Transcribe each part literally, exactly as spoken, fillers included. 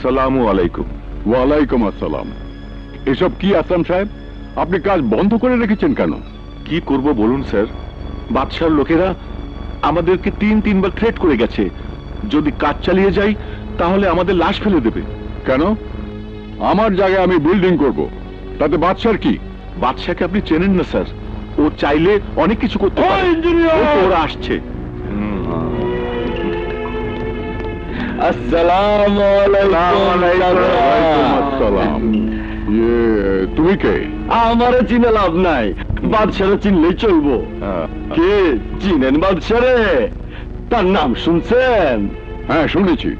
আসসালামু আলাইকুম। ওয়ালাইকুম আসসালাম। এসব কি আসলাম সাহেব, আপনি কাজ বন্ধ করে রেখেছেন কেন? কি করব বলুন স্যার, বাদশার লোকেরা আমাদেরকে তিন তিনবার থ্রেট করে গেছে, যদি কাজ চালিয়ে যাই তাহলে আমাদের লাশ ফেলে দেবে। কেন? আমার জায়গায় আমি বিল্ডিং করব, তাতে বাদশার কি? বাদশাকে আপনি চেনেন না স্যার, ও চাইলে অনেক কিছু করতে পারে। ওরা আসছে। আসসালামু আলাইকুম। তুমি কে? আমারে চিনে লাভ নাই, বাদশারে চিনলেই চলবো। কে চিনেন বাদশারে? তার নাম শুনছেন? হ্যাঁ শুনেছি,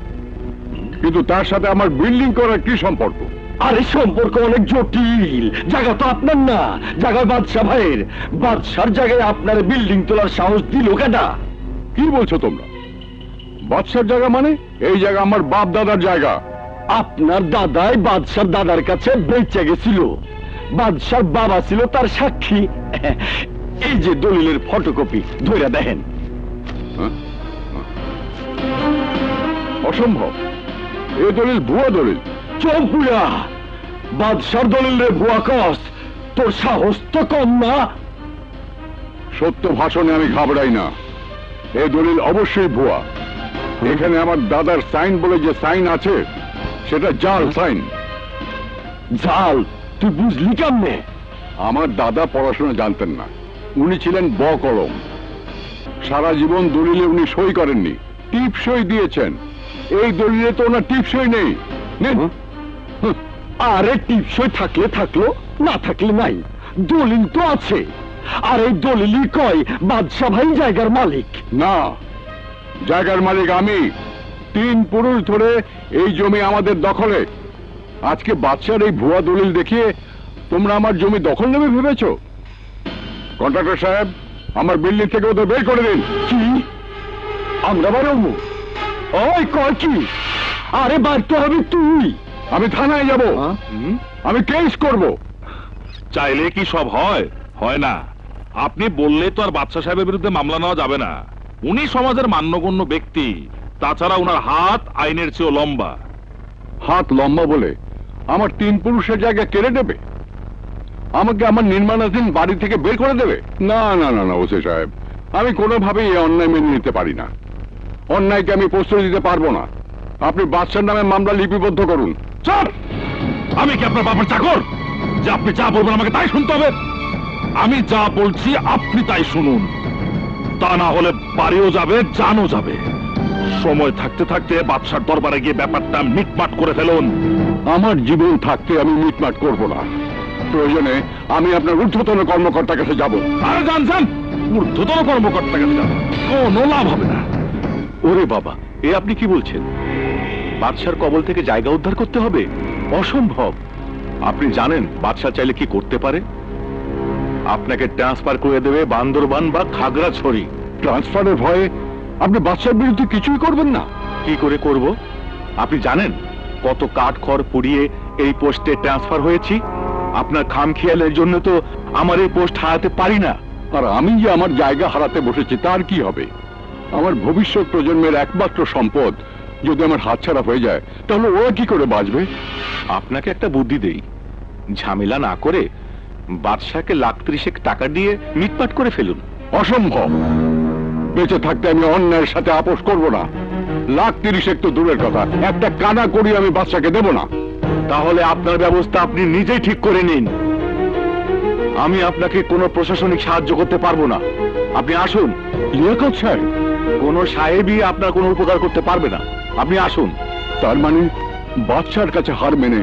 কিন্তু তার সাথে আমার বিল্ডিং করার কি সম্পর্ক? আরে সম্পর্ক অনেক জটিল। জায়গা তো আপনার না, জায়গা বাদশা ভাইয়ের। বাদশার জায়গায় আপনার বিল্ডিং তোলার সাহস দিল কেডা? কি বলছো তোমরা? বাদশার জায়গা মানে? এই জায়গা আমার বাপ দাদার জায়গা। আপনার দাদাই বাদশার দাদার কাছে বেঁচে গেছিল, বাদশার বাবা ছিল তার সাক্ষী। এই যে দলিলের ফটোকপি, ধইরা দেখেন। অসম্ভব, এ দলিল ভুয়া দলিল। চম্পুরা, বাদশার দলিল রে ভুয়া কস, তোর সাহস তো কম না। সত্য ভাষণে আমি ঘাবড়াই না, এ দলিল অবশ্যই ভুয়া। এখানে আমার দাদার সাইন বলে যে সাইন আছে, সেটা জাল সাইন। জাল? তুই বুঝলি কেমনে? আমার দাদা পড়াশোনা জানতেন না, উনি ছিলেন বকলম। সারা জীবন দলিলে উনি সই করেননি, টিপসই দিয়েছেন। এই দলিলে তো ওনার টিপসই নেই। আরে টিপসই থাকলে থাকলো, না থাকলে নাই, দলিল তো আছে। আর এই দলিলই কয় বাদশা ভাই জায়গার মালিক। না, জায়গার মালিক আমি। তিন পুরুষ ধরে এই জমি আমাদের দখলে। আজকে বাদশার এই ভুয়া দলিল দেখিয়ে তোমরা আমার জমি দখল নেবে ভেবেছ? কন্ট্রাক্টর সাহেব, আমার বিল্ডিং থেকে ওদের বের করে দিন। কি আমরা বাড়বো? ওই কয় কি? আরে বাড়তে হবে তুই। আমি থানায় যাব, আমি কেস করব। চাইলে কি সব হয়? হয় না। আপনি বললে তো আর বাদশা সাহেবের বিরুদ্ধে মামলা নেওয়া যাবে না, উনি সমাজের মান্যগণ্য ব্যক্তি। তাছাড়া ওনার হাত আইনের চেয়েও লম্বা। হাত লম্বা বলে আমার তিন পুরুষের জায়গা কেড়ে নেবে? আমাকে আমার নির্মাণাধীন বাড়ি থেকে বের করে দেবে? না না না না ওসি সাহেব, আমি কোনোভাবেই এই অন্যায় মেনে নিতে পারি না। অন্যায়কে আমি প্রশ্রয় দিতে পারবো না। আপনি বাদশার নামে মামলা লিপিবদ্ধ করুন। স্যার, আমি কি আপনার বাবার চাকর যে আপনি যা বলবেন আমাকে তাই শুনতে হবে? আমি যা বলছি আপনি তাই শুনুন, তা না হলে বাড়িও যাবে, জানও যাবে। সময় থাকতে থাকতে বাদশার দরবারে গিয়ে ব্যাপারটা মিটমাট করে ফেলুন। আমার জীবন থাকতে আমি মিটমাট করব না। প্রয়োজনে আমি আপনার ঊর্ধ্বতন কর্মকর্তার কাছে যাব। আরে যান যান, ঊর্ধ্বতন কর্মকর্তার কাছে যাব, কোনো লাভ হবে না। ওরে বাবা, এ আপনি কি বলছেন? বাদশার কবল থেকে জায়গা উদ্ধার করতে হবে? অসম্ভব। আপনি জানেন বাদশা চাইলে কি করতে পারে? আপনাকে ট্রান্সফার করে দেবে বান্দরবান বা খাগড়াছড়ি। ট্রান্সফারের ভয়ে আপনি বাদশার বিরুদ্ধে কিছুই করবেন না? কি করে করব? আপনি জানেন কত কাঠখড় পুড়িয়ে এই পোস্টে ট্রান্সফার হয়েছি? আপনার খামখেয়ালের জন্য তো আমার এই পোস্ট হারাতে পারি না। আর আমি যে আমার জায়গা হারাতে বসেছি তার কি হবে? আমার ভবিষ্যৎ প্রজন্মের একমাত্র সম্পদ যদি আমার হাতছাড়া হয়ে যায়, তাহলে ওরা কি করে বাঁচবে? আপনাকে একটা বুদ্ধি দেই, ঝামেলা না করে বাদশাকে লাখ ত্রিশেক টাকা দিয়ে মিটমাট করে ফেলুন। অসম্ভব। বেঁচে থাকতে আমি অন্যের সাথে আপোষ করব না। লাখ ত্রিশেক তো দূরের কথা, একটা কানা করি আমি বাদশাকে দেব না। তাহলে আপনার ব্যবস্থা আপনি নিজেই ঠিক করে নিন। আমি আপনাকে কোনো প্রশাসনিক সাহায্য করতে পারবো না। আপনি আসুন। লিয়াকত সাহেব? কোনো সাহেবই আপনার কোনো উপকার করতে পারবে না। আপনি আসুন। তার মানে বাদশার কাছে হার মেনে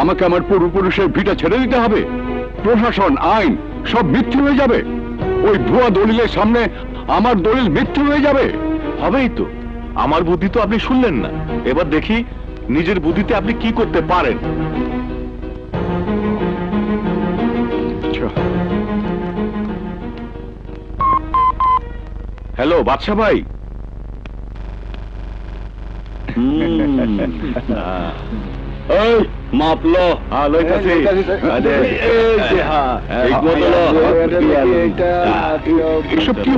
আমাকে আমার পূর্বপুরুষের ভিটা ছেড়ে দিতে হবে? প্রশাসন, আইন সব মিথ্যে হয়ে যাবে। ওই ভুয়া দলিলের সামনে আমার দলিল মিথ্যে হয়ে যাবে। হবেই তো। আমার বুদ্ধি তো আপনি শুনলেন না, এবার দেখি নিজের বুদ্ধিতে আপনি কি করতে পারেন। হ্যালো বাদশা ভাই। মাপলো পঁচিশ। এসব কি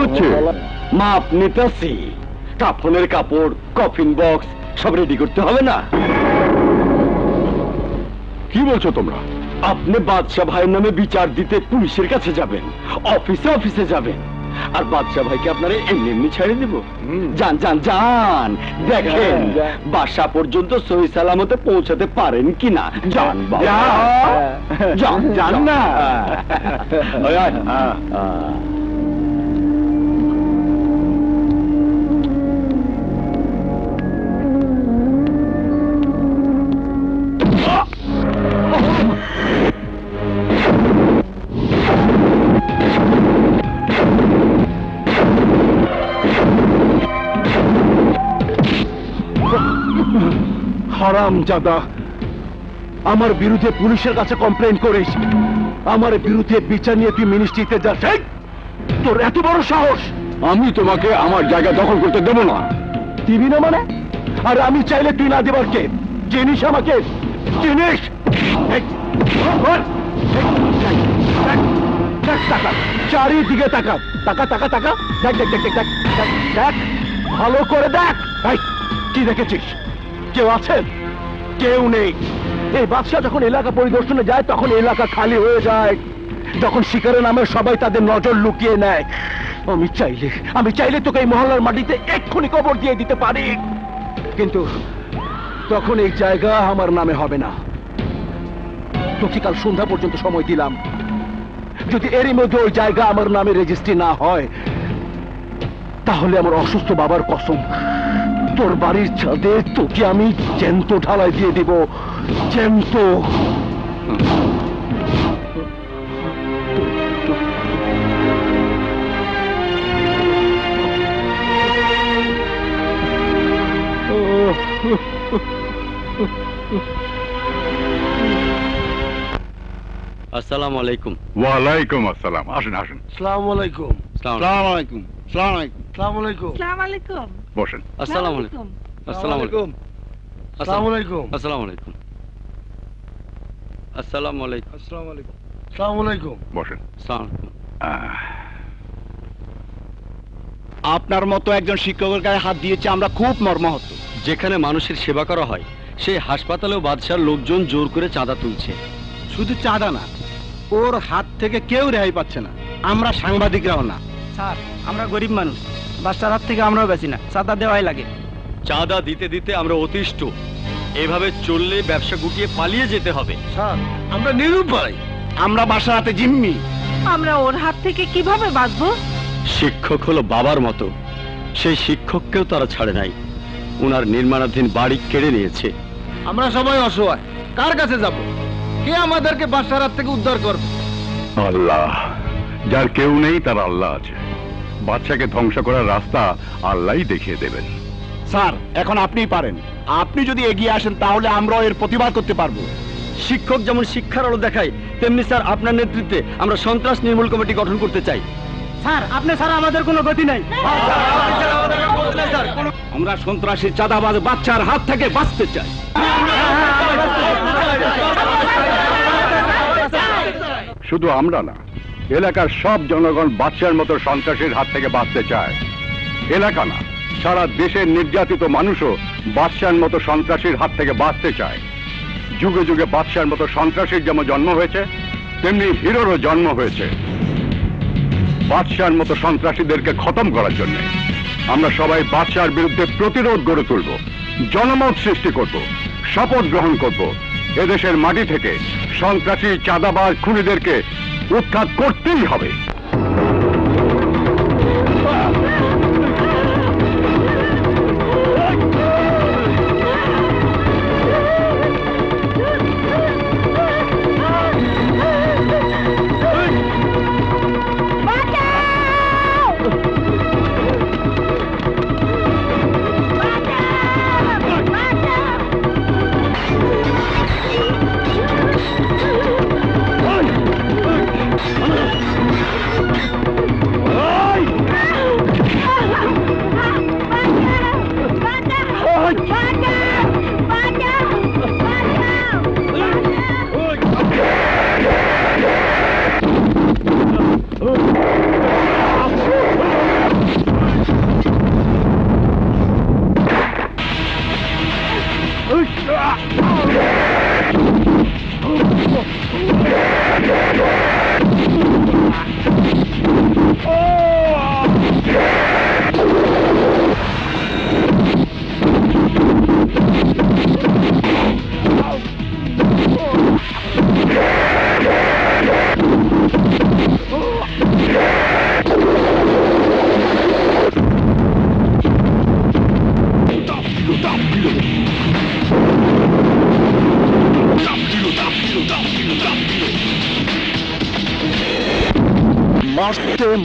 হচ্ছে? মাপ নিতাছি। কাফনের কাপড়, কফিন বক্স সব রেডি করতে হবে না? কি বলছো তোমরা? আপনি বাদশা ভাইয়ের নামে বিচার দিতে পুলিশের কাছে যাবেন, অফিসে অফিসে যাবেন, আর বাদশা ভাইকে আপনারা এমনি এমনি ছেড়ে দেব? যান যান যান, দেখেন বাসা পর্যন্ত সহি সালামতে পৌঁছাতে পারেন কিনা। যান যান যান না। হারামজাদা, আমার বিরুদ্ধে পুলিশের কাছে কমপ্লেন করিস, আমার বিরুদ্ধে বিচার নিয়ে তুই মিনিস্ট্রিতে যাস, তোর এত বড় সাহস? আমি তোমাকে আমার জায়গা দখল করতে দেব না। দিবি না মানে? আর আমি চাইলে তুই না দেবার কে? চিনিস আমাকে? চিনিস? চারিদিকে তাকা তাকা তাকা তাকা, দেখ দেখ দেখ দেখ দেখ, ভালো করে দেখ। কি দেখেছিস? কেউ আছেন? কেউ নেই। এই বাদশা যখন এলাকা পরিদর্শনে যায় তখন এলাকা খালি হয়ে যায়, যখন শিকারের নামে সবাই তাদের নজর লুকিয়ে নেয়। আমি চাইলে আমি চাইলে তোকে এই মহল্লার মাটিতে এক্ষুনি কবর দিয়ে দিতে পারি, কিন্তু তখন এই জায়গা আমার নামে হবে না। তোকে কাল সন্ধ্যা পর্যন্ত সময় দিলাম, যদি এরই মধ্যে ওই জায়গা আমার নামে রেজিস্ট্রি না হয় তাহলে আমার অসুস্থ বাবার কসম, তোর বাড়ির ছাদে তোকে আমি জ্যান্ত ঢালাই দিয়ে দিব, জ্যান্ত। আসসালামু আলাইকুম। ওয়ালাইকুম আসসালাম। আসুন আসুন। আসসালামু আলাইকুম। আসসালামু আলাইকুম। আসসালামু আলাইকুম। আসসালামু আলাইকুম। আসসালামু আলাইকুম। বসেন। আসসালামু আলাইকুম। আসসালামু আলাইকুম। আসসালামু আলাইকুম। আসসালামু আলাইকুম। আসসালামু আলাইকুম। আসসালামু আলাইকুম। আসসালামু আলাইকুম। বসেন। আসসালামু আলাইকুম। আপনার মতো একজন শিক্ষকের গায়ে হাত দিয়েছে আমরা খুব মর্মাহত। যেখানে মানুষের সেবা করা হয় সেই হাসপাতালেও বাদশার লোকজন জোর করে চাঁদা তুলছে। শুধু চাঁদা না, ওর হাত থেকে কেউ রেহাই পাচ্ছে না। আমরা সাংবাদিকরাও না স্যার, আমরা গরিব মানুষ, বাচ্চার হাত থেকে আমরাও বেশি না, চাঁদা দেওয়াই লাগে। চাঁদা দিতে দিতে আমরা অতিষ্ঠ, এভাবে চললে ব্যবসা গুটিয়ে পালিয়ে যেতে হবে স্যার। আমরা নিরুপায়, আমরা বাদশার হাতে জিম্মি। আমরা ওর হাত থেকে কিভাবে বাঁচবো? শিক্ষক হলো বাবার মতো, সেই শিক্ষককেও তারা ছাড়ে নাই, ওনার নির্মাণাধীন বাড়ি কেড়ে নিয়েছে। আমরা সবাই অসহায়, কার কাছে যাবো? কে আমাদেরকে বাদশার হাত থেকে উদ্ধার করবে? আল্লাহ। যার কেউ নেই তার আল্লাহ আছে, বাদশাকে ধ্বংস করার রাস্তা আল্লাহই দেখিয়ে দেবেন স্যার। এখন আপনিই পারেন, আপনি যদি এগিয়ে আসেন তাহলে আমরা এর প্রতিবাদ করতে পারবো। শিক্ষক যেমন শিক্ষার আলো দেখায়, তেমনি স্যার আপনার নেতৃত্বে আমরা সন্ত্রাস নির্মূল কমিটি গঠন করতে চাই স্যার। আপনি ছাড়া আমাদের কোনো গতি নাই। আমরা সন্ত্রাসী চাঁদাবাজ বাদশার হাত থেকে বাঁচতে চাই। শুধু আমরা না, এলাকার সব জনগণ বাদশার মতো সন্ত্রাসীর হাত থেকে বাঁচতে চায়। এলাকা না, সারা দেশের নির্যাতিত মানুষও বাদশার মতো সন্ত্রাসীর হাত থেকে বাঁচতে চায়। যুগে যুগে বাদশার মতো সন্ত্রাসীর যেমন জন্ম হয়েছে, তেমনি হিরোরও জন্ম হয়েছে। বাদশার মতো সন্ত্রাসীদেরকে খতম করার জন্য আমরা সবাই বাদশার বিরুদ্ধে প্রতিরোধ গড়ে তুলব, জনমত সৃষ্টি করব, শপথ গ্রহণ করব এদেশের মাটি থেকে সন্ত্রাসী চাঁদাবাজ খুনিদেরকে উৎখাত করতেই হবে। Come on.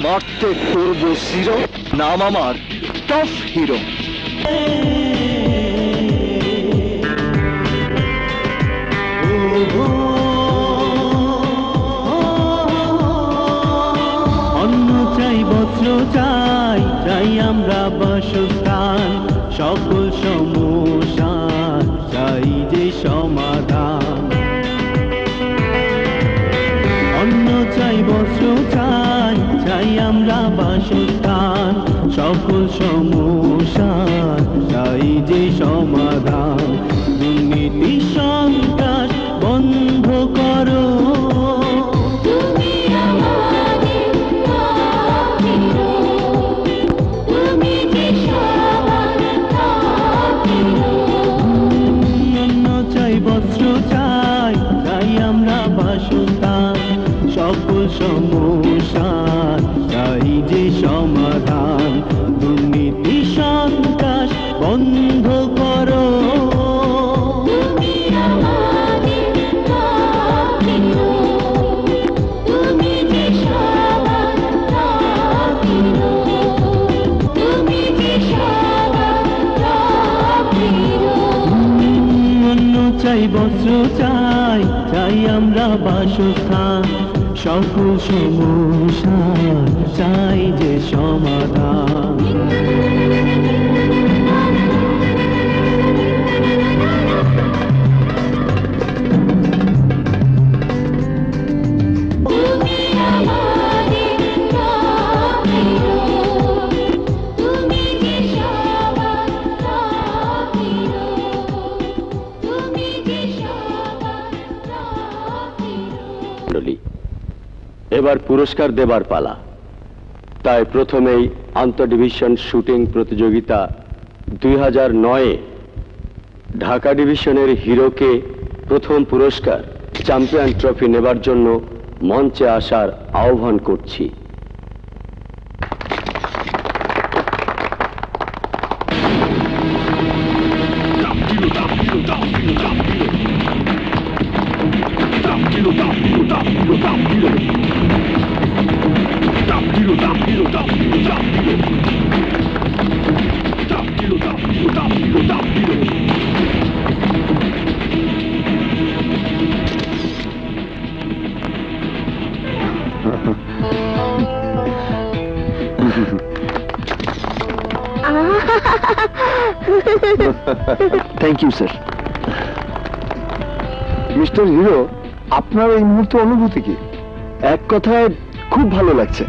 मारते करब जीरो नाम आमार टफ हिरो। अन्न चाई बस्त्र चाई चाई आमरा बसस्थान सकल समस्या चाई जे समाधान। अन्न चाई बस्त्र चाई চাই আমরা বাসস্থান সকল সমস্যা চাই যে সমাধান। দুর্নীতি সন্ত্রাস বন্ধ করো চাই চাই আমরা বাসস্থান সকল সমস্যা চাই যে সমাধান। এবার পুরস্কার দেবার পালা, তাই প্রথমেই আন্তঃডিভিশন শুটিং প্রতিযোগিতা দুই হাজার নয় ঢাকা ডিভিশনের হিরোকে প্রথম পুরস্কার চ্যাম্পিয়ন ট্রফি নেবার জন্য মঞ্চে আসার আহ্বান করছি। Thank you sir. Mister hero আপনার এই মুহূর্তে অনুভূতি কি? এক কথায় খুব ভালো লাগছে।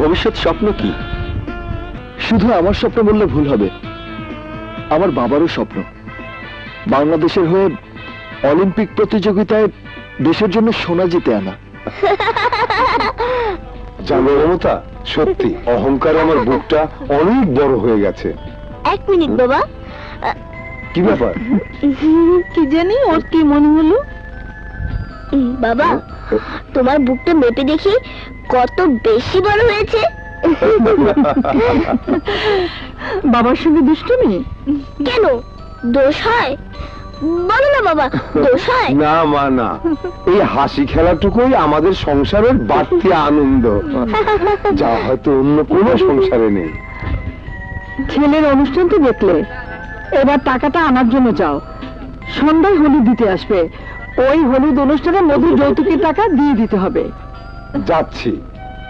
ভবিষ্যৎ স্বপ্ন কি? শুধু আমার স্বপ্ন বললে ভুল হবে, আমার বাবারও স্বপ্ন বাংলাদেশের হয়ে অলিম্পিক প্রতিযোগিতায় দেশের জন্য সোনা জিতে আনা। জানো মমতা, সত্যি অহংকার আমার বুকটা অনেক বড় হয়ে গেছে। এক মিনিট বাবা, কি ব্যাপার? কি জানি ওর কি মনে হলো। বাবা তোমার বুকটা মেপে দেখি কত বেশি বড় হয়েছে। বাবার সঙ্গে দুষ্টুমি কেন? দোষ হয় বলো না বাবা, দোষ হয় না। মা না, এই হাসি খেলাটুকুই আমাদের সংসারের বাড়তি আনন্দ, যা হয়তো অন্য কোনো সংসারে নেই। ছেলের অনুষ্ঠান তো দেখলে, এবার টাকাটা আনার জন্য যাও, সন্ধ্যায় হলুদ দিতে আসবে, ওই হলুদ অনুষ্ঠানে মধুর যৌতুকের টাকা দিয়ে দিতে হবে। যাচ্ছি,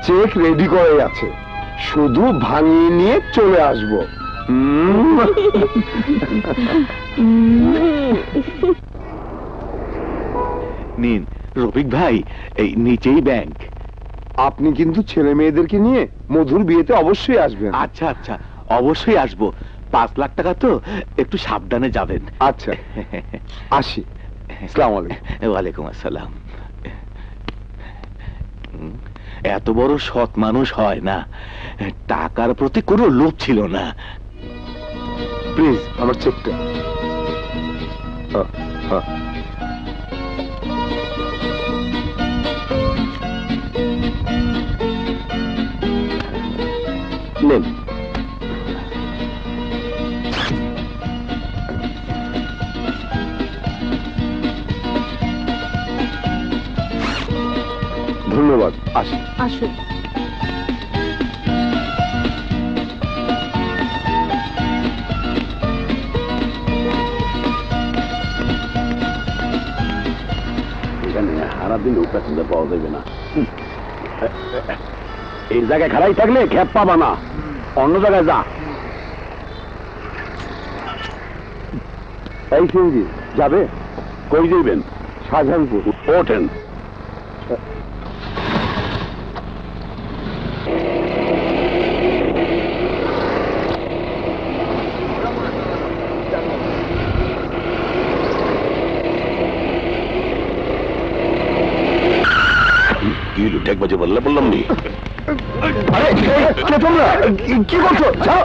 চেক রেডি করে আছে, শুধু ভাঙিয়ে নিয়ে চলে আসবো। নিন রফিক ভাই, এই নিচেই ব্যাংক। আপনি কিন্তু ছেলে মেয়েদেরকে নিয়ে মধুর বিয়েতে অবশ্যই আসবেন। আচ্ছা আচ্ছা অবশ্যই আসবো, पाँच लाख टाका तो एकटू साबधाने जाबेन। अच्छा आशी, अस्सलामु आलैकुम। वालेकुम असलाम। एत बड़ सत् मानुष है ना, टाकार प्रति कोनो लोभ छिलो ना। प्लिज आमार चेकटा। हाँ हाँ নেন। ধন্যবাদ। আসুন আসুন। এখানে সারাদিন উপরে চলে পাওয়া যাবে না। এই জায়গায় খাড়াই থাকলে খ্যাপ পাবা না। অন্য জায়গায় যা। এই সিনজি যাবে কই যাবেন? শাহজাহানপুর। ওঠেন। एक बजे बल्ला बल्लम नहीं। अरे क्या तुमने क्या करते हो? छाओ छाओ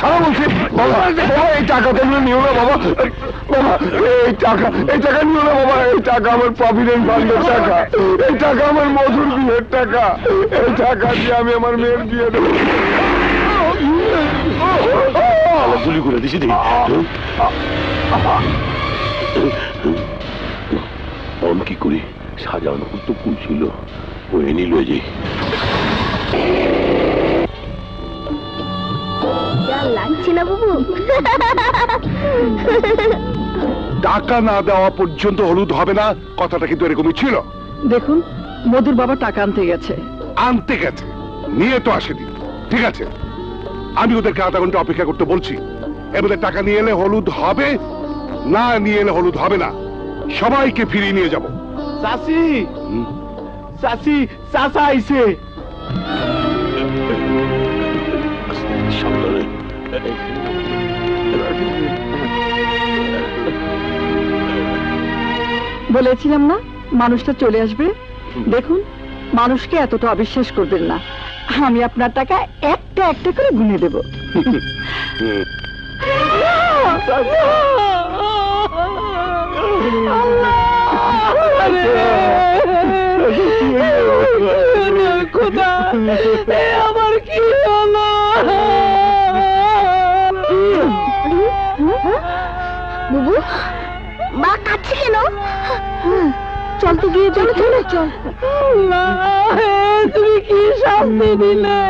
छाओ मुझे बाबा ये चाका तो नहीं होना बाबा बाबा ये चाका ये चाका नहीं होना बाबा। ये चाका हमारे पापी ने बांध दिया चाका। ये चाका हमारे मौसूर भी है चाका। ये चाका दिया मैं हमारे मेर दिया तो अलग सुली कुल दिसी दे। और की कुली शाहजान को तो पूछ लो। वो नहीं लो जी क्या लांछन बाबू টাকা না দেওয়া পর্যন্ত হলুদ হবে না। কথাটা কিন্তু এরকমই ছিল। দেখুন মধুর বাবা টাকা আনতে গেছে। আনতে গেছে নিয়ে তো আসেনি। ঠিক আছে আমি ওদেরকে আধা ঘন্টা অপেক্ষা করতে বলছি। এবারে টাকা নিয়ে এলে হলুদ হবে না, নিয়ে এলে হলুদ হবে না। সবাইকে ফিরিয়ে নিয়ে যাব। চাচি চাচি চাচা আইছে। বলেছিলাম না মানুষটা চলে আসবে। দেখুন মানুষকে এতটা অবিশ্বাস করবেন না। আমি আপনার টাকা একটা একটা করে গুনে দেব। चल तो गए चलो चलो चल तुम्हें की शांति दिले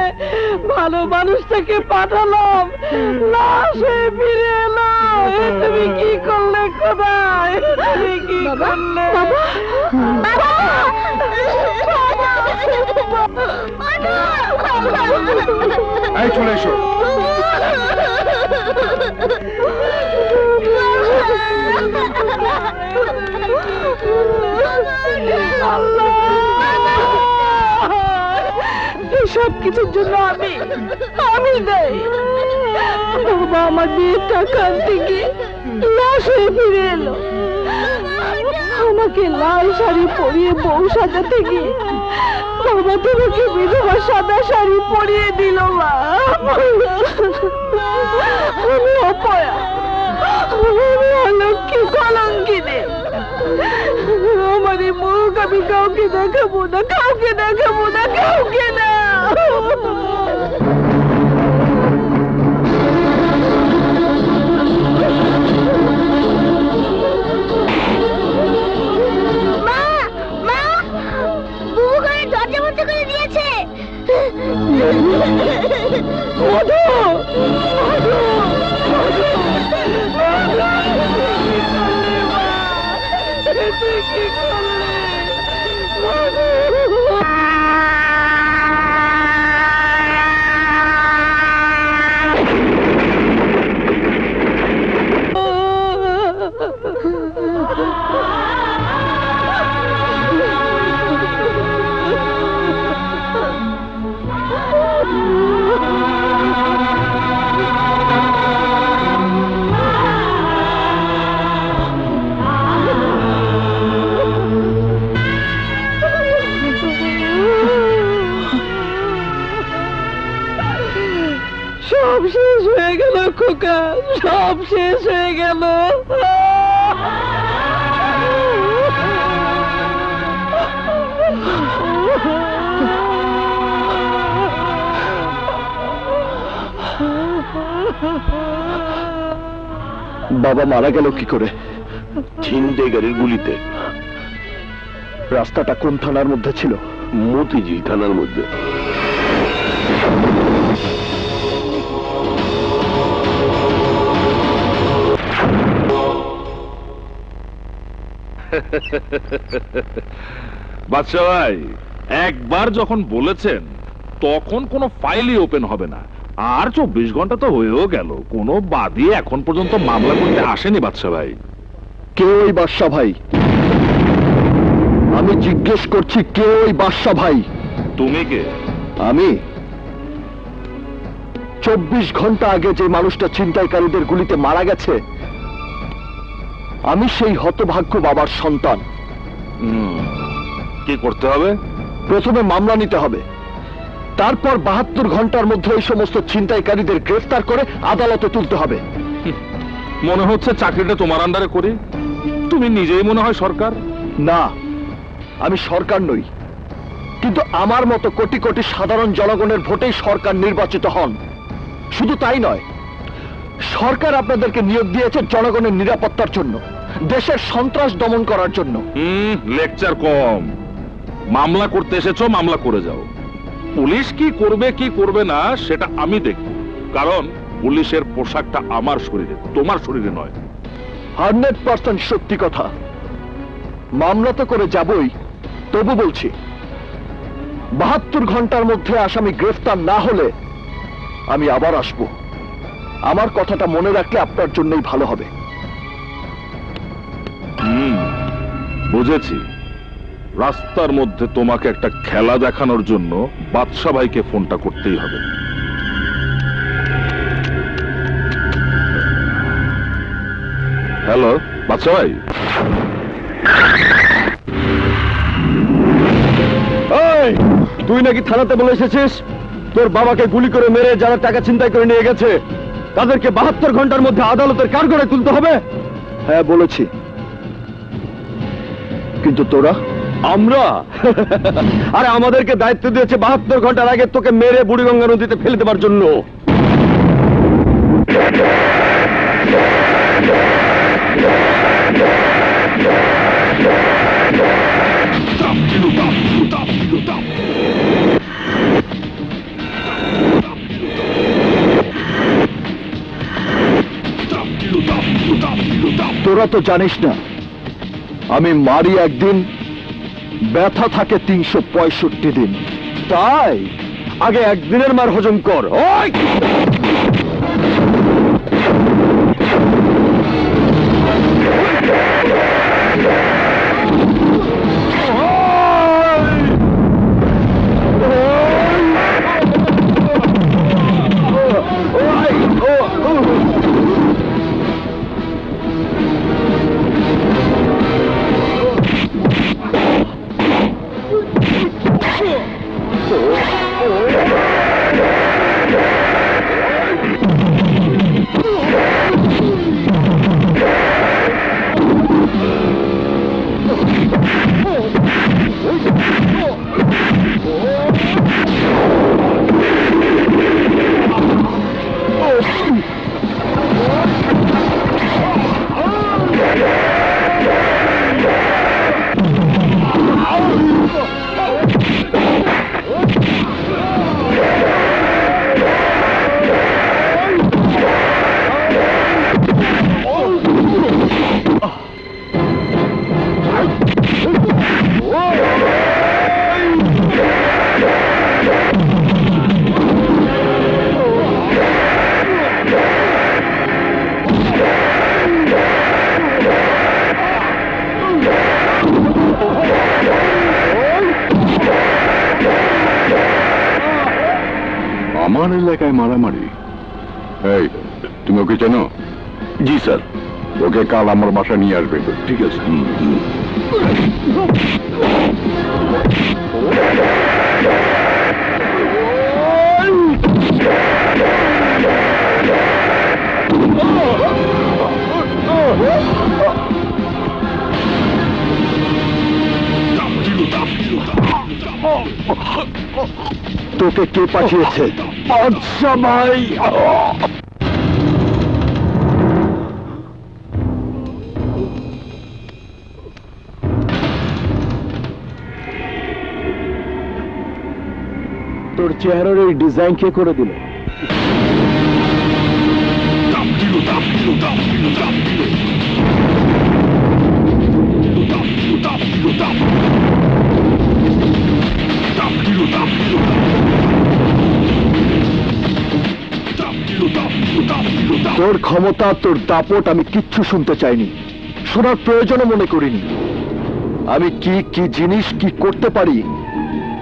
भलो मानुषा के पाठाल ना से फिर एलो। তুমি কি করলে খোদাই? তুমি কি করলে বাবা? বাবা আই চলে এসো। সব কিছুর জন্য আমি আমি দেই। বাবা আমার মেয়ের টাকা আনতে গিয়ে লাশ হয়ে ফিরে এলো। আমাকে লাল শাড়ি পরিয়ে বউ সাজাতে গিয়ে বাবা তোমাকে বিধবা সাদা শাড়ি পরিয়ে দিল। মা আমি অপয়া, আমি অলক্ষী কলঙ্কিনী। আমার এই মুখ আমি কাউকে দেখাবো না, কাউকে দেখাবো না, কাউকে না। খোকা সব শেষ হয়ে গেল। বাবা মারা গেল কি করে? ঝিনদে গাড়ির গুলিতে। রাস্তাটা কোন থানার মধ্যে ছিল? মতিঝি থানার মধ্যে। বাদশা ভাই একবার যখন বলেছেন তখন কোনো ফাইলই ওপেন হবে না, আর চব্বিশ ঘন্টা তো হয়েও গেল, কোনো বাদী এখন পর্যন্ত মামলা করতে আসেনি। বাদশা ভাই কে ওই বাদশা ভাই? আমি জিজ্ঞেস করছি কে ওই বাদশা ভাই? তুমি কে? আমি চব্বিশ ঘন্টা আগে যে মানুষটা ছিনতাইকারীদের গুলিতে মারা গেছে আমি সেই হতভাগ্য বাবার সন্তান। কি করতে হবে? প্রথমে মামলা নিতে হবে, তারপর বাহাত্তর ঘন্টার মধ্যে এই সমস্ত ছিনতাইকারীদের গ্রেফতার করে আদালতে তুলতে হবে। মনে হচ্ছে চাকরিটা তোমার আন্ডারে করি, তুমি নিজেই মনে হয় সরকার। না, আমি সরকার নই, কিন্তু আমার মতো কোটি কোটি সাধারণ জনগণের ভোটেই সরকার নির্বাচিত হন। শুধু তাই নয়, সরকার আপনাদেরকে নিয়োগ দিয়েছে জনগণের নিরাপত্তার জন্য, দেশের সন্ত্রাস দমন করার জন্য। হুম, লেকচার কম। মামলা করতে এসেছো, মামলা করে যাও। পুলিশ কি করবে কি করবে না সেটা আমি দেখব, কারণ পুলিশের পোশাকটা আমার শরীরে, তোমার শরীরে নয়। হান্ড্রেড পার্সেন্ট সত্যি কথা। মামলা তো করে যাবই, তবু বলছি বাহাত্তর ঘন্টার মধ্যে আসামি গ্রেফতার না হলে আমি আবার আসবো। আমার কথাটা মনে রাখলে আপনার জন্যই ভালো হবে। হুম, বুঝেছি। রাস্তার মধ্যে তোমাকে একটা খেলা দেখানোর জন্য বাদশা ভাইকে ফোনটা করতেই হবে। হ্যালো বাদশা ভাই। এই, তুই নাকি থানাতে বলে এসেছিস তোর বাবাকে গুলি করে মেরে যারা টাকা ছিনতাই করে নিয়ে গেছে তাদেরকে বাহাত্তর ঘন্টার মধ্যে আদালতের কাঠগড়ায় তুলতে হবে? হ্যাঁ বলেছি। কিন্তু তোরা? আমরা? আরে আমাদেরকে দায়িত্ব দিয়েছে বাহাত্তর ঘন্টার আগে তোকে মেরে বুড়িগঙ্গা নদীতে ফেলে দেবার জন্য। তোরা তো জানিস না আমি মারি একদিন, ব্যথা থাকে তিনশো পঁয়ষট্টি দিন। তাই আগে একদিনের মার হজম কর। মারামারি? এই, তুমি ওকে চেনো? জি স্যার। ওকে কাল আমার বাসা নিয়ে আসবে। ঠিক আছে। তোকে কে পাঠিয়েছে? আচ্ছা ভাই, তোর চেহারার এই ডিজাইন কে করে দিল? তোর ক্ষমতা, তোর দাপট আমি কিচ্ছু শুনতে চাইনি, শোনার প্রয়োজনও মনে করিনি। আমি কি কি জিনিস কি করতে পারি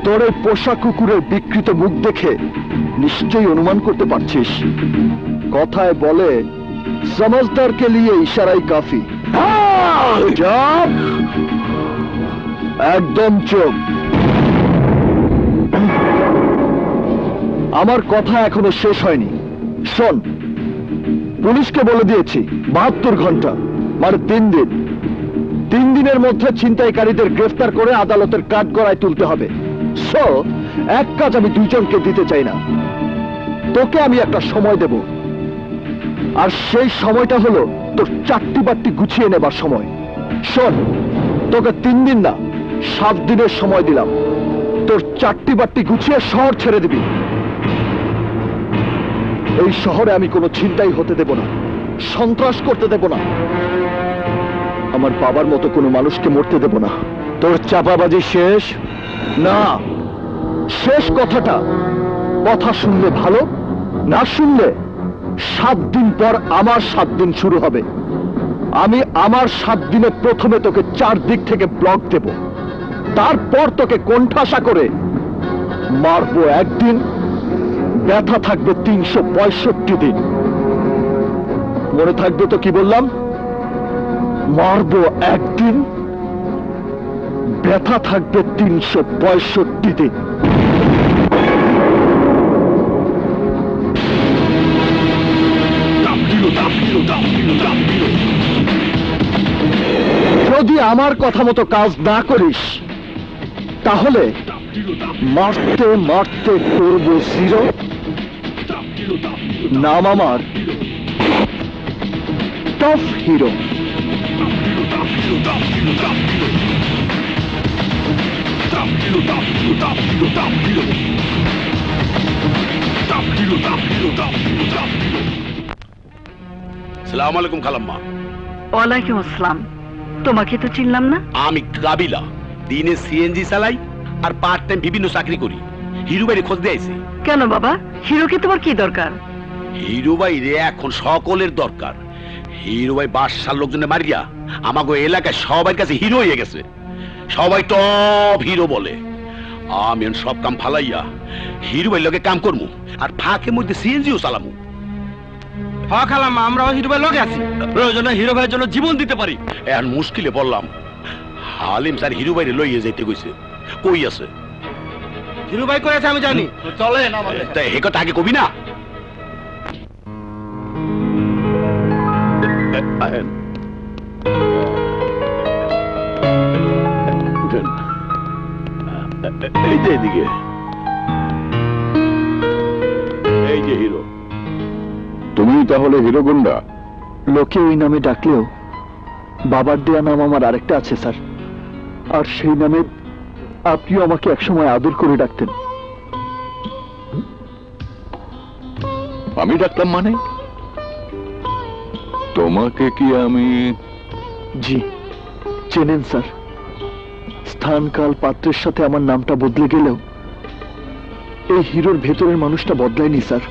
তোর এই পোষা কুকুরের বিকৃত মুখ দেখে নিশ্চয়ই অনুমান করতে পারছিস। কথায় বলে समझदार के लिए इशाराई काफी। एकदम चुप। আমার কথা এখনো শেষ হয়নি। শোন, পুলিশকে বলে দিয়েছি বাহাত্তর ঘন্টা মানে তিন দিন তিন দিনের মধ্যে ছিনতাইকারীদের গ্রেফতার করে আদালতের কাঠগড়ায় তুলতে হবে। সো এক কাজ আমি দুইজনকে দিতে চাই না, তোকে আমি একটা সময় দেব, আর সেই সময়টা হলো তোর চারটি বাট্টি গুছিয়ে নেবার সময়। শোন, তোকে তিন দিন না সাত দিনের সময় দিলাম, তোর চারটি বাট্টি গুছিয়ে শহর ছেড়ে দিবি। এই শহরে আমি কোনো ছিনতাই হতে দেব না, সন্ত্রাস করতে দেব না, আমার বাবার মতো কোনো মানুষকে মরতে দেব না। তোর চাপাবাজি শেষ না, শেষ কথাটা, কথা শুনলে ভালো, না শুনলে সাত দিন পর আমার সাত দিন শুরু হবে। আমি আমার সাত দিনে প্রথমে তোকে চার দিক থেকে ব্লক দেব, তারপর তোকে কোণঠাসা করে মারবো একদিন, ব্যথা থাকবে তিনশো পঁয়ষট্টি দিন। মনে থাকবে তো কি বললাম? মারবো একদিন, ব্যথা থাকবে তিনশো পঁয়ষট্টি দিন। যদি আমার কথা মতো কাজ না করিস তাহলে মারতে মারতে করব জিরো। নাম আমার টপ হিরো। আসসালামু আলাইকুম খালাম্মা। ওয়ালাইকুম আসসালাম। তোমাকে তো চিনলাম না। আমি কাবিলা, দিনে সিএনজি চালাই আর পার্ট টাইম বিভিন্ন চাকরি করি। হিরু ভাইরে খোঁজ দিয়েছি। কেন বাবা, হিরুকে তোমার কি দরকার? হিরু ভাইরে এখন সকলের দরকার। হিরু ভাই বাদশার লোকজনে মারিয়া আমাগো এলাকায় সবার কাছে হিরো হয়ে গেছে, সবাই টপ হিরো বলে। আমি সব কাম ফালাইয়া হিরু ভাই লগে কাম করমু, আর ফাঁকের মধ্যে সিএনজিও চালামু। হ্যাঁ খালাম্মা, আমরাও হিরো ভাই লগে আছি, প্রয়োজনে হিরো ভাইয়ের জন্য জীবন দিতে পারি। এখন মুশকিলে বললাম, হালিম স্যার হিরো ভাইরে লইয়ে যাইতে কইছে। কই আছে? হিরো ভাই কই আছে আমি জানি, চলেন আমাদের। তাই এই কথা আগে কবি না। এই যে এদিকে, এই যে হিরো। তুমি তাহলে হিরো গুন্ডা? লোকে ওই নামে ডাকলেও বাবার দেয়া নাম আমার আরেকটা আছে স্যার, আর সেই নামে আপনিও আমাকে একসময় আদর করে ডাকতেন। আমি ডাকতাম মানে? তোমাকে কি আমি? জি চেনেন স্যার, স্থান কাল পাত্রের সাথে আমার নামটা বদলে গেলেও এই হিরোর ভেতরের মানুষটা বদলায়নি স্যার।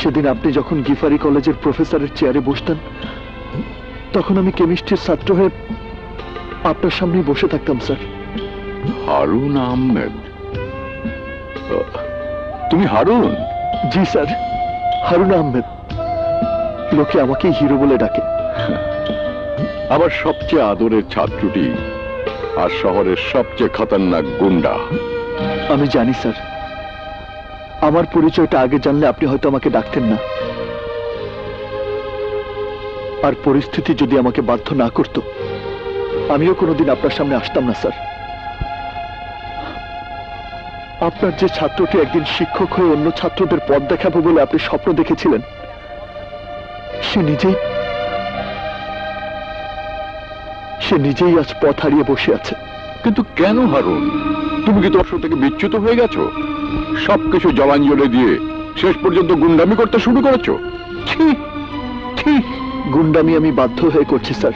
সেদিন আপনি যখন গিফারি কলেজের প্রফেসরের চেয়ারে বসতেন, তখন আমি কেমিস্ট্রির ছাত্র হয়ে আপনার সামনে বসে থাকতাম স্যার। হারুন আহমেদ? তুমি হারুন? জি স্যার, হারুন আহমেদ। লোকে আমাকে হিরো বলে ডাকে। আমার সবচেয়ে আদরের ছাত্রটি আর শহরের সবচেয়ে খতরনাক গুন্ডা। আমি জানি স্যার, আমার পরিচয়টা আগে জানলে আপনি হয়তো আমাকে ডাকতেন না। और परिस्थिति यदि आमाके बाध्य ना करतो आमिओ कोनोदिन आपनार सामने आसताम ना सर। आपनार जे छात्रटी एकदिन शिक्षक हये अन्य छात्रदेर पथ देखाबो बोले आपनि स्वप्न देखेछिलेन से निजेई से निजेई आज पथ हारिये बसे आछे। किन्तु केन हारुन तुमि कि दर्शन थेके बिच्युत हये गेछो? सबकिछु जलांजलि दिये शेष पर्यन्त गुंडामी करते शुरू करेछो। गुंडामी आमी बाध्य हये करछि सर,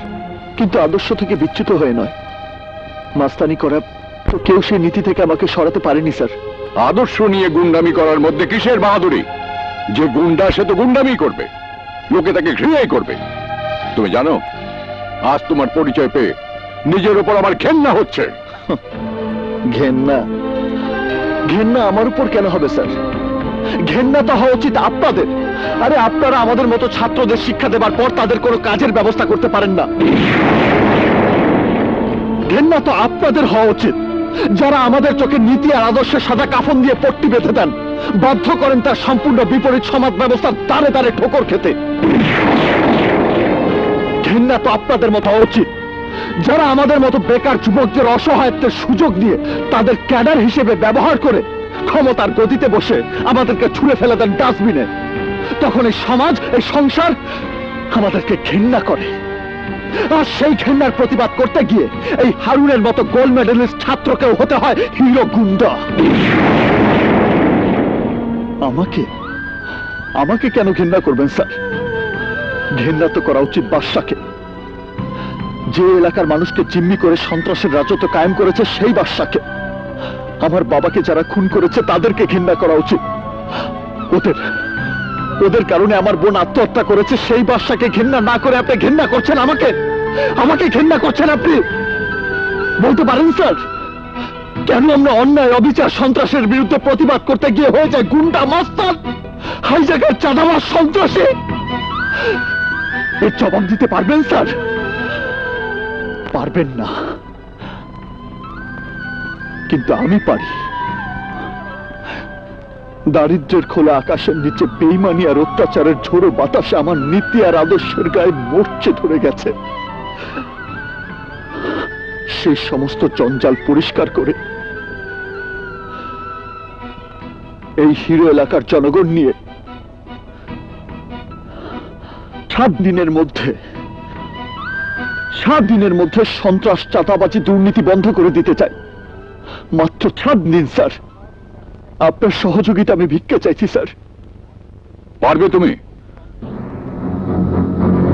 किन्तु आदर्श थेके बिच्युत हये नय। मास्तानी करा तो केउ सेई नीति थेके आमाके सराते पारेनि सर। आदर्श निये गुंडामी करार मध्ये किसेर बाहादुरी? जे गुंडा से तो गुंडामी करबे, लोके ताके घृणाई करबे। तुमि जानो आज तुम्हार परिचय पे निजेर उपर आमार घृणा हच्छे। घृणा ঘেন্না আমার উপর কেন হবে স্যার? ঘেন্না তো হওয়া উচিত আপনাদের। আরে আপনারা আমাদের মতো ছাত্রদের শিক্ষা দেবার পর তাদের কোনো কাজের ব্যবস্থা করতে পারেন না। ঘেন্না তো আপনাদের হওয়া উচিত যারা আমাদের চোখে নীতি আর আদর্শে সাদা কাফন দিয়ে পট্টি বেঁধে দেন, বাধ্য করেন তার সম্পূর্ণ বিপরীত সমাজ ব্যবস্থার তারে তারে ঠোকর খেতে। ঘেন্না তো আপনাদের মতো হওয়া উচিত যারা আমাদের মতো বেকার যুবকদের অসহায়ত্বের সুযোগ দিয়ে তাদের ক্যাডার হিসেবে ব্যবহার করে ক্ষমতার গদিতে বসে আমাদেরকে ছুঁড়ে ফেলে দেন ডাস্টবিনে। তখন এই সমাজ এই সংসার আমাদেরকে ঘৃণা করে। আর সেই ঘৃণার প্রতিবাদ করতে গিয়ে এই হারুনের মতো গোল্ড মেডেলিস্ট ছাত্রকেও হতে হয় হিরো গুন্ডা। আমাকে আমাকে কেন ঘৃণা করবেন স্যার? ঘৃণা তো করা উচিত বাদশাকে, যে এলাকার মানুষকে জিম্মি করে সন্ত্রাসের রাজত্ব কায়েম করেছে সেই বাদশাকে। আমার বাবাকে যারা খুন করেছে তাদেরকে ঘৃণা করা উচিত। ওদের ওদের কারণে আমার বোন আত্মহত্যা করেছে সেই বাদশাকে ঘৃণা না করে আপনি ঘৃণা করছেন আমাকে? আমাকে ঘৃণা করছেন আপনি? বলতে পারেন স্যার কেন আমরা অন্যায় অবিচার সন্ত্রাসের বিরুদ্ধে প্রতিবাদ করতে গিয়ে হয়ে যায় গুন্ডা মাস্তান হাইজাকার চাঁদাবাজ সন্ত্রাসী? এর জবাব দিতে পারবেন স্যার? পারবেন না, কিন্তু আমি পারি। দারিদ্র্যের খোলা আকাশের নিচে বেইমানি আর অত্যাচারের ঝোড়ো বাতাসে আমার নীতি আর আদর্শের গায়ে মরচে ধরে গেছে। সেই সমস্ত জঞ্জাল পরিষ্কার করে এই হিরো এলাকার জনগণ নিয়ে সাত দিনের মধ্যে সাত দিনের মধ্যে সন্ত্রাস চাঁদাবাজি দুর্নীতি বন্ধ করে দিতে চাই। মাত্র সাত দিন স্যার, আপনার সহযোগিতা আমি ভিক্ষা চাইছি স্যার। পারবে তুমি?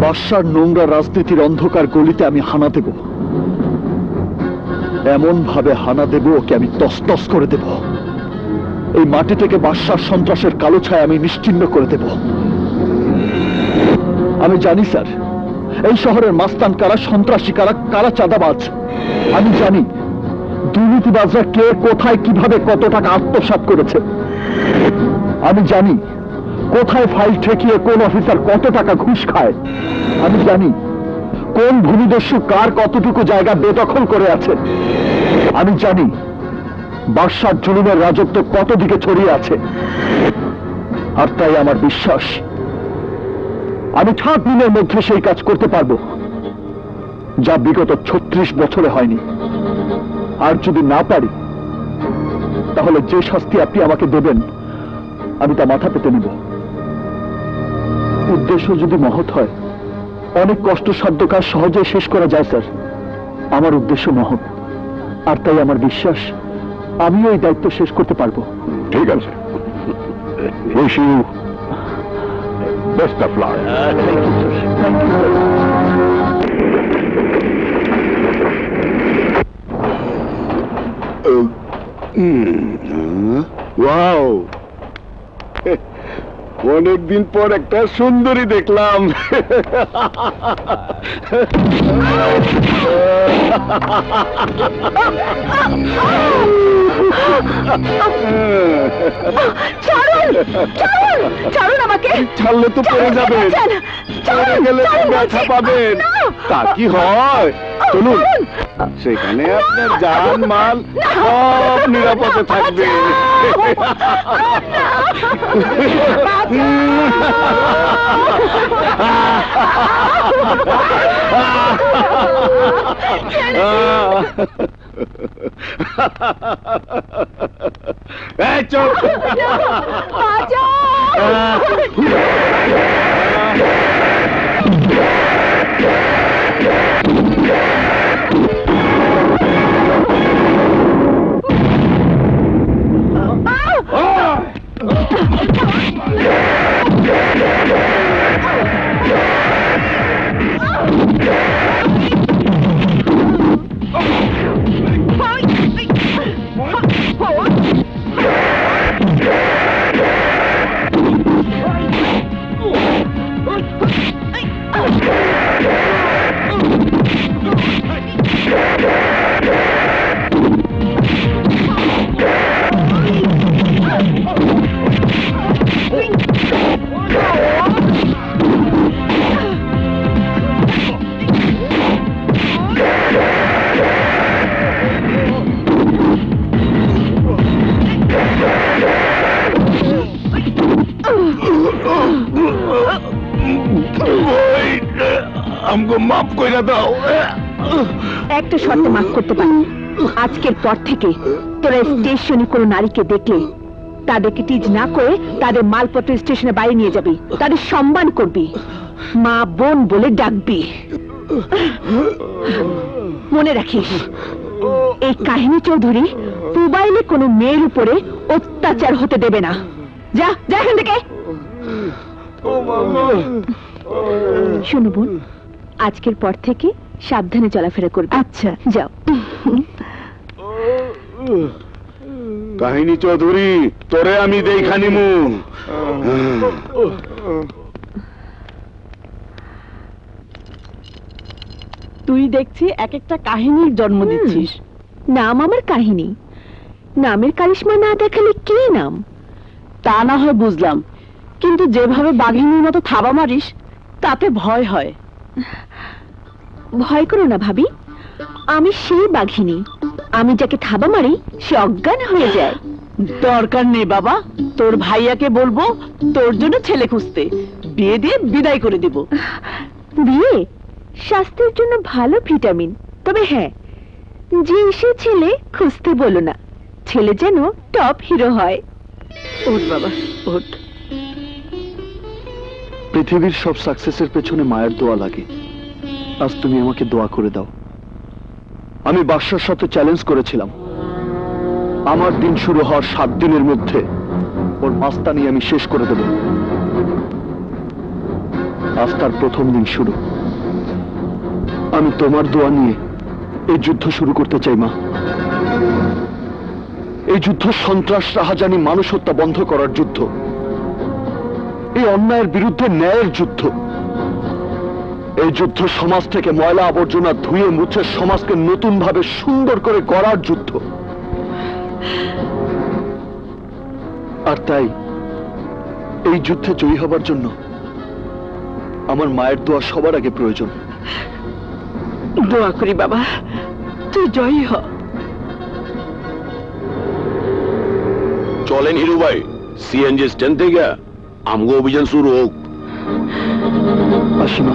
বাদশার নোংরা রাজনীতির অন্ধকার গলিতে আমি হানা দেব, এমন ভাবে হানা দেব ওকে আমি তসতস করে দেব। এই মাটি থেকে বাদশার সন্ত্রাসের কালো ছায়া আমি নিশ্চিহ্ন করে দেব। আমি জানি স্যার এই শহরের মাস্তান কারা, সন্ত্রাসী কারা, কারা চাঁদাবাজ। আমি জানি দুর্নীতিবাজরা কে কোথায় কিভাবে কত টাকা আত্মসাৎ করেছে। আমি জানি কোথায় ফাইল ঠেকিয়ে কোন অফিসার কত টাকা ঘুষ খায়। আমি জানি কোন ভূমিদস্যু কার কতটুকু জায়গা বেদখল করে আছে। আমি জানি বাদশার জুলুমের রাজত্ব কত দিকে ছড়িয়ে আছে। আর তাই আমার বিশ্বাস আমি সাত দিনের মধ্যে সেই কাজ করতে পারবো যা বিগত ছত্রিশ বছরে হয়নি। আর যদি না পারি তাহলে যে শাস্তি আপনি আমাকে দেবেন আমি তা মাথা পেতে নিব। উদ্দেশ্য যদি মহৎ হয় অনেক কষ্টসাধ্য কাজ সহজে শেষ করা যায় স্যার। আমার উদ্দেশ্য মহৎ, আর তাই আমার বিশ্বাস আমি এই দায়িত্ব শেষ করতে পারবো। ঠিক আছে, best of luck. Uh, thank you sir, thank you sir. Uh, mm, uh, wow অনেক দিন পর একটা সুন্দরী দেখলাম। निरापदे चुप हमको माफ करा दाओ एक तो शर्त माफ करते पारो आजकल पर থেকে তোরা স্টেশনে কোন নারীকে দেখলে তাদেরকে টিজ না করে তাদের মালপত্র স্টেশনে বাইরে নিয়ে যাবি তাদের সম্মান করবি মা বোন বলে ডাকবি মনে রাখিস এই কাহিনী চৌধুরী মোবাইলে কোনো মেয়ের উপরে অত্যাচার হতে দেবে না যা যা এখান থেকে ও মামা শুনো বোন आजकल पर থেকে সাবধানে চলাফেরা করবে আচ্ছা যাও কাহিনী চৌধুরী তোরে আমি দেখা নিমু তুই দেখছি এক একটা কাহিনীর জন্ম দিচ্ছিস নাম আমার কাহিনী নামের কারিশমা না দেখালে কি নাম তা না হয় বুঝলাম কিন্তু যেভাবে বাঘিনীর মতো থাবা মারিস তাতে ভয় হয় ভয় করো না ভাবি আমি সেই বাঘিনী আমি যাকে থাবা মারি সে অজ্ঞান হয়ে যায় দরকার নেই বাবা তোর ভাইয়াকে বলবো তোর জন্য ছেলে খুঁজতে বিয়ে দিয়ে বিদায় করে দেব বিয়ে স্বাস্থ্যের জন্য ভালো ভিটামিন তবে হ্যাঁ যে এসে ছেলে খুঁজতে বলো না ছেলে যেন টপ হিরো হয় ওঠ বাবা ওঠ পৃথিবীর সব সাকসেসের পেছনে মায়ের দোয়া লাগে আজ তুমি আমাকে দোয়া করে দাও আমি বাদশার সাথে চ্যালেঞ্জ করেছিলাম আমার দিন শুরু হওয়ার সাত দিনের মধ্যে ওর মাস্তানি আমি শেষ করে দেব আজ তার প্রথম দিন শুরু আমি তোমার দোয়া নিয়ে এই যুদ্ধ শুরু করতে চাই মা এই যুদ্ধ সন্ত্রাস রাহাজানি মানুষ হত্যা বন্ধ করার যুদ্ধ এই অন্যায়ের বিরুদ্ধে ন্যায়ের যুদ্ধ এই যুদ্ধ সমাজ থেকে ময়লা আবর্জনা ধুয়ে মুছে সমাজকে নতুন ভাবে সুন্দর করে গড়ার যুদ্ধ আর তাই এই যুদ্ধে জয়ী হবার জন্য আমার মায়ের দোয়া সবার আগে প্রয়োজন দোয়া করি বাবা তুই জয়ী হ চলেন হিরু ভাই সিএনজি স্ট্যান্ড থেকে আমগো অভিযান শুরু হোক আসি মা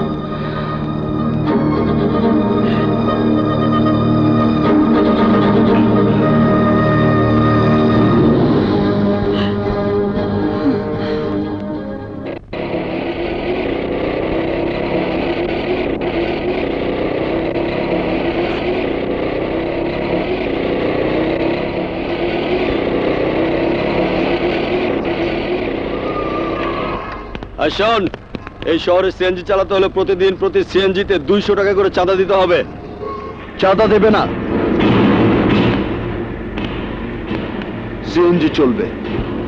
शोन, ए शहरे सीएनजी चालाते होले प्रतिदिन प्रति सीएनजी ते दो सौ টাকা করে চাঁদা দিতে হবে চাঁদা দেবে না সিএনজি চলবে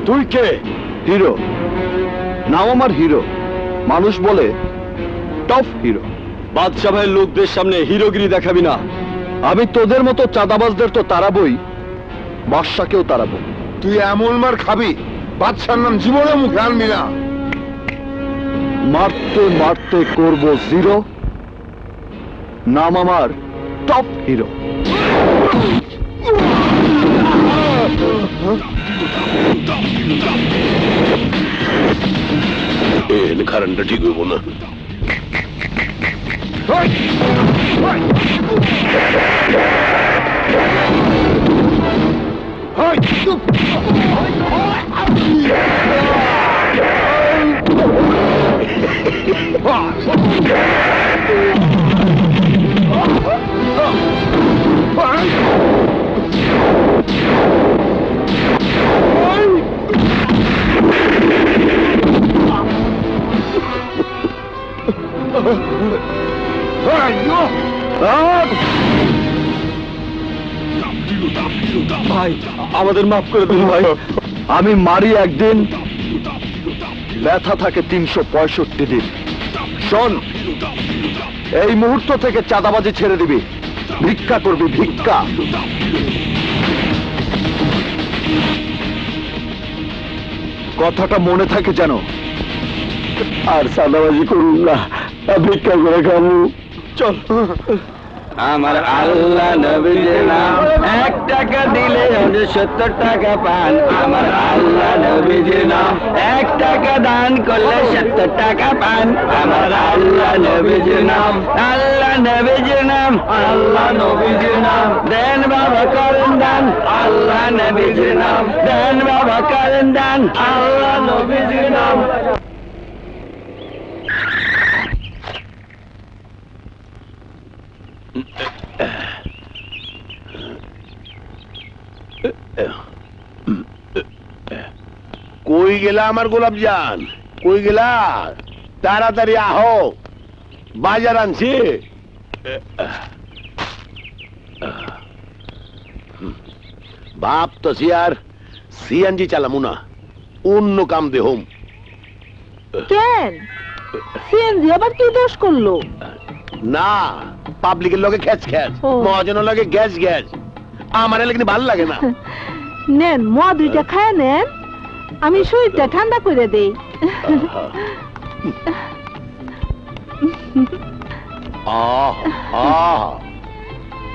তুই কে হিরো নাম আমার হিরো মানুষ বলে টপ হিরো বাদশা ভাই লোকদের সামনে হিরোগিরি দেখাবি না আমি তোদের মতো চাঁদাবাজদের তো তাড়াবই बादशा के ताराबो तु एमन मार खाबी बादशार नाम जीवने मुखे आनबी ना। मारते मारते करबो जीरो, नाम आमार टप हिरो। लेखारानটা ठीक হইব না। भाई आमादेर माफ करे दिन भाई आमी मारी एक दिन ব্যথা থাকে तीन सौ पैंसठ दिन। শোন এই মুহূর্ত থেকে চাঁদাবাজি ছেড়ে দিবি, ভিক্ষা করবি ভিক্ষা। কথাটা মনে থাকে যেন। আর চাঁদাবাজি করুন না, ভিক্ষা করে খাবো। চল। আমার আল্লাহ নবীর নাম এক টাকা দিলে সত্তর টাকা পান। আমার আল্লাহ নবীর নাম এক টাকা দান করলে সত্তর টাকা পান। আমার আল্লাহ নবীর নাম আল্লাহ নবীর নাম আল্লাহ নবীর নাম দেন বাবা করেন দান। আল্লাহ নবীর নাম দেন বাবা করেন দান। আল্লাহ নবীর নাম। कोई गेला आमार गोलापजान, कोई गेला तारातारी आओ बाजार आनছি। बाप तो सियार सीएनजी चालामु ना, অন্য কাম দেহম। কেন সিএনজি আবার কি দোষ করলো? না পাবলিকের লগে খেচ খেচ, মহাজনের লগে গ্যাস গ্যাস, আমারে লাগনি ভালো লাগে না। নেন মা দুইটা খায় নেন, আমি শুইটা ঠান্ডা করে দেই। আহ আহ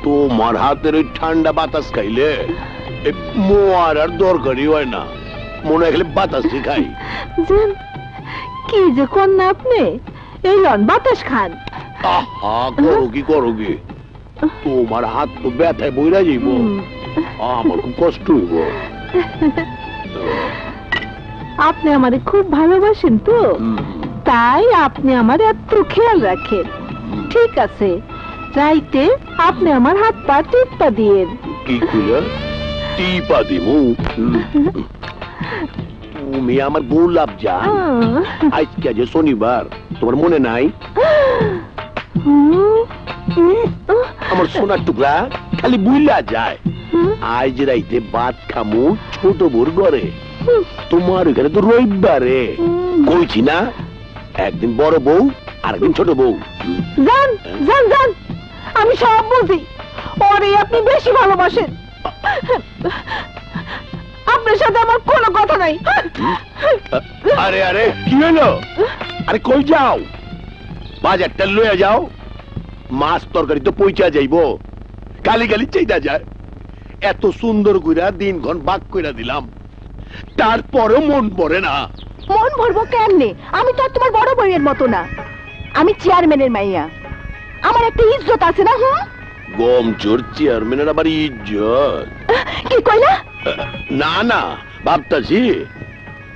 তোমার হাতের ওই ঠান্ডা বাতাস খাইলে মোয়ার আর দরকারই হয় না, মনে হয় খালি বাতাসই খাই। কি যে কোন না আপনি, এই লন বাতাস খান। আহা করো কি করো কি, তোমার হাত তো ব্যথায় বইরা যাইব, আমার খুব কষ্ট হইব। আপনি আমারে খুব ভালোবাসেন তো, তাই আপনি আমার এত খেয়াল রাখেন। ঠিক আছে, রাইতে আপনি আমার হাত পা টিপা দিয়েন। কি কইলা? টিপা দিমু? তুমি আমার গোলাপ জান। আজকে যে শনিবার, তোমার মনে নাই? আমার সোনার টুকরা খালি বুইলা যায়। আজ রাইতে ভাত খামু ছোট বোর ঘরে, তোমার ওইখানে তো রবিবারে। কইছি না একদিন বড় বউ আর একদিন ছোট বউ। জান জান জান আমি সব বুঝি, ওরে আপনি বেশি ভালোবাসেন। আপনার সাথে আমার কোনো কথা নাই। আরে আরে কি হলো? আরে কই যাও? বাজারটা লইয়া যাও, মাছ তরকারি তো পইচা যাইব। কালি কালি চাইতা যায়, এত সুন্দর কইরা দিন ঘন ভাগ কইরা দিলাম, তারপরেও মন ভরে না। মন ভরবো কেমনে? আমি তো তোমার বড় বইয়ের মতো না, আমি চেয়ারম্যানের মাইয়া, আমার একটা ইজ্জত আছে না। হুম গমচোর চেয়ারম্যানের আবার ইজ্জত? কি কইলা? না না ভাবতাছি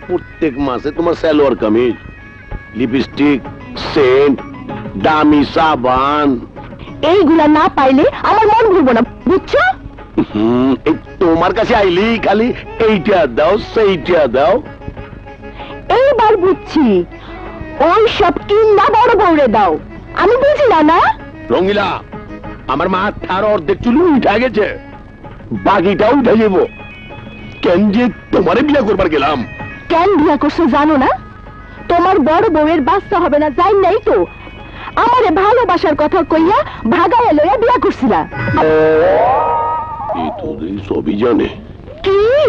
প্রত্যেক মাসে তোমার সালোয়ার কামিজ, লিপস্টিক, সেন্ট, দামি সাবান, এইগুলা না পাইলে আমার মন ভরবো না, বুঝছো? তোমার কাছে আইলি খালি এইটা দাও সেইটা দাও। এইবার বুঝছি, ওই সব কিনা বড় বউরে দাও। আমি বুঝি না না রঙিলা, আমার মাথার অর্ধেক চুল উঠা গেছে, বাকিটাও উঠে যাব। কেন যে তোমারে বিয়া করবার গেলাম? কেন বিয়া করছো জানো না? তোমার বড় বউয়ের বাচ্চা হবে না জানি নাই তো, আমারে ভালোবাসার কথা কইয়া ভাগায়া লইয়া বিয়া করছিলা। এই তো সবই জানে,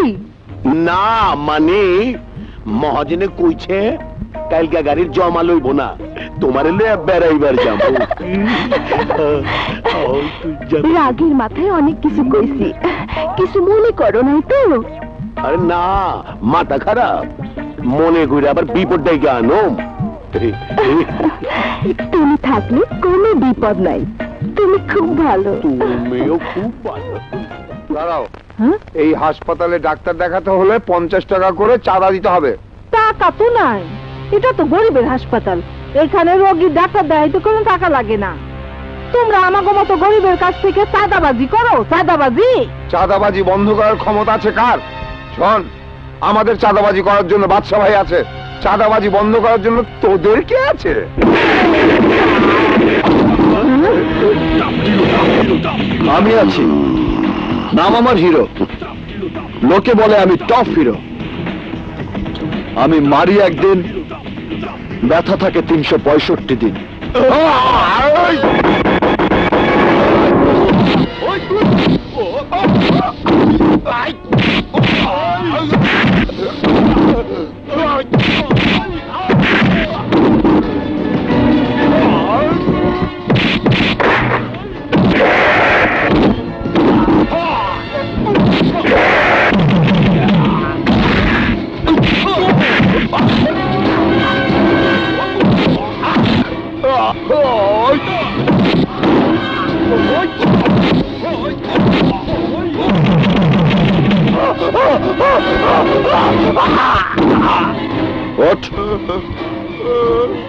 ना माने महाजने কইছে কালকা গাড়ির জমা লইব না তোমারে লইয়া বেড়াইবার যাব রাগের মাথায় অনেক কিছু কইছি কিছু মনে করো নাই তো আরে না মাথা খারাপ মনে কইরা আবার বিপদ ডাইগা আনো তুমি থাকলে কোনো বিপদ নাই তুমি খুব ভালো তুমিও খুব ভালো দাঁড়াও এই হাসপাতালে ডাক্তার দেখাতে হলে পঞ্চাশ টাকা করে চাঁদা দিতে হবে টাকা তো নাই এটা তো গরিবের হাসপাতাল এখানে রোগী ডাক্তার দেখাইতে কোনো টাকা লাগে না তোমরা আমাগো মতো গরিবের কাছ থেকে চাঁদাবাজি করো চাঁদাবাজি চাঁদাবাজি বন্ধ করার ক্ষমতা আছে কার শোন আমাদের চাঁদাবাজি করার জন্য বাদশা ভাই আছে চাঁদাবাজি বন্ধ করার জন্য তোদের কে আছে আমি আছি नाम आमार हिरो लोके बोले आमी टॉप हिरो आमी मारी एक दिन बैठा था के तीन सौ पैंसठ दिन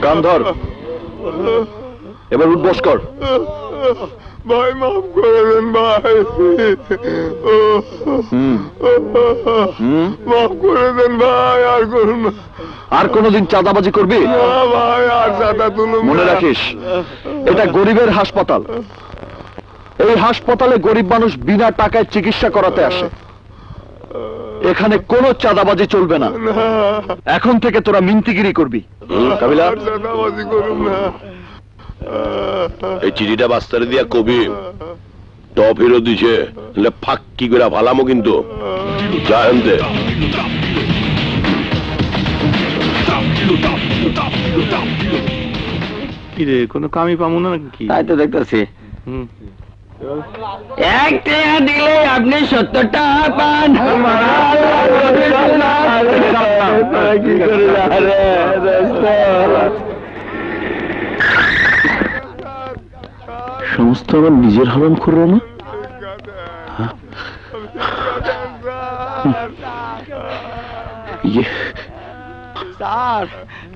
कांधर एबार उठबस कर भाई माफ करेन भाई माफ करे देन भाई आर कोन आर कोनदिन চাঁদাবাজি করবি না ভাই আর চাঁদা তুলো মনে রাখিস এটা গরিবের হাসপাতাল এই হাসপাতালে গরিব মানুষ বিনা টাকায় চিকিৎসা করাতে আসে এখানে কোনো চাঁদাবাজি চলবে না এখন থেকে তোরা মিনতিগিরি করবি কাবিলা চাঁদাবাজি করুম না এই চিঠিটা বাস্তারে দিয়া কবি টপ হিরো দিছে লে ফাক্কি করে ভালামো কিন্তু জানতে কি রে কোনো কামই পামু না নাকি তাই তো দেখতাছি হুম अपने सत्तर टाका पान समस्त निजे हराम करो ना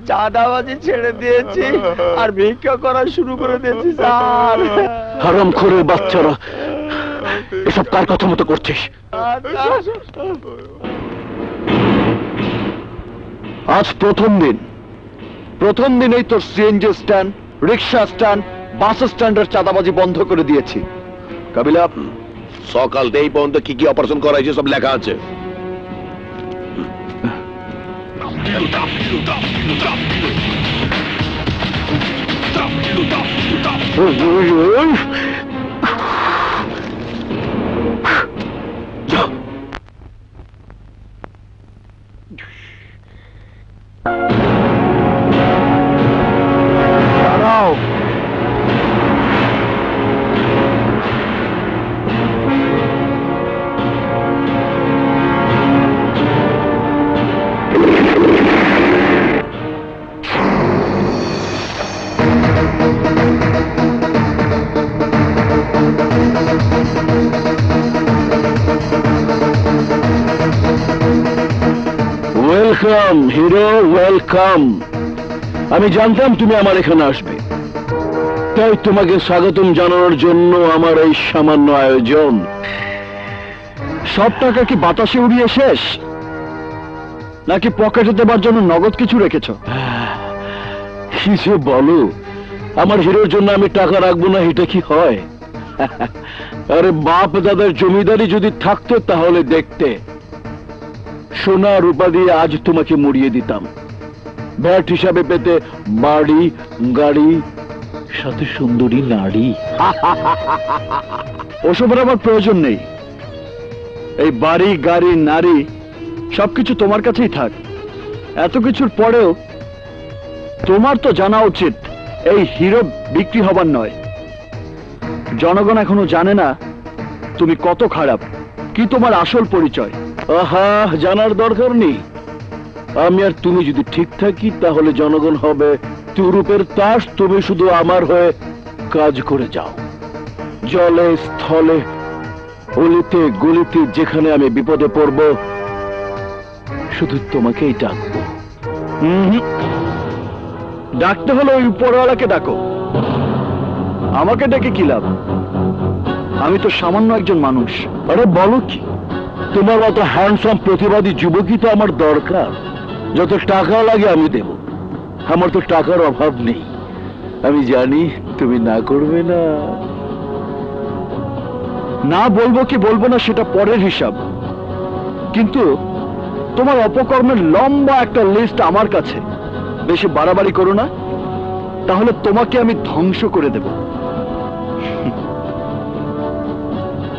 चाँदाबाजी छेड़े दिए और भिक्षा करा शुरू कर दिए सर हराम खोरे बाच्चारा सब कार कथा मतो करछिस आज प्रथम दिन प्रथम दिन तोर CNG stand rickshaw stand bus स्टैंडर चाँदाबाजी बंध कर दिए कबिला सकाल देई पर्यन्त की की ऑपरेशन कराइछे सब लेखा आछे হিরো ওয়েলকাম আমি জানতাম তুমি আমার এখানে আসবে তাই তোমাকে স্বাগতম জানানোর জন্য আমার এই সামান্য আয়োজন সব টাকা কি বাতাসে উড়িয়ে শেষ নাকি পকেটে দেবার জন্য নগদ কিছু রেখেছো কিছু বলো আমার হিরোর জন্য আমি টাকা রাখবো না এটা কি হয় আরে বাপ দাদার জমিদারি যদি থাকতো তাহলে দেখতে सोना रूपा दिए आज तुम्हें मुड़िए दिताम बैट हिसाब पेते बाड़ी गाड़ी साथे सुंदरी नारी ओसबेर आमार प्रयोजन नहीं এই বাড়ি গাড়ি নারী সবকিছু তোমার কাছেই থাক। এত কিছুর পরেও তোমার তো জানা উচিত এই হিরো বিক্রি হবার নয়। জনগণ এখনো জানে না তুমি কত খারাপ, কি তোমার আসল পরিচয়। আহা, জানার দরকার নেই। আমি আর তুমি যদি ঠিক থাকি তাহলে জনগণ হবে তুরুপের তাস। তুমি শুধু আমার হয়ে কাজ করে যাও। জলে স্থলে অলিতে গলিতে যেখানে আমি বিপদে পড়ব শুধু তোমাকেই ডাকবো। ডাকতে হলে ওই উপরওয়ালাকে ডাকো, আমাকে ডেকে কি লাভ? আমি তো সামান্য একজন মানুষ। আরে বলো কি, তোমার মতো হ্যান্ডসাম প্রতিবাদী যুবকই তো আমার দরকার। যত টাকা লাগে আমি দেব, আমার তো টাকার অভাব নেই। আমি জানি তুমি না করবে না। না বলবো কি বলবো না সেটা পরের হিসাব, কিন্তু তোমার অপকর্মের লম্বা একটা লিস্ট আমার কাছে। বেশি বাড়াবাড়ি করো না, তাহলে তোমাকে আমি ধ্বংস করে দেব।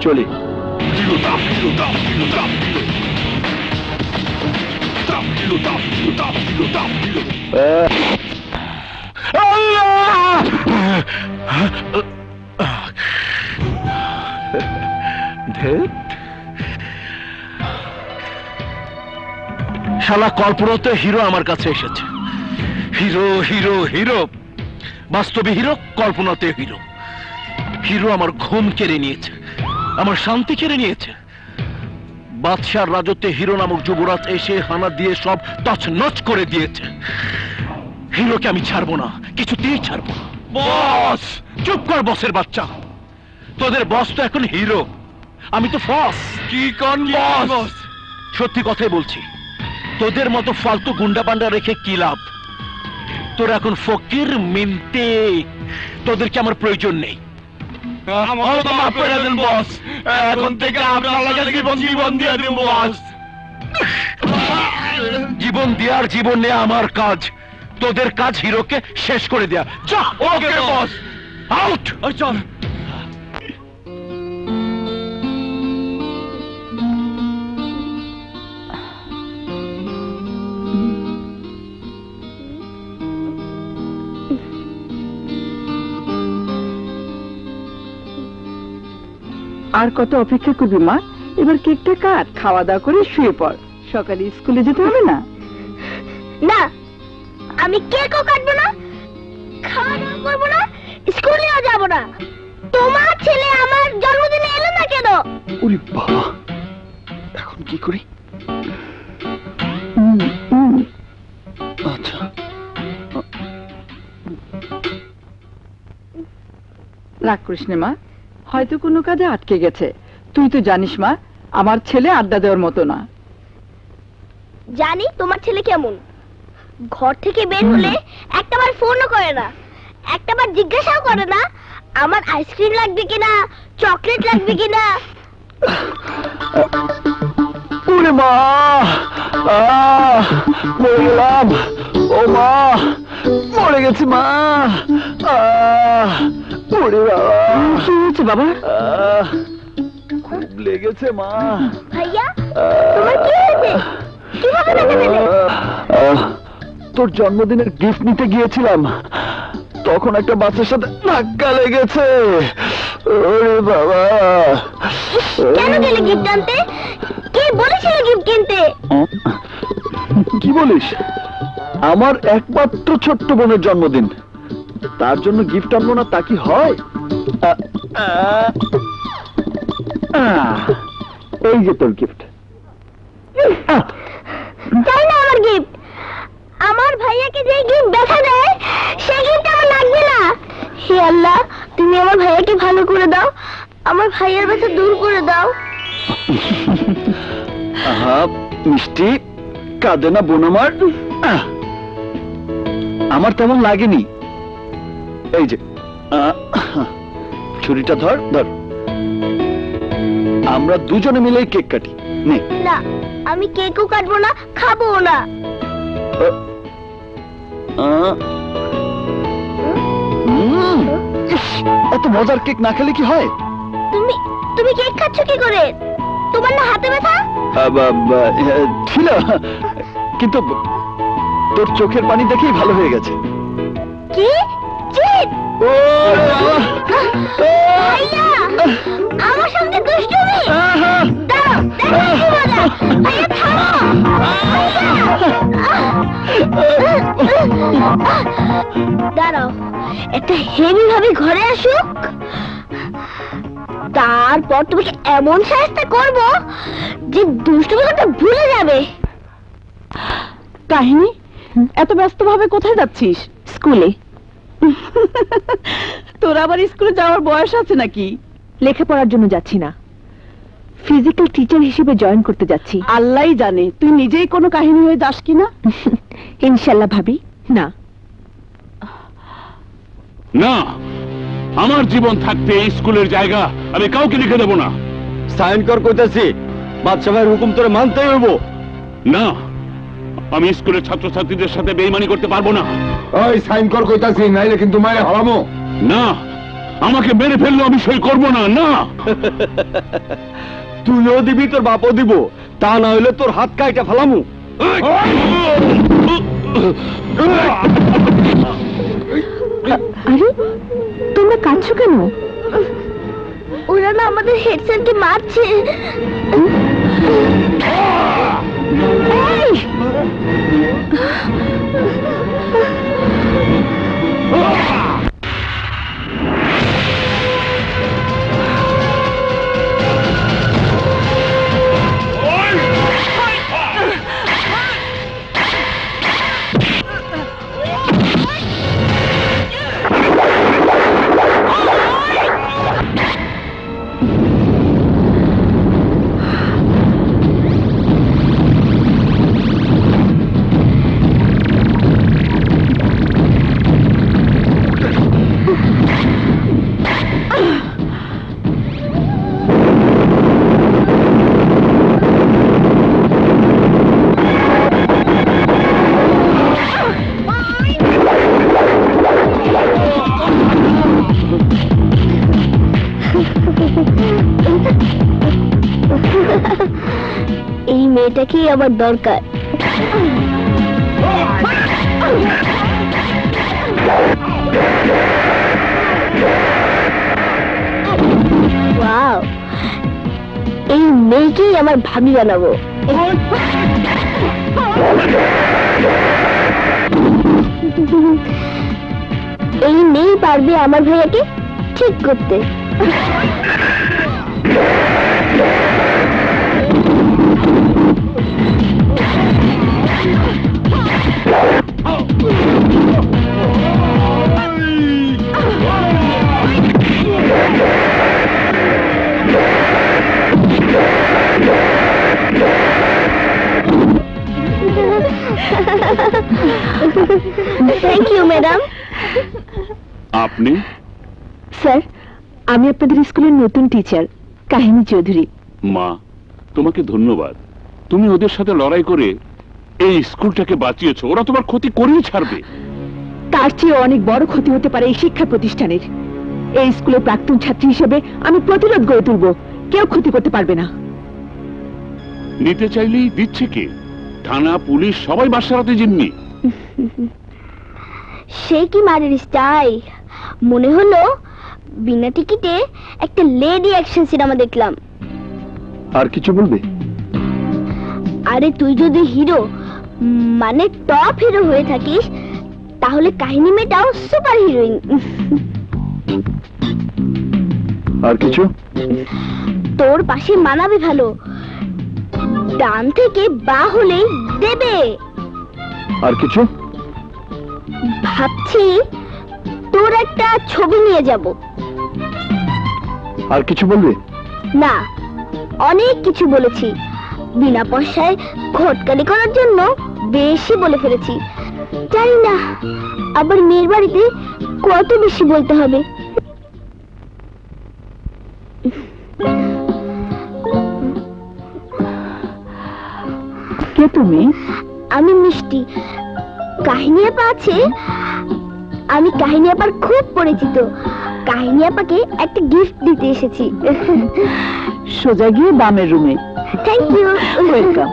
চলি। শালা কল্পনাতে হিরো আমার কাছে এসেছে। হিরো হিরো হিরো, বাস্তবে হিরো, কল্পনাতে হিরো। হিরো আমার ঘুম কেড়ে নিয়েছে, আমার শান্তি কেড়ে নিয়েছে। বাদশার রাজত্বে হিরো নামক যুবরাজ এসে হানা দিয়ে সব তছনছ করে দিয়েছে। হিরোকে আমি ছাড়বো না, কিছুতেই ছাড়বো না। বস! চুপ কর বসের বাচ্চা। তোদের বস তো এখন হিরো, আমি তো বস। কি কোন বস? সত্যি কথাই বলছি, তোদের মতো ফালতু গুন্ডা পান্ডা রেখে কি লাভ? তোরা এখন ফকির মিনতে, তোদেরকে আমার প্রয়োজন নেই। জীবন দেওয়ার জীবন নেয়া আমার কাজ, তোদের কাজ হিরোকে শেষ করে দেয়া। যা। Okay boss, out. চল। আর কত অপেক্ষা করবি মা? এবার কেকটা কাট, খাওয়া দাওয়া করে শুয়ে পড়। সকালে স্কুলে যেতে হবে না? না, আমি কেকও কাটবো না, খাওয়া দাওয়া করবো না, স্কুলেও যাব না। তোমার ছেলে আমার জন্মদিনে এলো না কেন? ওরে বাবা, এখন কি করি? আচ্ছা, রাগ করিস না মা, হয়তো কোনো কাজে আটকে গেছে। তুই তো জানিস মা, আমার ছেলে আড্ডা দেওয়ার মতো না। জানি তোমার ছেলে কেমন, ঘর থেকে বের হলে একটাবার ফোনও করে না, একটাবার জিজ্ঞাসাও করে না আমার আইসক্রিম লাগবে কিনা, চকলেট লাগবে কিনা। ওরে মা, মরে গেলাম। ও মা, মরে গেছি মা। বাবা, খুব লেগেছে মা। ভাইয়া, তোমার কি হয়েছে? কিভাবে বেঁচে গেলে? তোর জন্মদিনের গিফট নিতে গিয়েছিলাম, তখন একটা বাচ্চার সাথে ধাক্কা লেগেছে। ওরে বাবা, কেন গেলে গিফট আনতে? কে বলেছিল গিফট কিনতে? কি বলিস? আমার একমাত্র ছোট্ট বোনের জন্মদিন, তার জন্য গিফট আনবো না তা কি হয়? এই যে তোর গিফট। তাই না আমার গিফট? আমার ভাইয়াকে যে গিফট দেখা দেয় সেই গিফট আমার লাগবে না। হে আল্লাহ, তুমি আমার ভাইয়াকে ভালো করে দাও, আমার ভাইয়ার ব্যথা দূর করে দাও। আহা মিষ্টি, কাঁদে না বোন আমার। আমার তেমন লাগেনি। এই যে ছুরিটা ধর ধর, আমরা দুজনে মিলে কেক কাটি। না, আমি কেকও কাটবো না, খাবো না। এত মজার কেক না খেলে কি হয়? তুমি তুমি কেক খাচ্ছ কি করে? তোমার না হাতে ব্যথা? ছিল, কিন্তু তোর চোখের পানি দেখেই ভালো হয়ে গেছে। কি জিত? ও ভাইয়া আমার সঙ্গে দুষ্টুমি? দাঁড়াও, দেখো কি মজা। ভাইয়া থামো, দাঁড়াও একটা হেভি ভাবে ঘরে আসুক, তারপর তোমাকে এমন শায়েস্তা করব যে দুষ্টুমি কথা ভুলে যাবে। কাহিনী, এত ব্যস্ত ভাবে কোথায় যাচ্ছিস? স্কুলে। তোর আবার স্কুলে যাওয়ার বয়স আছে নাকি? লেখাপড়ার জন্য যাচ্ছি না, ফিজিক্যাল টিচার হিসেবে জয়েন করতে যাচ্ছি। আল্লাহই জানে তুই নিজেই কোনো কাহিনী হয়ে যাস কিনা। ইনশাল্লাহ ভাবি। না না, আমার জীবন থাকতে স্কুলের জায়গা আমি কাউকে লিখে দেব না। সাইন কর কইতাছি, বাদশা ভাইয়ের হুকুম তোরে মানতেই হইব। না, আমি স্কুলের ছাত্রছাত্রীদের সাথে বেঈমানি করতে পারবো না। ওই সাইন কর কইতাছি, নাইলে কিন্তু মাইরে হারামো। না, আমাকে মেরে ফেললে আমি সই করব না। না, তুইও দিবি, তোর বাপও দিব, তা না হইলে তোর হাত কাইটা ফেলামু। আরে তোমরা কাঁদছো কেন? ওরা না আমাদের হেড স্যারকে মারছে। কি আবার দরকার? ওয়াও, এই মেয়েকেই আমার ভাবি বানাবো। এই মেয়ে পারবে আমার ভাইয়াকে ঠিক করতে। Thank you, madam. আপনি? স্যার, আমি আপনাদের স্কুলের নতুন টিচার কাহিনী চৌধুরী। মা, তোমাকে ধন্যবাদ, তুমি ওদের সাথে লড়াই করে এই স্কুলটাকে বাঁচিয়েছো। ওরা তোমার ক্ষতি করেই ছাড়বে। তার চেয়ে অনেক বড় ক্ষতি হতে পারে এই শিক্ষা প্রতিষ্ঠানের। এই স্কুলে প্রাক্তন ছাত্রী হিসেবে আমি প্রতিরোধ গড়ে তুলবো, কেউ ক্ষতি করতে পারবে না। নিতে চাইলেই দিচ্ছে কে? থানা, পুলিশ সবাই বাদশারাতে জিম্মি। সে কি মারের স্টাইল! মনে হলো বিনা টিকিটে একটা লেডি অ্যাকশন সিনেমা দেখলাম। আর কিছু বলবে? আরে তুই যদি হিরো মানে টপ হিরো হয়ে থাকিস, তাহলে কাহিনী মেটাও সুপার হিরোইন। আর কিছু? তোর পাশে মানাবে ভালো, ডান থেকে বা হলেই দেবে। আর কিছু? ভাবছি তোর একটা ছবি নিয়ে যাব। আর কিছু বলবে? না, অনেক কিছু বলেছি। বিনা পয়সায় ঘটকালি করার জন্য বেশি বলে ফেলেছি। জানি না আবার মেয়ের বাড়িতে কত বেশি বলতে হবে। কে তুমি? আমি মিষ্টি, কাহিনী আপা আছে। আমি কাহিনী আপার খুব পরিচিত। কাহিনী আপনাকে একটা গিফট দিতে এসেছি। সোজা গিয়ে বামের রুমে। Thank you. ওয়েলকাম।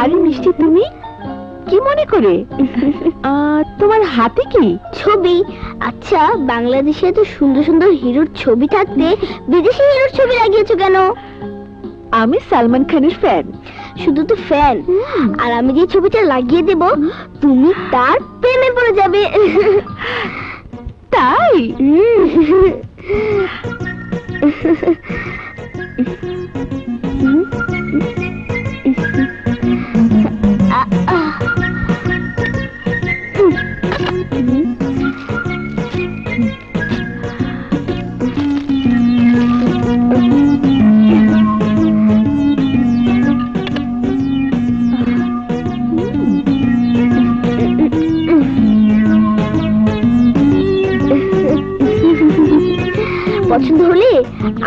আরে মিষ্টি, তুমি কি মনে করে? তোমার হাতে কি? ছবি। আচ্ছা, বাংলাদেশে এত সুন্দর সুন্দর হিরোর ছবি থাকতে বিদেশি হিরোর ছবি লাগিয়েছো কেন? আমি সালমান খানের ফ্যান। শুধু তো ফ্যান, আর আমি যে ছবিটা লাগিয়ে দেব তুমি তার প্রেমে পড়ে যাবে। তাই? পছন্দ হলে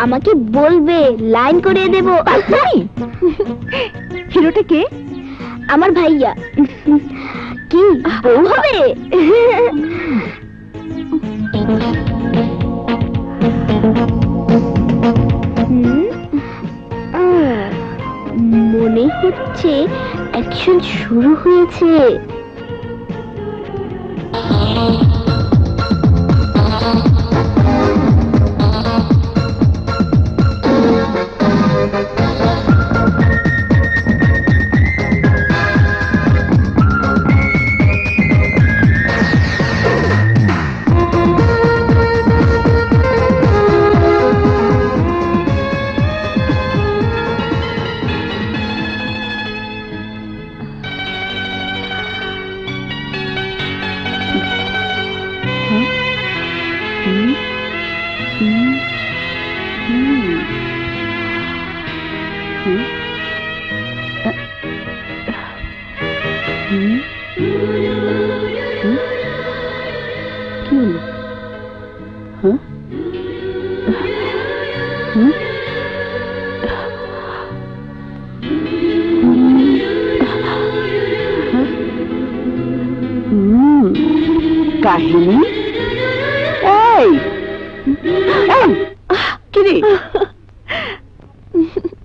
আমাকে বলবে, লাইন করে দেবো। হিরোটা কে? আমার ভাইয়া। কি বউ হবে? মনে হচ্ছে অ্যাকশন শুরু হয়েছে।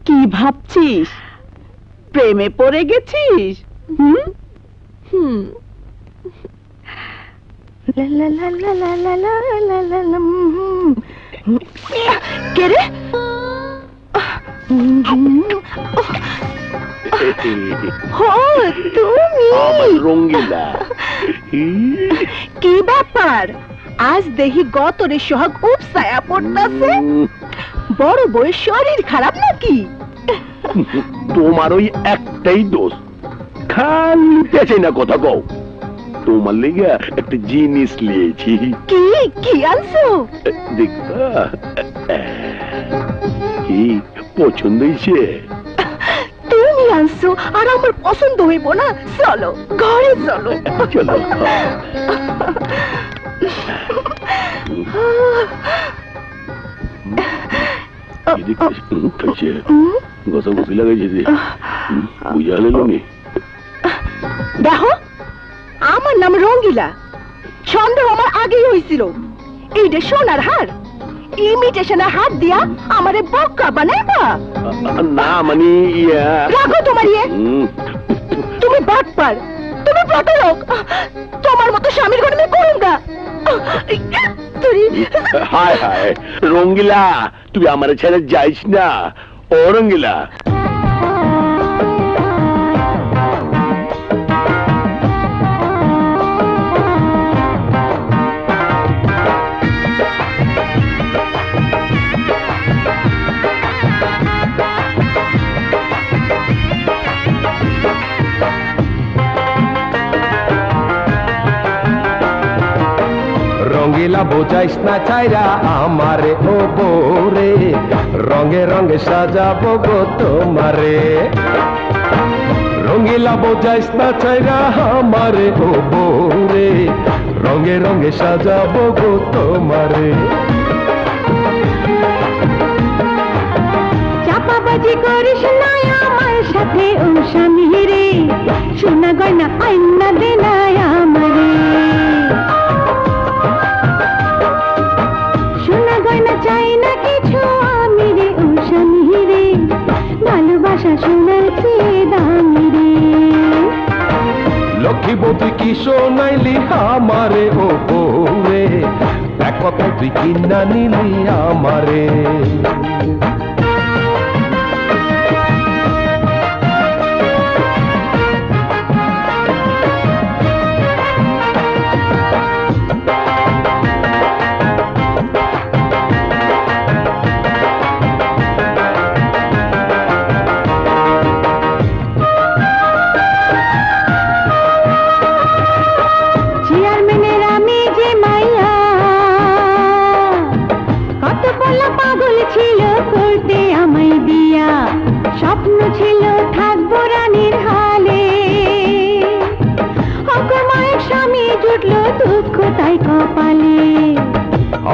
কি ভাবছিস? প্রেমে পড়ে গেছিস? হুম হুম। কে রে? রঙ্গিলা। কি ব্যাপার? আজ দেখি গতরে সোহাগ উপসায়া পড়তাছে। বড় বউয়ের শরীর খারাপ নাকি? তোমার ওই একটাই দোষ, খালি পেছে না কথা কও। তোমার লেগে একটা জিনিস লিয়েছি। কি কি আনছো? দেখবা কি পছন্দ হয়েছে। তুমি আনছো আর আমার পছন্দ হইব না? চলো ঘরে চলো। চলো। দেখো, আমার নাম রঙ্গিলা। ছন্দ আমার আগেই হয়েছিল। এইটা সোনার হার, ইমিটেশনের হাত দিয়া আমারে বক্কা বানাইবা না? মানে রাখো তোমার ইয়ে। তুমি বাটপার, তুমি প্রতারক। তোমার মতো স্বামীর ঘরে আমি করুম না। হায় হায় রঙ্গিলা, তুই আমার ছেড়ে যাইস না। ও রঙ্গিলা, রঙ্গিলা বোঝাইস না চাইরা আমারে ও বৌরে, রঙে রঙে সাজাবো গো তোমারে। রঙ্গিলা বোঝাইস না চাইরা আমারে ও বৌরে, রঙে রঙে সাজাবো গো তোমারে। লক্ষ্মীবতী কি সোনাইলি আমারে ও বউরে, দেখো তো তুই কিনা নিলি আমারে।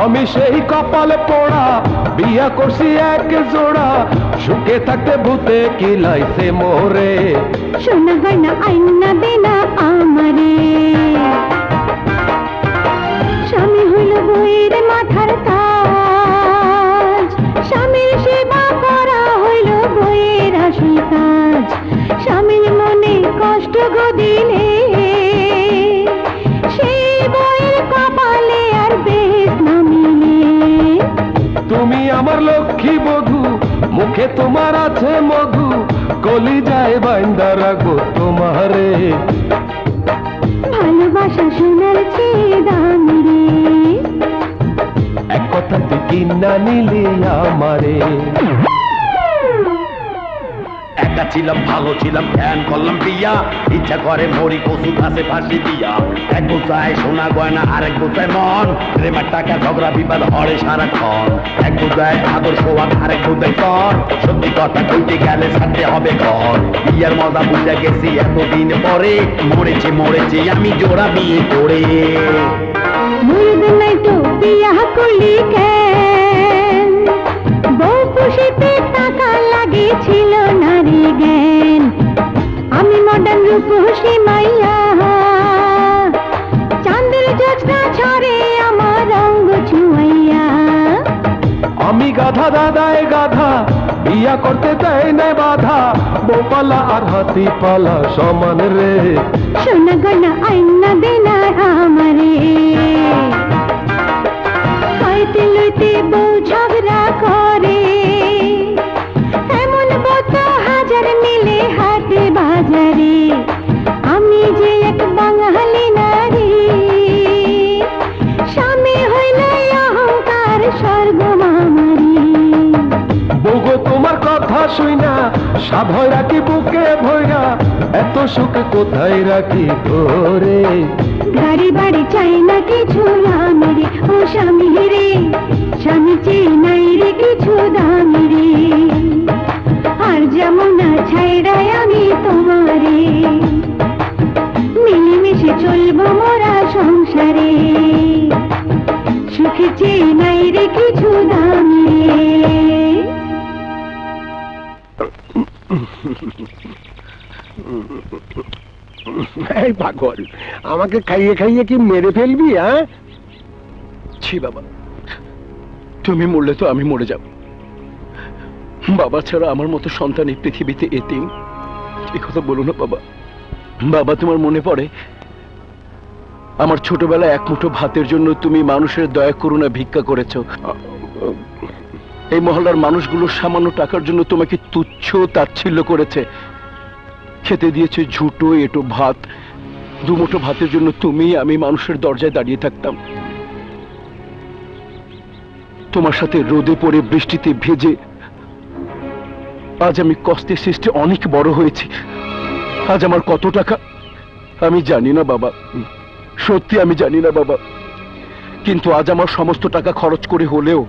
আমি সেই কপাল পোড়া বিয়া করছি এক জোড়া, সুখে থাকতে ভূতে কি লাইছে মোরে। শোনা গয়না আইনা দেনা আমারে, স্বামী হইল বউয়ের মাথার তাজ, স্বামীর সেবা করা হইল বউয়ের আসল কাজ। স্বামীর মনে কষ্ট গো দিলে লক্ষ্মী বধু, মুখে তোমার আছে মধু, গলি যায় বাইন্দা রাখবো তোমারে। ভালোবাসা শোনার চেয়ে দামি রে, এক কথা তুই কিনা নিলি আমারে। একা ছিলাম ভালো ছিলাম, ধ্যান করলাম বিয়া, ইচ্ছা করে মরি কচু ঘাসে ফাঁসি দিয়া। এক গোছায় সোনা গয়না আর এক গোছায় মন, প্রেমের টাকা ঝগড়া বিবাদ হরে সারাক্ষণ। এক গোছায় আদর সোয়াদ আর এক গোছায় কর, সত্যি কথা কইতে গেলে ছাড়তে হবে ঘর। বিয়ার মজা বুঝা গেছি এতদিন পরে, মরেছি মরেছি আমি জোড়া বিয়ে করে। বিয়া করলি কেন, বউ পুষিতে টাকা লাগেছিল নারী জ্ঞান। আমি মডার্ন রূপসী মাইয়া, চাঁদের জোছনা ছড়ে আমার রঙ ছুঁইয়া। আমি গাধা দাদায় গাধা, বিয়া করতে দেয় না বাধা, বোপালা আর হাতি পালা সমান রে। শোনা গয়না আইনা দেনা আমারে, খাইতে লইতে বউ ঝগড়া করে। আমি যে এক বাঙালি নারী, স্বামী হইল অহংকার স্বর্গ মামারি। বউগো তোমার কথা শুইনা সাধয় রাখি বুকে ভরা, এত সুখ কোথায় রাখি ধরে। গাড়ি বাড়ি চাই না কিছু আমি রে, ও স্বামী রে, স্বামী চাই নাই রে কিছু দামি রে। আর যেমন ছাইড়াই আমি তোমারে, মিলেমিশে চলবো মোরা সংসারে। সুখে চেয়ে নাই রে কিছু দামি রে। এই পাগল, আমাকে খাইয়ে খাইয়ে কি মেরে ফেলবি? হ্যাঁ, ছি বাবা, তুমি মরলে তো আমি মরে যাব। বাবা ছাড়া আমার মতো সন্তান এই পৃথিবীতে এতিম। এই কথা বলো না বাবা। বাবা, তোমার মনে পড়ে আমার ছোটবেলায় এক মুঠো ভাতের জন্য তুমি মানুষের দয়া করুণা ভিক্ষা করেছ। এই মহল্লার মানুষগুলো সামান্য টাকার জন্য তোমাকে তুচ্ছ তাচ্ছিল্য করেছে। খেতে দিয়েছে ঝুটো এটো ভাত, দুমুঠো ভাতের জন্য তুমি আমি মানুষের দরজায় দাঁড়িয়ে থাকতাম। তোমার সাথে রোদে পড়ে বৃষ্টিতে ভেজে আজ আমি কষ্টে সৃষ্টে অনেক বড় হয়েছি। আজ আমার কত টাকা আমি জানি না বাবা, সত্যি আমি জানি না বাবা। কিন্তু আজ আমার সমস্ত টাকা খরচ করে হলেও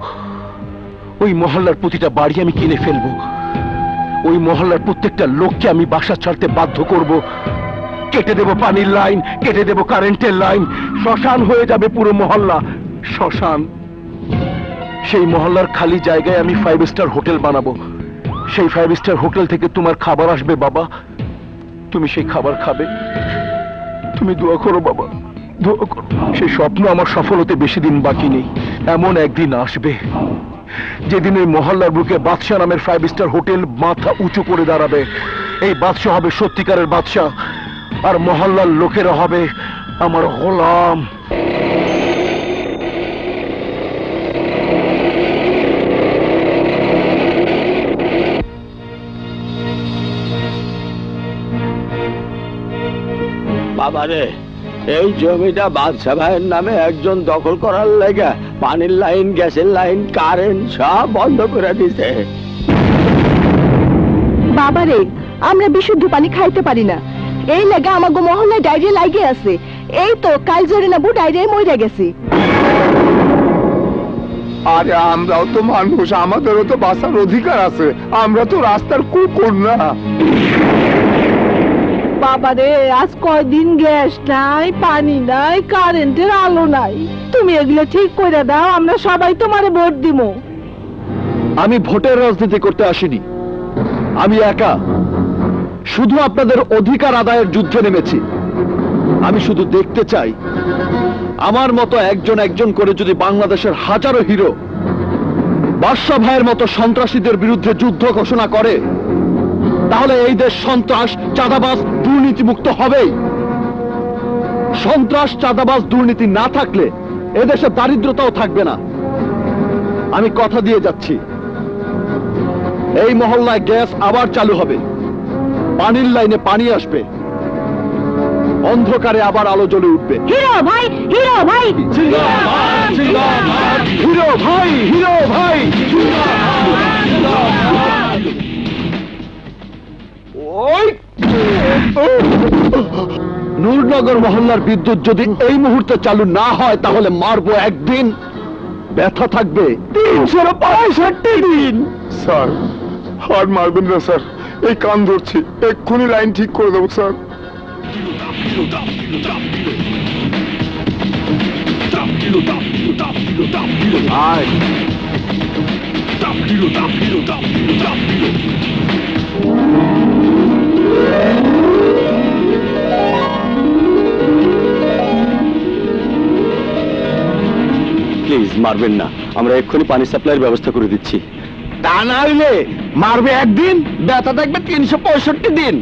ওই মহল্লার প্রতিটা বাড়ি আমি কিনে ফেলব। ওই মহল্লার প্রত্যেকটা লোককে আমি বাসা ছাড়তে বাধ্য করব। কেটে দেব পানির লাইন, কেটে দেব কারেন্টের লাইন, শ্মশান হয়ে যাবে পুরো মহল্লা শ্মশান। সেই মহল্লার খালি জায়গায় আমি ফাইভ স্টার হোটেল বানাবো। সেই ফাইভ স্টার হোটেল থেকে তোমার খাবার আসবে বাবা, তুমি সেই খাবার খাবে। তুমি দোয়া করো বাবা, দোয়া করো। সেই স্বপ্ন আমার সফল হতে বেশি দিন বাকি নেই। এমন একদিন আসবে जेदिन मोहल्लार बुके बादशाह नामेर फाइव स्टार होटेल माथा उचू करे दाड़ाबे ए बादशाह हबे सत्यिकारेर बादशाह और मोहल्लार लोकेरा हबे आमार गोलाम। बाबा रे এই জমিটা বাদশা ভাইয়ের নামে একজন দখল করার লাগা পানির লাইন গ্যাসের লাইন কারেন্ট সব বন্ধ করে দিয়েছে। বাবা রে আমরা বিশুদ্ধ পানি খাইতে পারি না এই লাগা আমাগো মহল্লায় ডায়রিয়া লাগে আছে এই তো কাল জরে না বুড়া ডায়রিয়ায় মরে গেছে। আরে আমরাও তো মানুষ আমাদেরও তো বাঁচার অধিকার আছে আমরা তো রাস্তার কুকুর না। बाबा रे आज कय दिन गैस नाई पानी नाई कारेंटर आलो नाई तुमी एगुलो ठीक करे दाओ आमरा सबाई तोमारे भोट दिमो। आमी भोटेर राजनीति करते आसिनी आमी एका शुधु आपनादेर अधिकार आदायेर युद्धे नेमेछि। आमी शुधु देखते चाई आमार मतो एकजन एकजन करे जोदि बांग्लादेशेर हजारो हिरो बादशाह भाइयेर मतो सन्त्रासीदेर बिरुद्धे युद्ध घोषणा करे তাহলে এই দেশ সন্ত্রাস চাঁদাবাজ দুর্নীতি মুক্ত হবেই। সন্ত্রাস চাঁদাবাজ দুর্নীতি না থাকলে এই দেশে দারিদ্রতাও থাকবে না। আমি কথা দিয়ে যাচ্ছি এই মহল্লায় গ্যাস আবার চালু হবে পানির লাইনে পানি আসবে অন্ধকারে আবার আলো জ্বলে উঠবে। হিরো ভাই হিরো ভাই জিন্দাবাদ জিন্দাবাদ হিরো ভাই হিরো ভাই জিন্দাবাদ জিন্দাবাদ। नूरनगर मोहल्लार विद्युत जदि एई मुहूर्ते चालू ना हय ताहले मारबो एकदिन व्यथा थाकबे तीन सौ पैंसठ दिन। सर हार मारबेन ना सर एई कान धरछि एखुनी लाइन ठीक करे देब सर। आय दापिलो दापिलो दापिलो दापिलो प्लीज मारबेन ना आमरा एखुनी पानी सप्लाईर व्यवस्था करे दिच्छी। ता ना हइले मारबे एकदिन बेथा थाकबे तीन सौ पैंसठ दिन।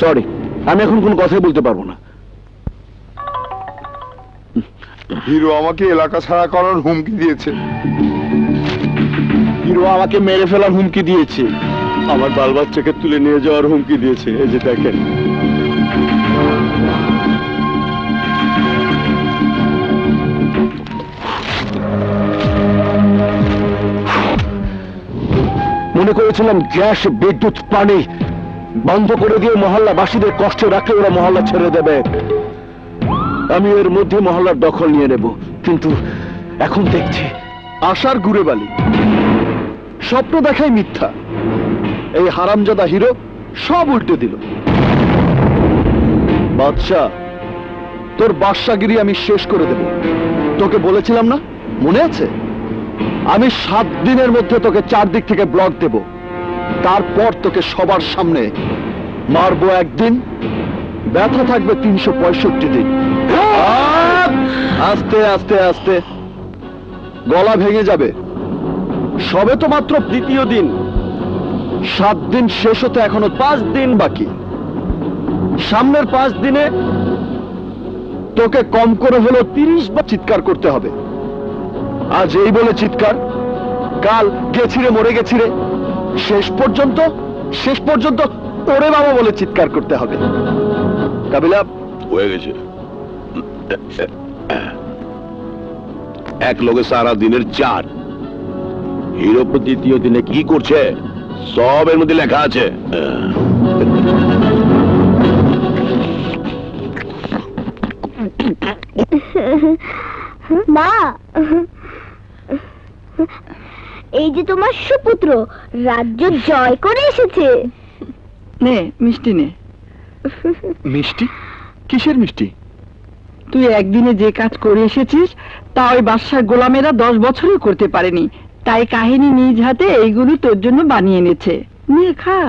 सरि आमि एखन कोन कोथाई बोलते पारबो ना। হিরো আমাকে এলাকা ছাড়া করার হুমকি দিয়েছে হিরো আমাকে মেরে ফেলার হুমকি দিয়েছে আমার বাল বাচ্চাকে তুলে নিয়ে যাওয়ার হুমকি দিয়েছে। এই যে দেখেন মনে করেছিলাম গ্যাস বিদ্যুৎ পানি বন্ধ করে দিয়ে মহল্লাবাসীদের কষ্ট রাখলে ওরা মহল্লা ছেড়ে দেবে আমি এর মধ্যে মহল্লার দখল নিয়ে নেব কিন্তু এখন দেখছি আশার গুড়েবালি স্বপ্ন দেখাই মিথ্যা এই হারামজাদা হিরো সব উল্টে দিল। বাদশাহ তোর বাদশাহগিরি আমি শেষ করে দেব তোকে বলেছিলাম না মনে আছে আমি সাত দিনের মধ্যে তোকে চারদিক থেকে ব্লক দেব তারপর তোকে সবার সামনে মারবো একদিন ব্যথা থাকবে তিনশো পঁয়ষট্টি দিন। আস্তে আস্তে আস্তে গলা ভেঙে যাবে সবে তো মাত্র দ্বিতীয় দিন সাত দিন শেষ হতে এখনো পাঁচ দিন বাকি সামনের পাঁচ দিনে তোকে কম করে হলো তিরিশ বার চিৎকার করতে হবে। আজ এই বলে চিৎকার কাল গেছিরে মরে গেছিরে শেষ পর্যন্ত শেষ পর্যন্ত তোরে বাবা বলে চিৎকার করতে হবে। কাবিলা হয়ে গেছে এক লোকে সারা দিনের চার হিরো দ্বিতীয় দিনে কি করছে সব এর মধ্যে লেখা আছে। মা এই যে তোমার সুপুত্র রাজ্য জয় করে এসেছে নে মিষ্টি নে। মিষ্টি কিসের মিষ্টি? তুই একদিনে যে কাজ করে এসেছিস তা ওই বাদশার গোলামেরা দশ বছরও করতে পারেনি তাই কাহিনী নিজ হাতে এইগুলো তোর জন্য বানিয়ে এনেছে। นี่ค่ะ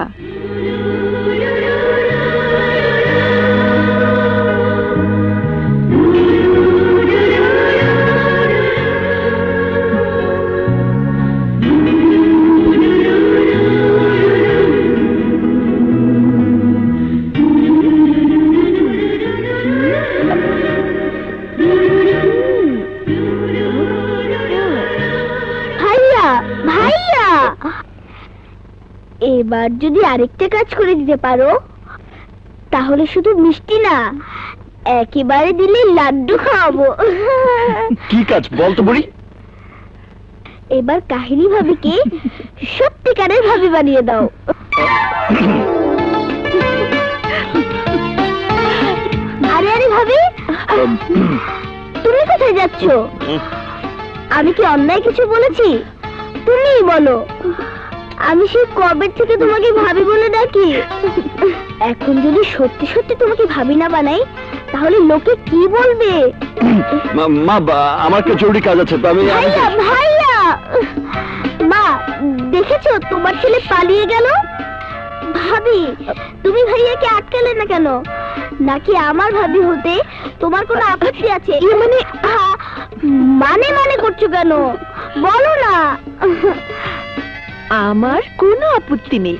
এবার যদি আরেকটা কাজ করে দিতে পারো তাহলে শুধু মিষ্টি না একেবারে দিলে লাড্ডু খাবো। কি কাজ বল তো বুড়ি? এবার কাহিনী ভাবিকে সত্যিকারের ভাবি বানিয়ে দাও। আরে আরে ভাবি তুমি কোথায় যাচ্ছ? আমি কি অন্যায় কিছু বলেছি? তুমিই বলো। আমি সেই কবে থেকে তোমাকে ভাবি বলে ডাকি। এখন যদি সত্যি সত্যি তোমাকে ভাবি না বানাই তাহলে লোকে কি বলবে? মা আমার একটা জরুরি কাজ আছে। ভাইয়া ভাইয়া মা দেখেছো তোমার ছেলে পালিয়ে গেল। ভাবি তুমি ভাইয়াকে আটকালে না কেন? নাকি আমার ভাবি হতে তোমার কোনো আপত্তি আছে? মানে মানে মানে করছো কেন? বলো না। আমার কোনো আপত্তি নেই।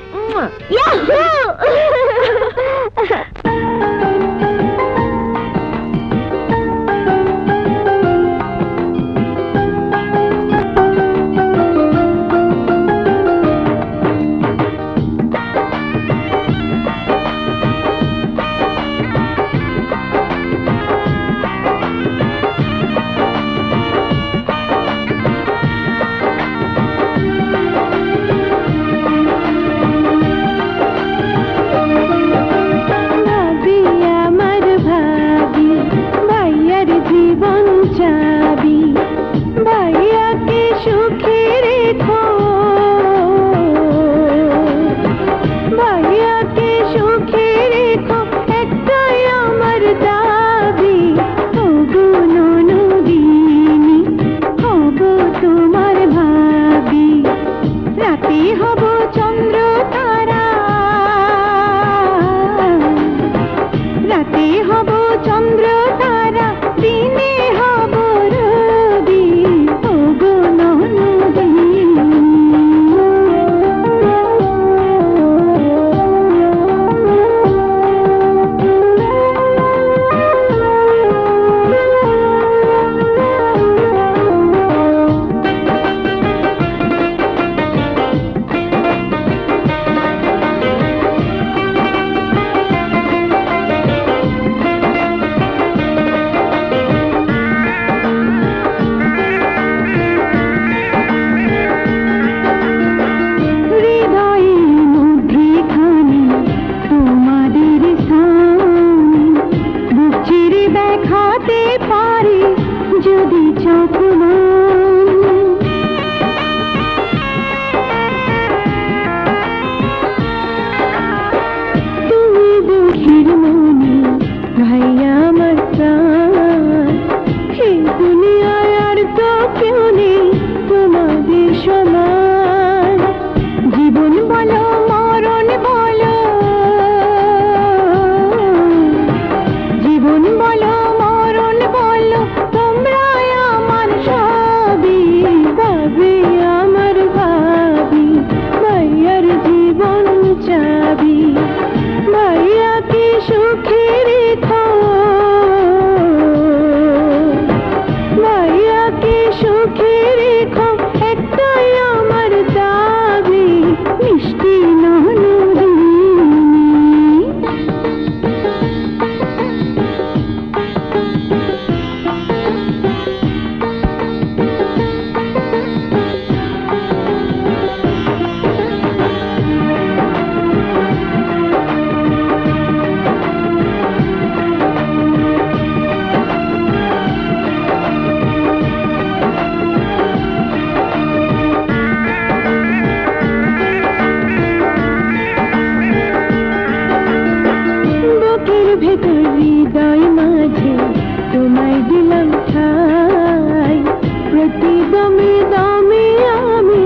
दमे दमे आमी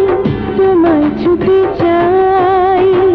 तुम्हारे छुपे जाए।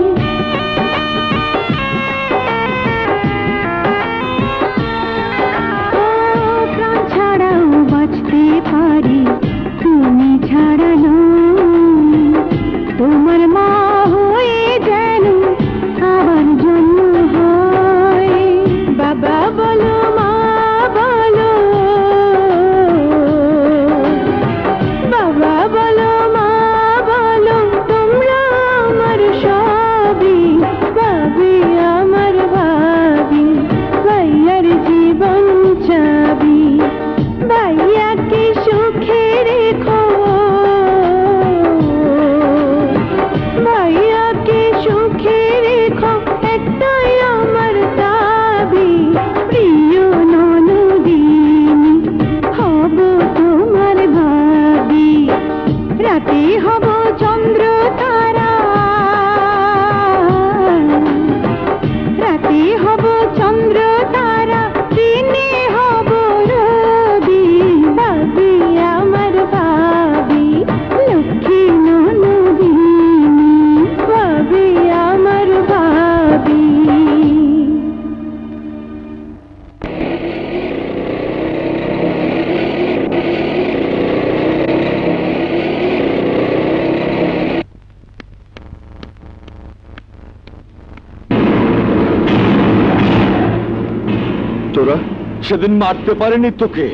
दिन मारते पारेनी तोके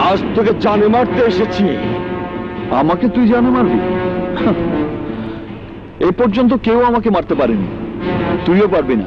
आज तोके जाने मारते एसेছি আমাকে তুই জানে মারবি এই পর্যন্ত কেউ আমাকে মারতে পারেনি তুইও পারবি না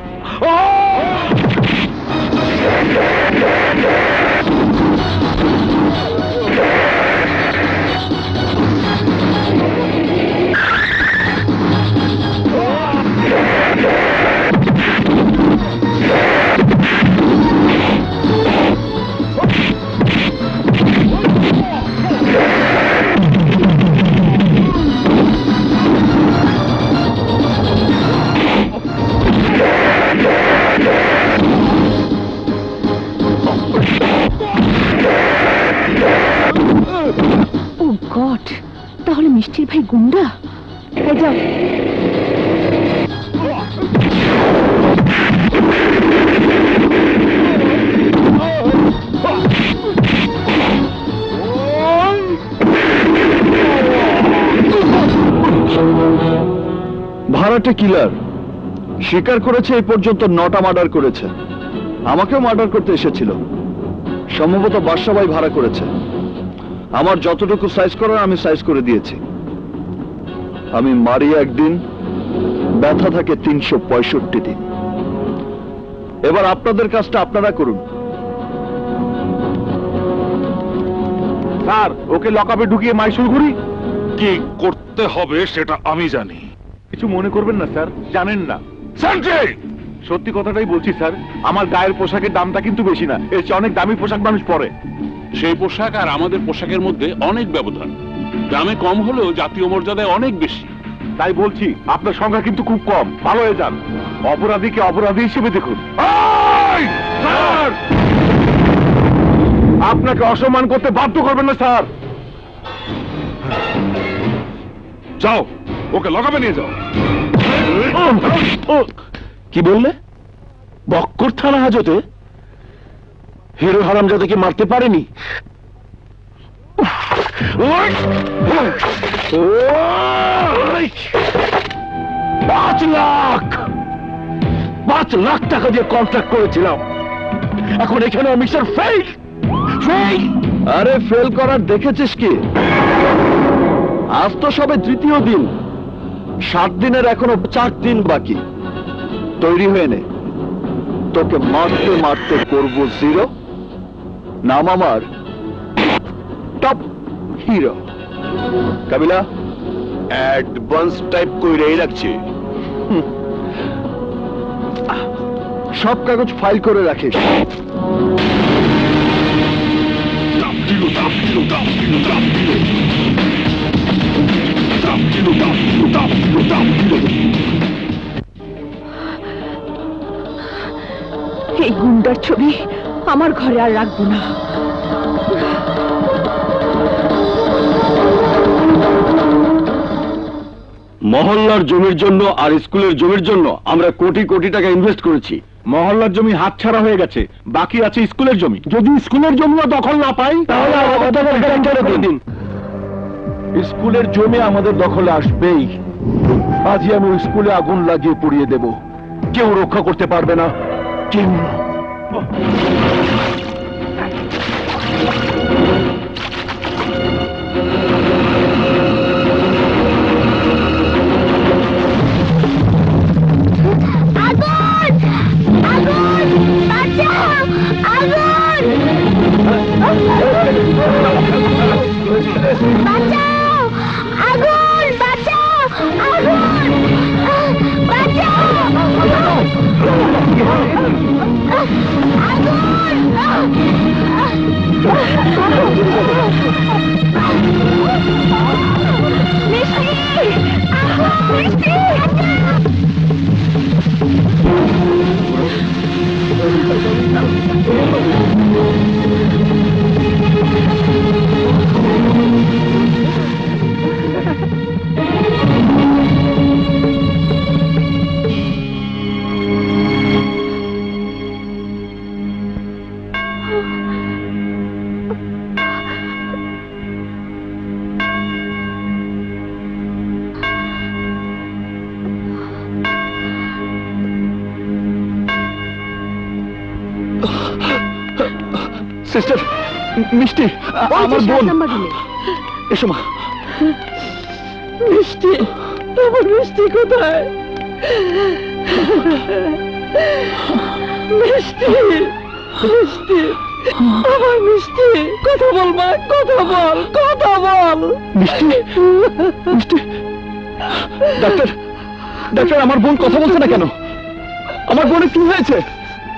मिष्टिर भाई गुंडा भाड़ाटे किलार स्वीकार करेছে नटा मार्डार करेছে আমাকেও মার্ডার করতে এসেছিল সম্ভবত বাদশা ভাই ভাড়া করেছে আমার যতটুকু সাইজ করার আমি সাইজ করে দিয়েছি আমি মারি একদিন ব্যথা থাকে তিনশো পঁয়ষট্টি দিন এবার আপনাদের কাজটা আপনারা করুন স্যার ওকে লকআপে ঢুকিয়ে মাইশুল ঘুরি কি করতে হবে সেটা আমি জানি কিছু মনে করবেন না স্যার জানেন না সঞ্জয় সত্যি কথাটাই বলছি স্যার আমার গায়ের পোশাকের দামটা কিন্তু বেশি না এর চেয়ে অনেক দামি পোশাক মানুষ পরে সেই পোশাক আর আমাদের পোশাকের মধ্যে অনেক ব্যবধান গ্রামে কম হলেও জাতীয় মর্যাদায় অনেক বেশি তাই বলছি আপনার সংখ্যা কিন্তু খুব কম ভালো হয়ে যান অপরাধীকে অপরাধী হিসেবে দেখুন আপনাকে অসম্মান করতে বাধ্য করবেন না স্যার যাও ওকে লকআপে নিয়ে যাও কি বললে বক্কর থানা হাজতে হিরো হারামজাদা কি মারতে পারেনি পাঁচ লাখ পাঁচ লাখ টাকা দিয়ে কন্ট্রাক্ট করেছিলাম এখন এখানে মিস্টার ফেল ফেল আরে ফেল করার দেখেছিস কি আজ তো সবে তৃতীয় দিন সাত দিনের এখনো চার দিন বাকি তৈরি হয়ে নে তোকে মারতে মারতে করবো জিরো नाम आमार टॉप हीरो कबिला एडवांस टाइप कोई रही रखछे सब कागज फाइल करे रखे top hero top hero top hero top hero top hero top hero top hero top hero ये गुंडा छवि আমার ঘরে আর রাখবো না মহল্লার জমির জন্য আর স্কুলের জমির জন্য আমরা কোটি কোটি টাকা ইনভেস্ট করেছি মহল্লার জমি হাতছাড়া হয়ে গেছে বাকি আছে স্কুলের জমি যদি স্কুলের জমিও দখল না পাই তাহলে আমাদের গ্যারান্টার দিন স্কুলের জমি আমাদের দখলে আসবেই আজই আমি স্কুলে আগুন লাগিয়ে পুড়িয়ে দেব কেউ রক্ষা করতে পারবে না কেউ Oh! मिष्टी आमर बोल एशो मा मिष्टी आमर मिष्टी কোথায় মিষ্টি মিষ্টি আমার মিষ্টি কথা বল মা কথা বল কথা বল মিষ্টি মিষ্টি ডাক্তার ডাক্তার আমার বোন কথা বলছ না কেন আমার বোনের কি হয়েছে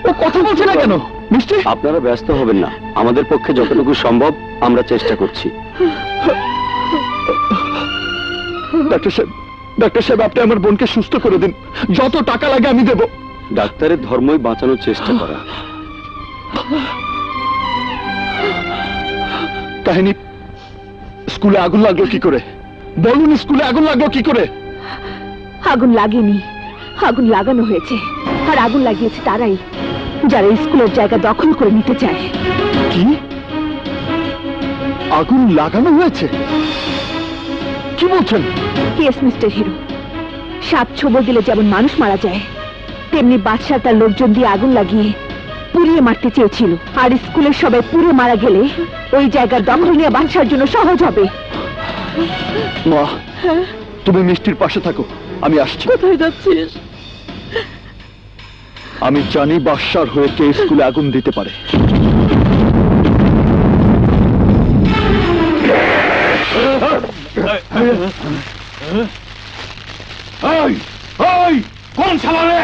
ও কথা বলছ না কেন मिस्टी आपनारा व्यस्त हबेन ना आमादेर पक्षे जतटुकु सम्भव आमरा चेष्टा करछि डाक्टर साहेब डाक्टर साहेब आपनि आमार बोनके सुस्थ करे दिन जत टाका लागे आमि देब डाक्तारेर धर्मई बाँचानोर चेष्टा करा काहिनी स्कुले आगुन लागलो कि करे बोलुन स्कुले आगुन लागलो कि करे आगुन लागेनि आगुन लागानो हयेछे आर आगुन लागिয়েছে তারাই যারা স্কুলের জায়গা দখল করে নিতে চায় কি আগুন লাগানো হয়েছে কি বলছেন কেস মিস্টার হিরো সাপ ছোবল দিলে যেমন মানুষ মারা যায় তেমনি বাদশা তার লোকজন দিয়ে আগুন লাগিয়ে পুড়িয়ে মারতে চেয়েছিল আর স্কুলের সবাই পুড়ে মারা গেলে ওই জায়গা দখল নিয়ে বাদশার জন্য সহজ হবে মা তুমি মিষ্টির পাশে থাকো আমি আসছি কোথায় যাচ্ছিস আমি জানি বাদশার হয়ে কে স্কুলে আগুন দিতে পারে এই এই কোন শালা রে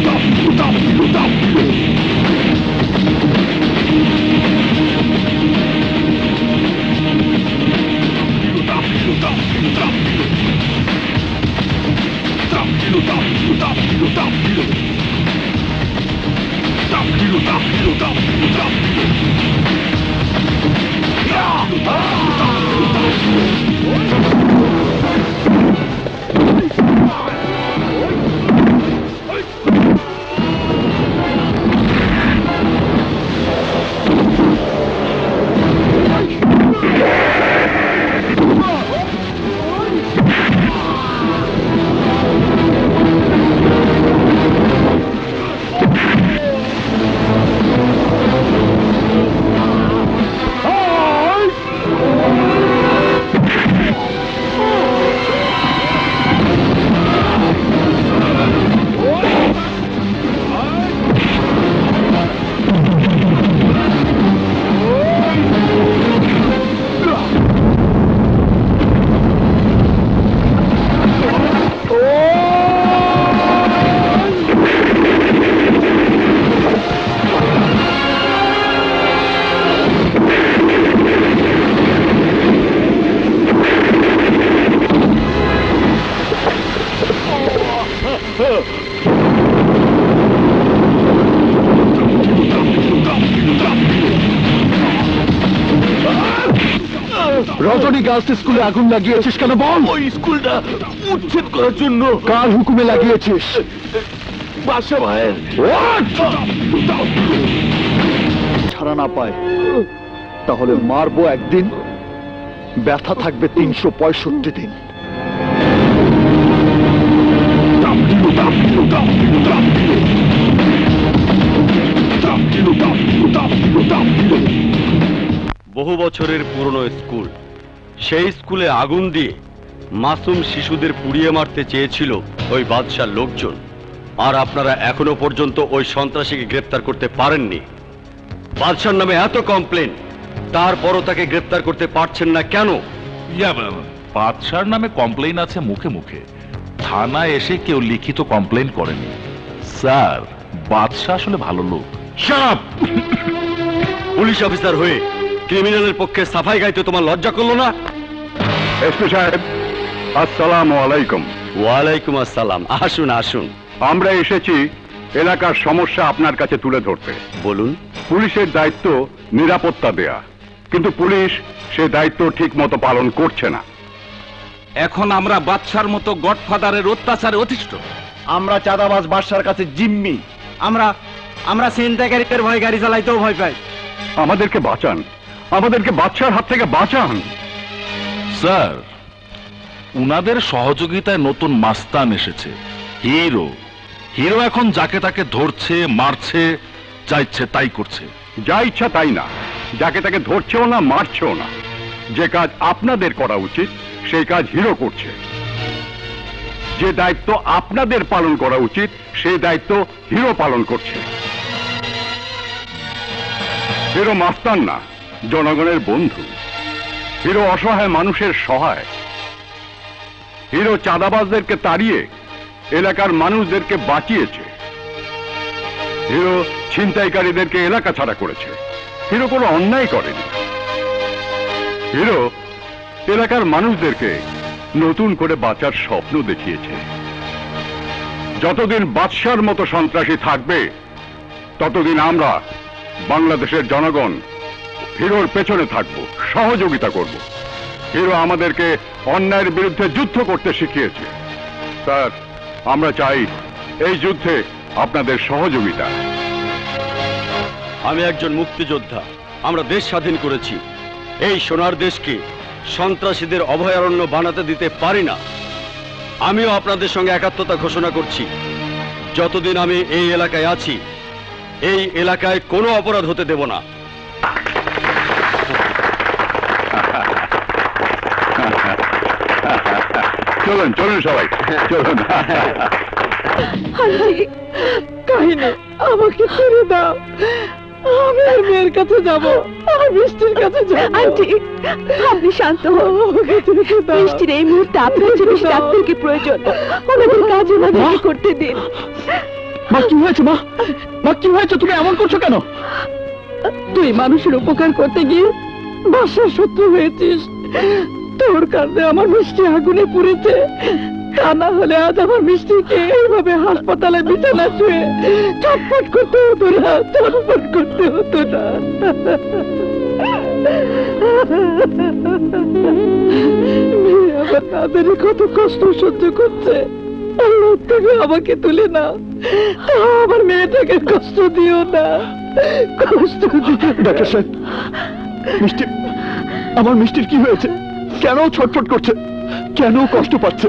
Look up, look up, look up, स्कूले आगुन लागिয়েছিস কেন বল ওই স্কুলটা উচ্ছেদ করার জন্য কার হুকুমে লাগিয়েছিস বাদশা ভাই ছাড়া না পায় তাহলে মারবো একদিন ব্যথা থাকবে তিনশো পঁয়ষট্টি দিন বহু বছরের পুরনো স্কুল সেই স্কুলে আগুন দিয়ে মাসুম শিশুদের পুড়িয়ে মারতে চেয়েছিল ওই বাদশার লোকজন और आपनारा एखोनो पर्यन्त ओई सन्त्रासीके ग्रेप्तार करते पारेननि। बादशाहर नामे एत कमप्लेन तारपरও তাকে গ্রেপ্তার করতে পারছেন না কেন? ইয়া বাবা, বাদশাহর নামে কমপ্লেইন আছে মুখে মুখে, থানায় এসে কেউ লিখিত কমপ্লেইন করেনি স্যার। বাদশাহ আসলে ভালো লোক। শাট! পুলিশ অফিসার হয়ে ক্রিমিনালের পক্ষে সাফাই গাইতে তোমার লজ্জা করলো না? এসপি সাহেব, আসসালামু আলাইকুম। ওয়ালাইকুম আসসালাম। আসুন আসুন। আমরা এসেছি এলাকার সমস্যা আপনার কাছে তুলে ধরতে। বলুন। পুলিশের দায়িত্ব নিরাপত্তা দেয়া, কিন্তু পুলিশ সে দায়িত্ব ঠিকমতো পালন করছে না। এখন আমরা বাদশার মতো গডফাদারের অত্যাচারে অতিষ্ঠ। আমরা চাঁদাবাজ বাদশার কাছে জিম্মি। আমরা আমরা ছিনতাইকারীদের ভয় গাড়ি চালাইতেও ভয় পাই। আমাদেরকে বাঁচান, আমাদেরকে বাদশার হাত থেকে বাঁচান স্যার। উনাদের সহযোগিতায় নতুন মাস্তান এসেছে, হিরো। হিরো এখন যাকে তাকে ধরছে, মারছে, যা ইচ্ছে তাই করছে। যা ইচ্ছা তাই না, যাকে তাকে ধরছেও না, মারছেও না। যে কাজ আপনাদের করা উচিত সেই কাজ হিরো করছে, যে দায়িত্ব আপনাদের পালন করা উচিত সেই দায়িত্ব হিরো পালন করছে। হিরো মাস্তান না, জনগণের বন্ধু। হিরো অসহায় মানুষের সহায়। হিরো চাঁদাবাজদেরকে তাড়িয়ে এলাকার মানুষদেরকে বাঁচিয়েছে। হিরো ছিনতাইকারীদেরকে এলাকা ছাড়া করেছে। হিরো কোনো অন্যায় করেনি। হিরো এলাকার মানুষদেরকে নতুন করে বাঁচার স্বপ্ন দেখিয়েছে। যতদিন বাদশার মতো সন্ত্রাসী থাকবে ততদিন আমরা বাংলাদেশের জনগণ হিরোর পেছনে থাকব, সহযোগিতা করব। হিরো আমাদেরকে অন্যায়ের বিরুদ্ধে যুদ্ধ করতে শিখিয়েছে স্যার। আমরা চাই এই যুদ্ধে আপনাদের সহযোগিতা। আমি একজন মুক্তিযোদ্ধা। আমরা দেশ স্বাধীন করেছি। এই সোনার দেশকে সন্ত্রাসীদের অভয়ারণ্য বানাতে দিতে পারি না। আমিও আপনাদের সঙ্গে একাত্মতা ঘোষণা করছি। যতদিন আমি এই এলাকায় আছি এই এলাকায় কোনো অপরাধ হতে দেব না। চলুন চলুন সবাই চলুন। কাহিনী আমাকে ছেড়ে দাও, আমি আর মেয়ের কাছে যাবো, মিষ্টির কাছে যাবো। আন্টি আপনি শান্ত হন। মিষ্টির এই মুহূর্তে আপনার যে বেশি ডাক্তারকে প্রয়োজন, ওনাদের কাজ ওনাদেরকে করতে দিন। মা কি হয়েছে? মা মা কি হয়েছে? তুমি এমন করছো কেন? তুই মানুষের উপকার করতে গিয়ে বাদশার শত্রু হয়েছিস। তোর কারণে আমার মিষ্টি আগুনে পুড়েছে। তা না হলে আজ আমার মিষ্টিকে এইভাবে হাসপাতালে বিছানা শুয়ে চটপট করতে হতো না, চটপট করতে হতো না। আমার তাদের কত কষ্ট সহ্য করছে। আমাকে তুলে না, আমার মেয়েটাকে কষ্ট দিও না, কষ্ট দিও। ডাক্তার সাহেব, মিষ্টি, আমার মিষ্টির কি হয়েছে? কেন ছটফট করছে? কেন কষ্ট পাচ্ছে?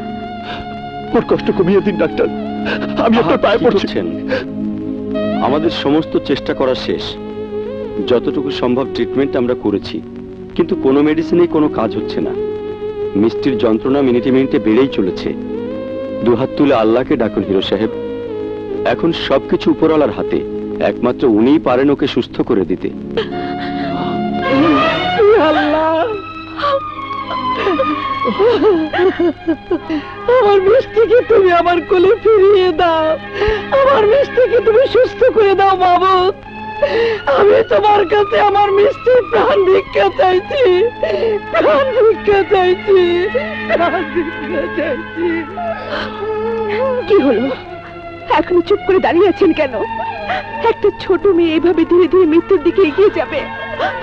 ওর কষ্ট কমিয়ে দিন ডাক্তার, আমি আপনার পায়ে পড়ছি। আমাদের সমস্ত চেষ্টা করা শেষ। যতটুকু সম্ভব ট্রিটমেন্ট আমরা করেছি, কিন্তু কোনো মেডিসিনেই কোনো কাজ হচ্ছে না। মিষ্টির যন্ত্রণা মিনিটে মিনিটে বেড়েই চলেছে। দুহাত তুলে আল্লাহকে ডাকুন হিরো সাহেব। এখন সবকিছু উপরওয়ালার হাতে, একমাত্র উনিই পারেন ওকে সুস্থ করে দিতে। আমার মিষ্টিকে তুমি আমার কোলে ফিরিয়ে দাও, আমার মিষ্টিকে তুমি সুস্থ করে দাও মাবুদ। আমি তোমার কাছে আমার মিষ্টির প্রাণ ভিক্ষা চাইছি, প্রাণ ভিক্ষা চাইছি, প্রাণ ভিক্ষা চাইছি। কি হলো? এখনো চুপ করে দাঁড়িয়ে আছেন কেন? একটা ছোট মেয়ে এভাবে ধীরে ধীরে মৃত্যুর দিকে এগিয়ে যাবে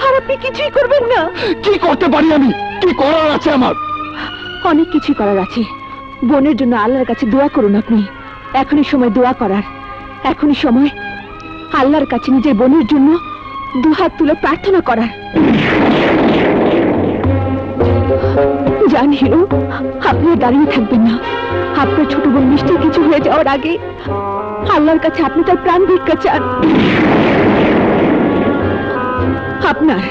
আর আপনি কিছুই করবেন না? কি করতে পারি আমি? কি করার আছে আমার? অনেক কিছু করার আছে। বোনের জন্য আল্লাহর কাছে দোয়া করুন। আপনি এখনই সময় দোয়া করার। এখনই সময় আল্লাহর কাছে নিজের বোনের জন্য দুহাত তুলে প্রার্থনা করার। জান হিরো, আপনি দাঁড়িয়ে থাকবেন না। আপনার ছোট বোন মিষ্টির কিছু হয়ে যাওয়ার আগে আল্লাহর কাছে আপনি তার প্রাণ ভিক্ষা চান। আপনার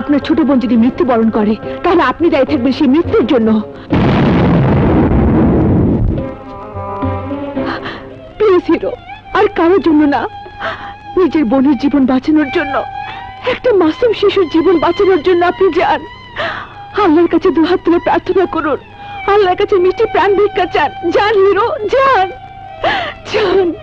আপনার ছোট বোন যদি মৃত্যুবরণ করে তাহলে আপনি দায়ী থাকবেন সেই মৃত্যুর জন্য। প্লিজ जीरो और कारो जोनो ना निजेर बोनेर जीवन बाँचानोर जोन्नो एकटा मासूम शिशुर जीवन बाँचानोर जोन्नो आपनि जान आल्लाहर काछे दुई हात तुले प्रार्थना करुन आल्लाहर काछे मिष्टि प्राण भिक्षा चान जान हिरो जान जान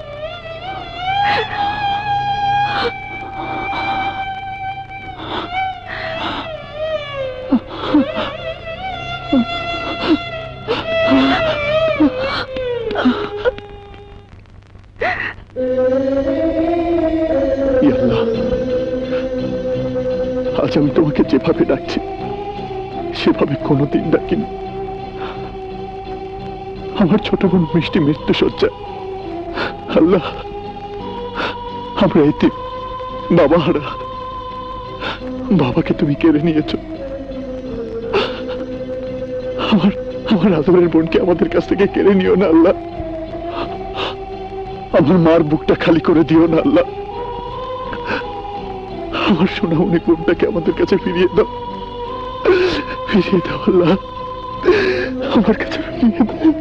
आज हमें तुम्हें जे भाव डाकी से भाव को दिन डाकी हमार छोट बोन मिष्टि मृत्यु सज्जा अल्लाह हमारे बाबा हरा बाबा के तुम केड़े नियेछो आदर बोन के केड़े नियो ना अल्लाह हमार मार बुकटा खाली करे दियो ना अल्लाह हमार सोनामणि बोनटाके आमादेर काछे फिरिये दाओ फिरिये दाओ अल्लाह हमार काछे फिरिये दाओ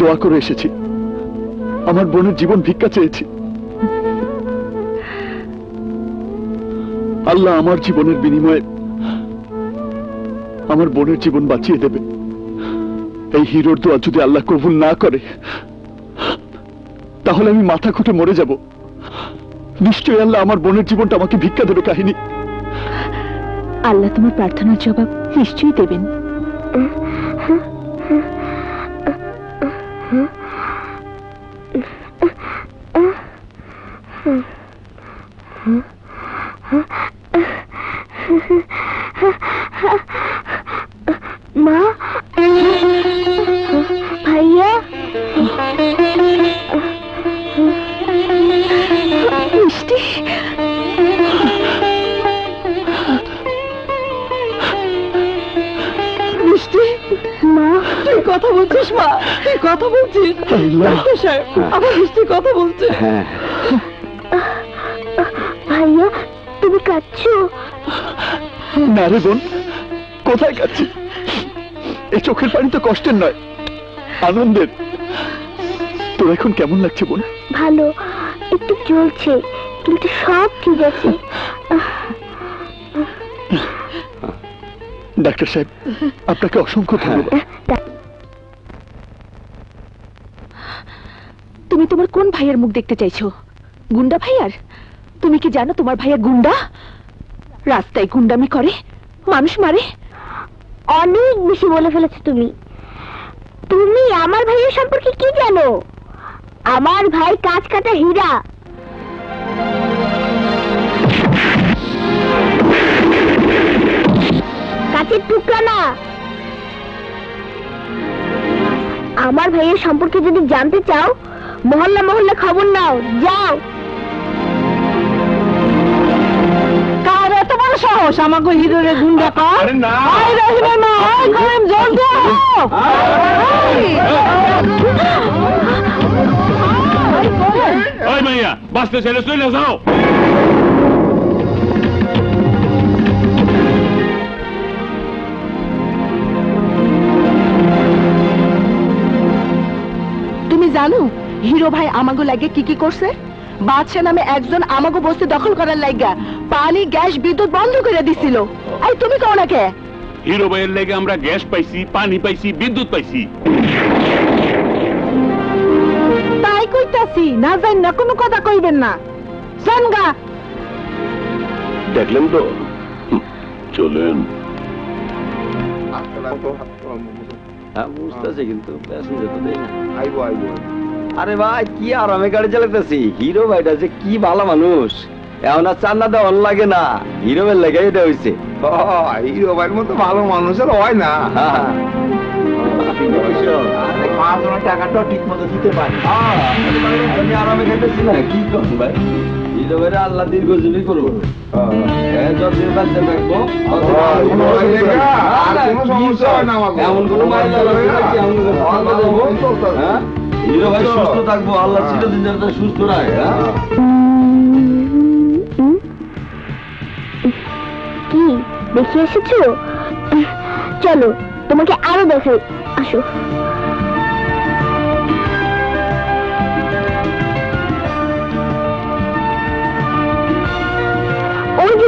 दुआ करे एसेছি আমার বোনের জীবন ভিক্ষা চেয়েছি আল্লাহ আমার জীবনের বিনিময়ে আমার বোনের জীবন বাঁচিয়ে দেবে এই হিরোর দোয়া যদি আল্লাহ কবুল না করে তাহলে আমি মাথা খুঁটে মরে যাব নিশ্চয়ই আল্লাহ আমার বোনের জীবনটা আমাকে ভিক্ষা দেবে কাহিনী আল্লাহ তোমার প্রার্থনার জবাব নিশ্চয়ই দেবেন चोखेर पानी तो कष्ट नय आनंद तोर एखन केमन लागछे बोन भालो एकटु चलछे किन्तु सब ठीक आछे डाक्टर साहेब आपनाके असंख्य धन्यवाद तुमि तोमार कोन भाइयार मुख देखते चाइछो गुंडा भाइयार तुमि कि जानो तोमार भाइया गुंडा रास्ताय गुंडामी करे मानुष मारे অনেক বেশি বলে ফেলেছ তুমি তুমি আমার ভাইয়ের সম্পর্কে কি জানো আমার ভাই কাঁচকাটা হীরা কাঁচের টুকরা না আমার ভাইয়ের সম্পর্কে যদি জানতে চাও মহল্লা মহল্লা খবর নাও যাও সাহস আমাকে হিরোরে গুন্ডা কর আরে না আই রহিমা মা আই কলম জলদি আও আই মাইয়া বাসতে চলে চলে যাও তুমি জানো হিরো ভাই আমাকে লাগে কি কি করছে বাদশা নামে একজন আমাকে বসে দখল করার লাগা পানি গ্যাস বিদ্যুৎ বন্ধ করে দিছিল এই তুমি কোন কে হিরো ভাইয়ের লাগে আমরা গ্যাস পাইছি পানি পাইছি বিদ্যুৎ পাইছি তাই কইতাছি না জানি না কোনো কথা কইবেন না জানগা দেখলেন তো চলেন আসলে তো হ্যাঁ বুঝতাছি কিন্তু প্যাসেঞ্জার তো দেই না আইবো আইবো আরে ভাই কি আরামে গাড়ি চালাতেছি হিরো ভাইটা যে কি ভালো মানুষ এওনা চান্না দেওয়ান লাগে না হিরো ভাই লাগে এটা হইছে ও হিরো ভাইয়ের মতো ভালো মানুষের হয় না सुस्थ रहे चलो तुम्हें आरो देखे आसो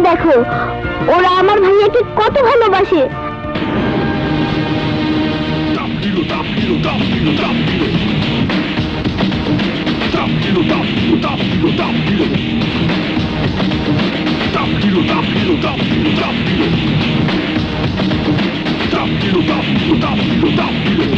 देखो ओरा आमार भाइया के कत भालोबाशे दाम दिलो दाम दिलो दाम दिलो दाम दिलो दाम दिलो दाम दिलो दाम दिलो दाम दिलो दाम दिलो दाम दिलो दाम दिलो दाम दिलो Stop, you stop, you stop, you stop, you stop.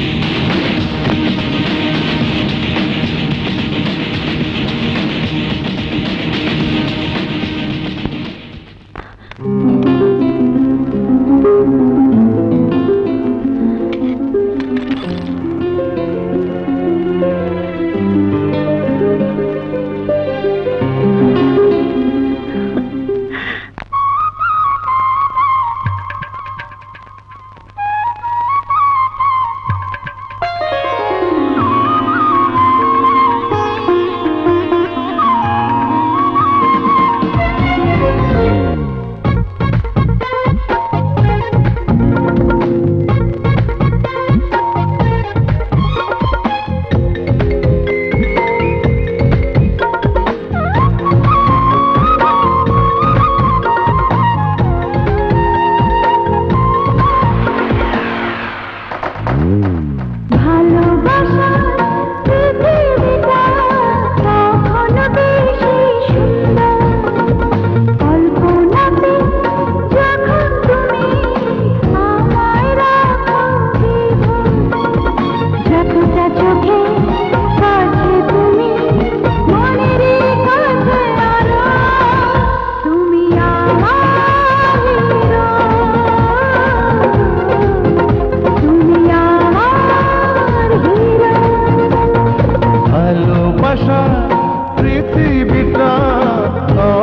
Oh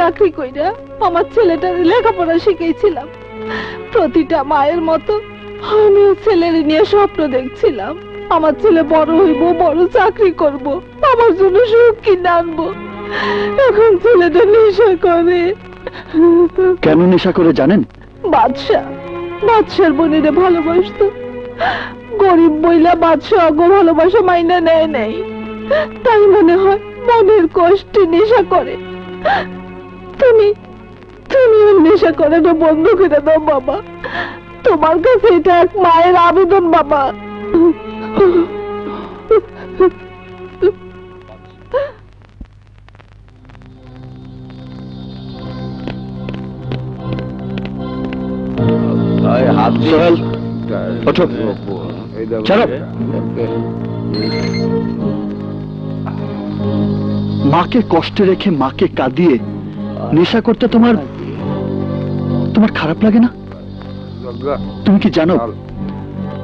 চাকরি কইরা আমার ছেলেটার লেখাপড়া শিখাইছিলাম। প্রতিটা মায়ের মতো আমিও ছেলের নিয়ে স্বপ্ন দেখছিলাম, আমার ছেলে বড় হইব, বড় চাকরি করব, আমার জন্য সুখ কিনে আনবো। এখন ছেলেটা নেশা করে। কেন নেশা করে জানেন? বাদশা বাদশার বোনেরে ভালোবাসতো, গরিব বইলা বাদশা অগো ভালোবাসা মাইনা নেয় নাই, তাই মনে হয় মনের কষ্টে নেশা করে। তুমি তুমি নেশা করাটা বন্ধ করে দাও বাবা, তোমার কাছে এটা এক মায়ের আবেদন বাবা। মাকে কষ্টে রেখে মাকে কাঁদিয়ে নেশা করতে তোমার তোমার খারাপ লাগে না? তুমি কি জানো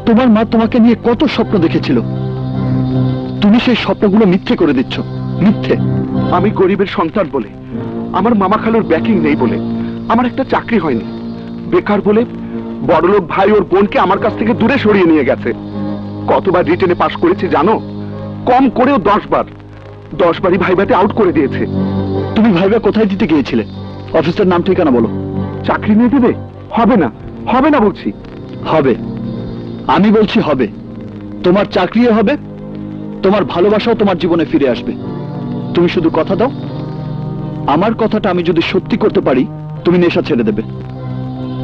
তোমার মা তোমাকে নিয়ে কত স্বপ্ন দেখেছিল? তুমি সেই স্বপ্নগুলো মিথ্যে করে দিচ্ছ। মিথ্যে? আমি গরিবের সন্তান বলে, আমার মামা খালুর ব্যাকিং নেই বলে, আমার একটা চাকরি হয়নি, বেকার বলে বড়লোক ভাই ওর বোনকে আমার কাছ থেকে দূরে সরিয়ে নিয়ে গেছে। কতবার রিটেনে পাশ করেছি জানো? কম করেও দশ বার দশ বারই ভাইভাতে আউট করে দিয়েছে। তুমি ভাইবা কোথায় দিতে গিয়েছিলে? অফিসের নাম ঠিকানা বলো। চাকরি নিয়ে দেবে? হবে না, হবে না বলছি। হবে, আমি বলছি হবে। তোমার চাকরিও হবে, তোমার ভালোবাসাও তোমার জীবনে ফিরে আসবে। তুমি শুধু কথা দাও, আমার কথাটা আমি যদি সত্যি করতে পারি তুমি নেশা ছেড়ে দেবে।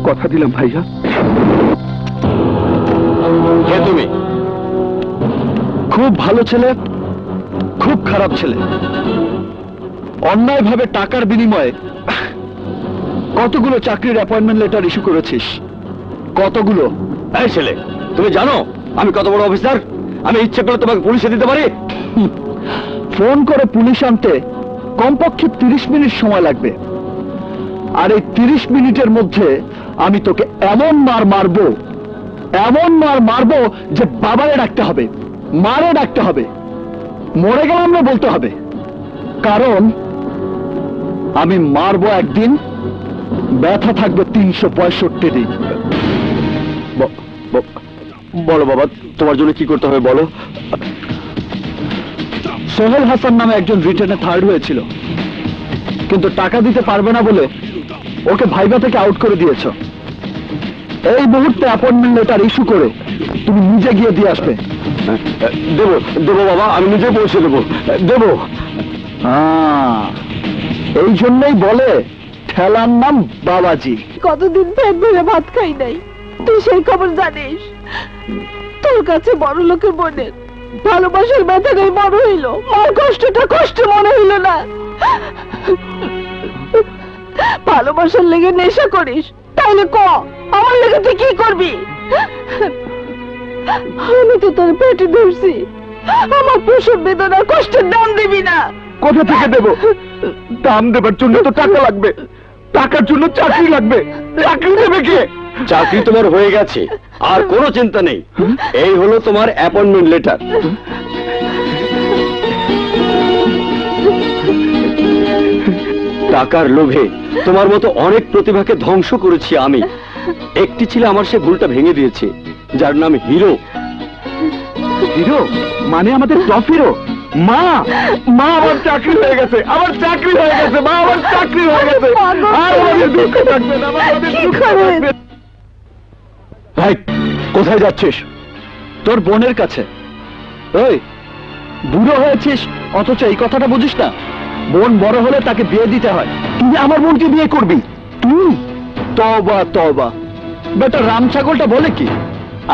কথা দিলাম ভাইয়া। কে তুমি? খুব ভালো ছেলে, খুব খারাপ ছেলে। অন্যায় ভাবে টাকার বিনিময়ে কতগুলো চাকরির অ্যাপয়েন্টমেন্ট লেটার ইস্যু করেছিস, কতগুলো। এই ছেলে, তুমি জানো আমি কত বড় অফিসার? আমি ইচ্ছে করে তোমাকে পুলিশে দিতে পারি। ফোন করে পুলিশ আনতে কমপক্ষে তিরিশ মিনিট সময় লাগবে, আর এই তিরিশ মিনিটের মধ্যে আমি তোকে এমন মার মারবো, এমন মার মারবো যে বাবারে ডাকতে হবে, মারে ডাকতে হবে, মরে গেলাম না বলতে হবে। কারণ আমি মারবো একদিন, ব্যথা থাকবে তিনশো পঁয়ষট্টি দিন। বলো বাবা, তোমার জন্য কি করতে হবে বলো। সোহেল হাসান নামে একজন রিটেনে থার্ড হয়েছিল, কিন্তু টাকা দিতে পারবে না বলে ওকে ভাইবা থেকে আউট করে দিয়েছ। এই মুহূর্তে অ্যাপয়েন্টমেন্ট লেটার ইস্যু করে তুমি নিজে গিয়ে দিয়ে আসবে। দেব দেব বাবা, আমি নিজে পৌঁছে দেব। দেব এই জন্যই বলে ঠেলার নাম বাবাজি। কতদিন পেট ভরে ভাত খাই নাই, তুই সেই খবর জানিস? তোর কাছে বড় লোকের বোনের ভালোবাসার ব্যথা নেই বড় হইল, আমার কষ্টটা কষ্ট মনে হইল না। ভালোবাসার লেগে নেশা করিস, তাইলে ক আমার লেগে তুই কি করবি? আমি তো তোর পেটে ধরছি, আমার প্রসব বেদনার কষ্টের দাম দিবি না। কোথা থেকে দেব? দাম দেবার জন্য তো টাকা লাগবে, টাকার জন্য চাকরি লাগবে। চাকরি দেবে কে? চাকরি তোমার হয়ে গেছে, আর কোনো চিন্তা নেই। এই হলো তোমার অ্যাপয়েন্টমেন্ট লেটার। টাকার লোভে তোমার মতো অনেক প্রতিভাকে ধ্বংস করেছি আমি। একটি ছিল আমার, সে ভুলটা ভেঙে দিয়েছে, যার নাম হিরো। হিরো মানে আমাদের টপ হিরো। মা মা আমার চাকরি হয়ে গেছে, আমার চাকরি হয়ে গেছে, মা আমার চাকরি হয়ে গেছে। আর আমাদের দুঃখ থাকবে না, আমাদের দুঃখ থাকবে। ভাই কোথায় যাচ্ছিস? তোর বোনের কাছে। ওই বুড়ো হয়েছিস অথচ এই কথাটা বুঝিস না, বোন বড় হলে তাকে বিয়ে দিতে হয়। তুই আমার বোনকে বিয়ে করবি? তুই তওবা তওবা বেটা, রাম ছাগলটা বলে কি।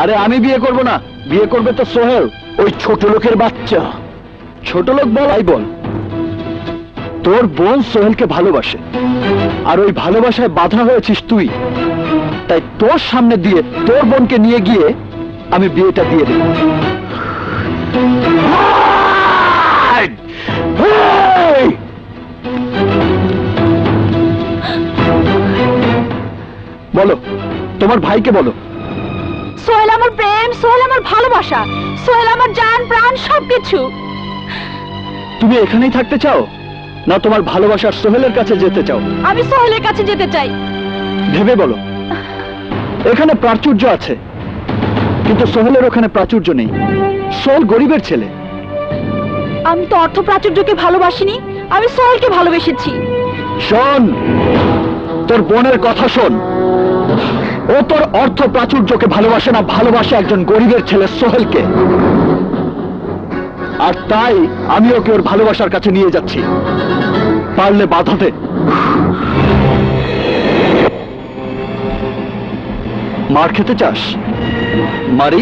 আরে আমি বিয়ে করব না, বিয়ে করবে তো সোহেল, ওই ছোট লোকের বাচ্চা। ছোট লোক বলাই বল, তোর বোন সোহেলকে ভালোবাসে, আর ওই ভালোবাসায় বাধা হয়েছিস তুই। তাই তোর সামনে দিয়ে তোর বোনকে নিয়ে গিয়ে আমি বিয়েটা দিয়ে দেব। বলো তোমার ভাইকে, বলো সোহেল আমার প্রেম, সোহেল আমার ভালোবাসা, সোহেল আমার জান প্রাণ সবকিছু। তুমি এখানেই থাকতে চাও না তোমার ভালোবাসার সোহেলের কাছে যেতে চাও? আমি সোহেলের কাছে যেতে চাই। ভেবে বলো, এখানে প্রাচুর্য আছে কিন্তু সোহেলের ওখানে প্রাচুর্য নেই। সোহেল গরিবের ছেলে। আমি তো অর্থ প্রাচুর্যকে ভালোবাসিনি, আমি সোহেলকে ভালোবেসেছি। শোন, তোর বোনের কথা শোন, ও তোর অর্থ প্রাচুর্যকে ভালোবাসে না, ভালোবাসে একজন গরিবের ছেলে সোহেলকে। আর তাই আমি ওকে ওর ভালোবাসার কাছে নিয়ে যাচ্ছি, পারলে বাধাতে। মার খেতে চাস? মারি।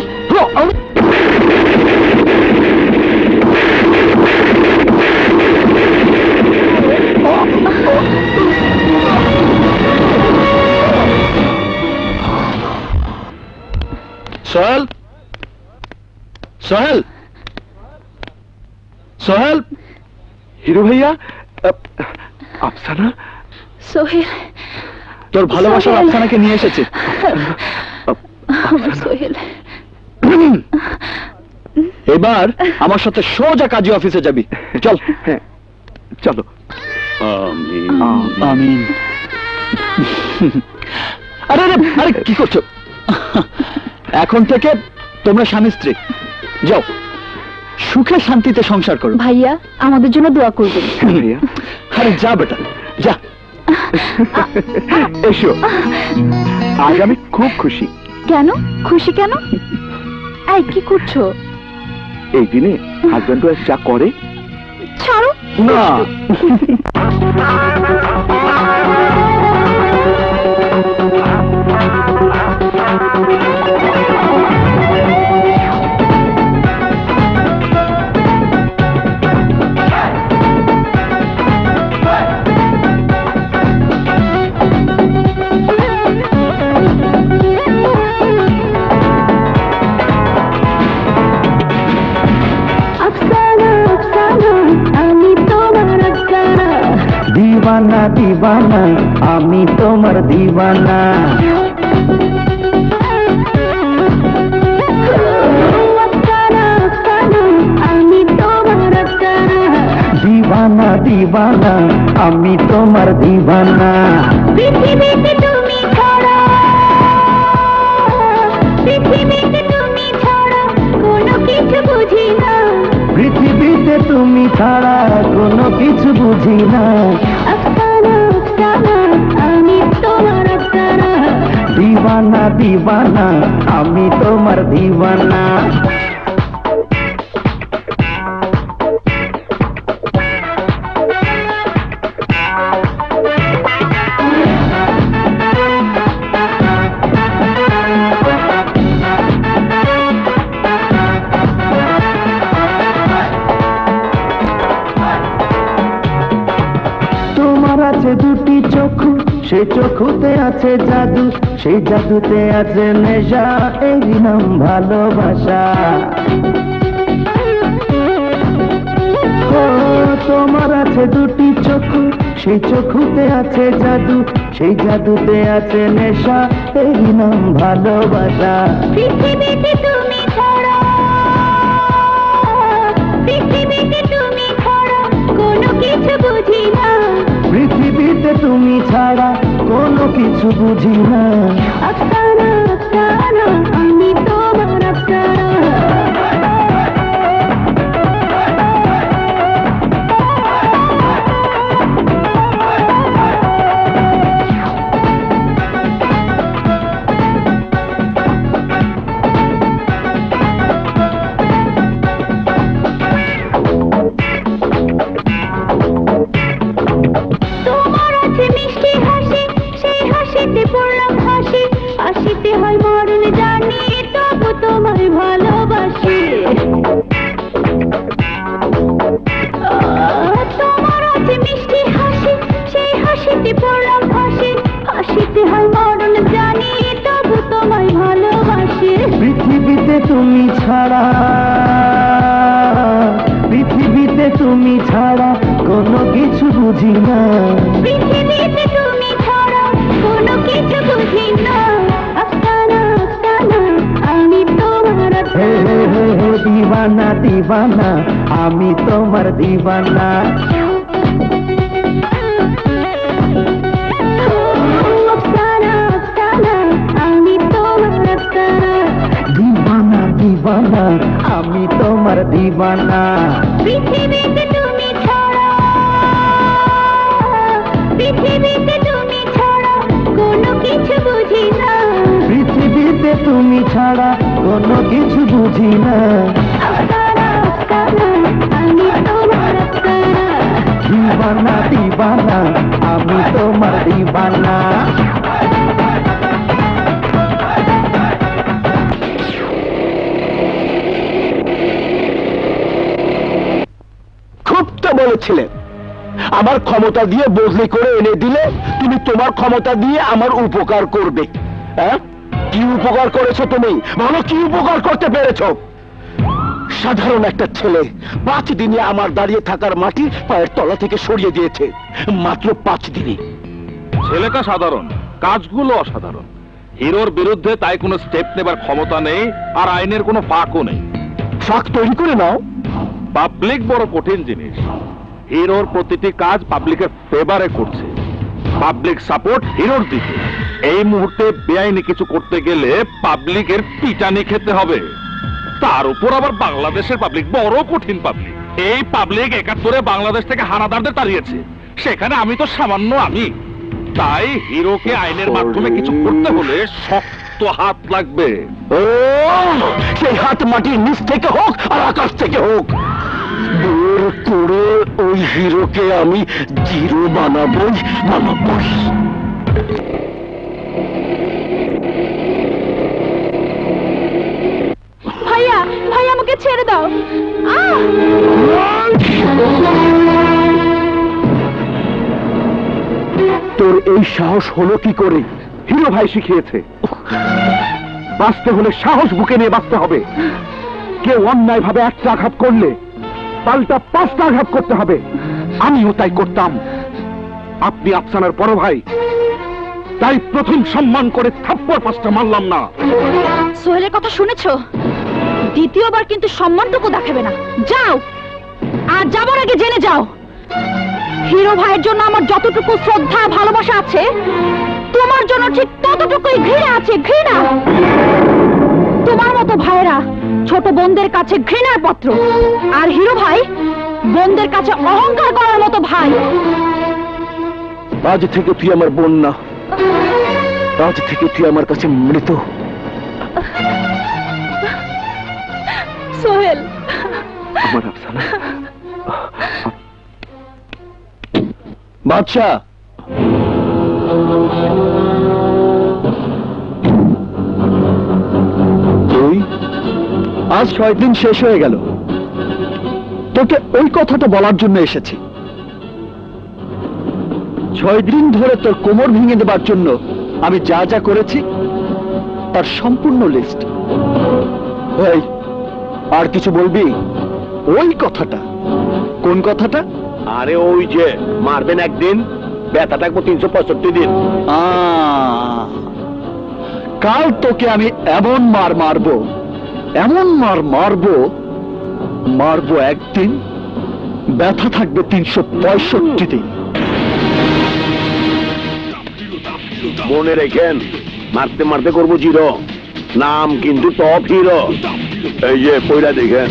সোহেল সোহেল সোহেল। হিরো ভাইয়া, আফসানা। সোহেল তোর ভালোবাসার আফসানাকে নিয়ে এসেছে। সোহেল এবার আমার সাথে সোজা কাজী অফিসে যাবি, চল। হ্যাঁ চলো। আমিন। আরে আরে কি করছো? এখন থেকে তোমরা স্বামী স্ত্রী, যাও সুখে শান্তিতে সংসার করো। ভাইয়া আমাদের জন্য দোয়া করবেন। আরে যা বেটা যা, এসো। আজ আমি খুব খুশি। কেন খুশি? কেন এই কি করছো? এই দিনে হাজবেন্ড ওয়াইফ যা করে। ছাড়ো না। दीवाना दीवाना आमी तोमार दीवाना। दीवाना दीवाना आमी तोमार दीवाना। পৃথিবীতে তুমি ছাড়া কোনো কিছু বুঝি না। আফসানা আফসানা আমি তোমার আফসানা। दीवाना दीवाना आमी तोमार दीवाना। দুটি চোখু সেই চোখুতে আছে জাদু সেই জাদুতে আছে নেশা এরই নাম ভালোবাসা। তোমার আছে দুটি চোখু সেই চোখুতে আছে জাদু সেই জাদুতে আছে নেশা এরই নাম ভালোবাসা। পৃথিবীতে তুমি ছাড়া পৃথিবীতে তুমি ছাড়া কোনো কিছু বুঝি না পৃথিবীতে তুমি ছাড়া কোনো কিছু বুঝি না। আফসানা আফসানা আমি তোমার আফসানা। পৃথিবীতে তুমি ছাড়া পৃথিবীতে তুমি ছাড়া কোনো কিছু বুঝি না পৃথিবীতে তুমি ছাড়া কোনো কিছু বুঝি না। আফসানা আফসানা আমি তোমার দিওয়ানা দিওয়ানা আমি তোমার দিওয়ানা। दीवाना आमी तोमार दीवाना। पृथ्वीते तुमी छाड़ा पृथ्वीते तुमी छाड़ा कोनो किछु बुझी ना पृथ्वीते तुमी छाड़ा कोनो किछु बुझी ना। अफसाना अफसाना आमी तोमार अफसाना। दीवाना दीवाना आमी तोमार दीवाना। আমার ক্ষমতা দিয়ে বদলি করে এনে দিলে তুমি তোমার ক্ষমতা দিয়ে আমার উপকার করবে। হ্যাঁ কি উপকার করেছো তুমি বলো কি উপকার করতে পেরেছো? সাধারণ একটা ছেলে পাঁচ দিনে আমার দাঁড়িয়ে থাকার মাটি পায়ের তলা থেকে সরিয়ে দিয়েছে মাত্র পাঁচ দিনে। ছেলেটা সাধারণ কাজগুলো অসাধারণ। হিরোর বিরুদ্ধে তাই কোনো স্টেপ নেবার ক্ষমতা নেই আর আইনের কোনো ফাঁকও নেই। ফাঁক তৈরি করে নাও। পাবলিক বড় কঠিন জিনিস। হিরোর প্রতিটি কাজ পাবলিকের ফেভারে করছে পাবলিক সাপোর্ট হিরোর দিকে। এই মুহূর্তে বেআইনি কিছু করতে গেলে পাবলিকের পিটানি খেতে হবে। তার উপর আবার বাংলাদেশের পাবলিক বড় কঠিন পাবলিক। এই পাবলিক একাত্তরে বাংলাদেশ থেকে হানাদারদের তাড়িয়েছে সেখানে আমি তো সামান্য আমি। তাই হিরোকে আইনের মাধ্যমে কিছু করতে হলে শক্ত হাত লাগবে। ও সেই হাত মাটির নিচ থেকে হোক আর আকাশ থেকে হোক করে ওই হিরোকে আমি জিরো বানাবই বানাবই। ভাইয়া ভাইয়া আমাকে ছেড়ে দাও। তোর এই সাহস হলো কি করে? হিরো ভাই শিখিয়েছে বাঁচতে হলে সাহস বুকে নিয়ে বাঁচতে হবে। কেউ অন্যায় ভাবে একটা আঘাত করলে পাল্টা পাঁচটা আঘাত করতে হবে। আমিও তাই করতাম। আপনি আফসানার বড় ভাই তাই প্রথম সম্মান করে থাপ্পড় পাঁচটা মারলাম না। সোহেলের কথা শুনেছো? দ্বিতীয়বার কিন্তু সম্মানটুকু দেখাবে না। যাও আর যাবার আগে জেনে যাও হিরো ভাইয়ের জন্য আমার যতটুকু শ্রদ্ধা ভালোবাসা আছে তোমার জন্য ঠিক ততটুকুই ঘৃণা আছে। ঘৃণা। তোমার মতো ভাইয়েরা ছোট বোনদের কাছে ঘৃণার পাত্র আর হিরো ভাই বোনদের কাছে অহংকার করার মতো ভাই। আজ থেকে তুই আমার বোন না आज थी मृत्यु सोहेल बादशाह आज छह दिन शेष हो गल তোকে ওই কথাটা বলার জন্য এসেছি। ছয় দিন ধরে তোর কোমর ভেঙে দেবার জন্য আমি যা যা করেছি তার সম্পূর্ণ লিস্ট। ওই আর কিছু বলবি? ওই কথাটা। কোন কথাটা? আরে ওই যে মারবেন একদিন ব্যথা থাকবো তিনশো পঁয়ষট্টি দিন। কাল তোকে আমি এমন মার মারবো এমন মার মারবো मारबो एक दिन बैठा থাকবে तीन सौ पैंसठ दिन। মনে রাখেন মারতে মারতে করব জিরো। নাম কিন্তু টপ হিরো। এই যে কইরা দেখেন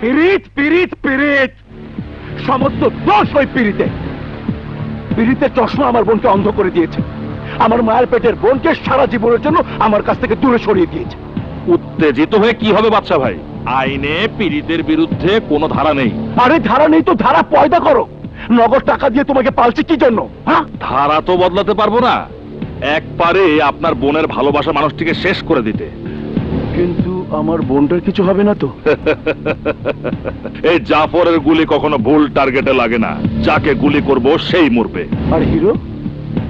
পিরিত পিরিত পিরিত সমস্ত দোষ ওই পীড়িতে। পীড়িতে চশমা আমার বোনকে অন্ধ করে দিয়েছে। আমার মায়ের পেটের বোনকে সারা জীবনের জন্য আমার কাছ থেকে দূরে সরিয়ে দিয়েছে। উত্তেজিত হয়ে কি হবে বাদশা ভাই? আইনে পীড়িতের বিরুদ্ধে কোনো ধারা নেই। আরে ধারা নেই তো ধারা পয়দা করো। নগদ টাকা দিয়ে তোমাকে পালছি কি জন্য? হ্যাঁ, ধারা তো বদলাতে পারবো না। একবারে আপনার বোনের ভালোবাসা মানুষটিকে শেষ করে দিতে। কিন্তু আমার বোনটার কিছু হবে না তো? এই জাফরের গুলি কখনো ভুল টার্গেটে লাগে না। যাকে গুলি করব সেই মরবে। আর হিরো?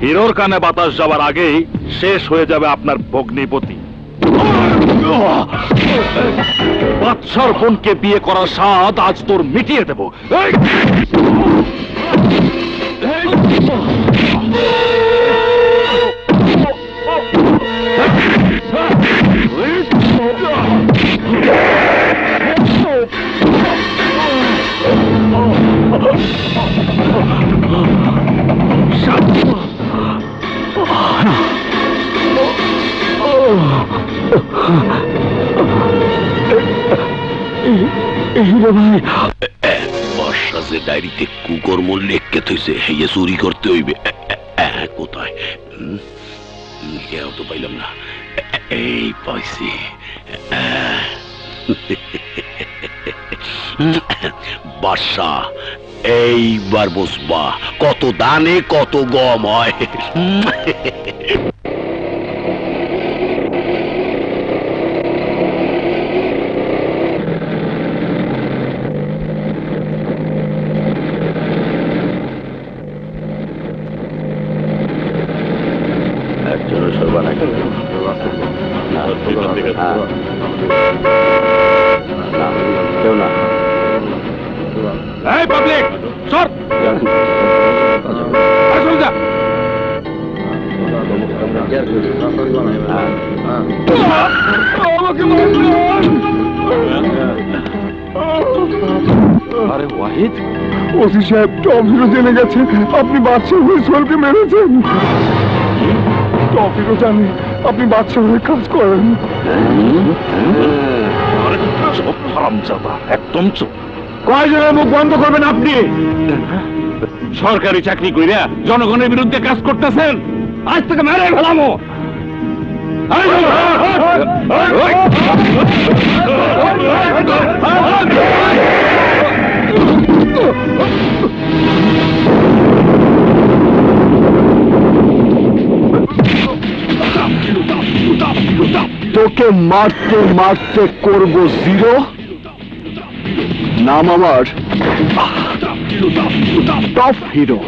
হিরোর কানে বাতাস যাওয়ার আগেই শেষ হয়ে যাবে আপনার ভগ্নিপতি। বাদশার বোনকে বিয়ে করার স্বাদ আজ তোর মিটিয়ে দেব। ডায়েরিতে কুকর্ম লেখকে থইছে হেয়ে চুরি করতে হইবে। কোথায় তো পাইলাম না। এই পাইছি। বাদশা এইবার বসবা কত দানে কত গম হয়। আপনি বাদশাহ হয়ে সোহেলকে মেরেছেন। টপিকও জানি আপনি বাদশাহ হয়ে কাজ করেন। একদম চুপ। কয়জনের মুখ বন্ধ করবেন? আপনি সরকারি চাকরি কইরা জনগণের বিরুদ্ধে কাজ করতেছেন। আজ থেকে মেরে ফেলামো। তোকে মারতে মারতে করব জিরো। নাম আমার টপ হিরো।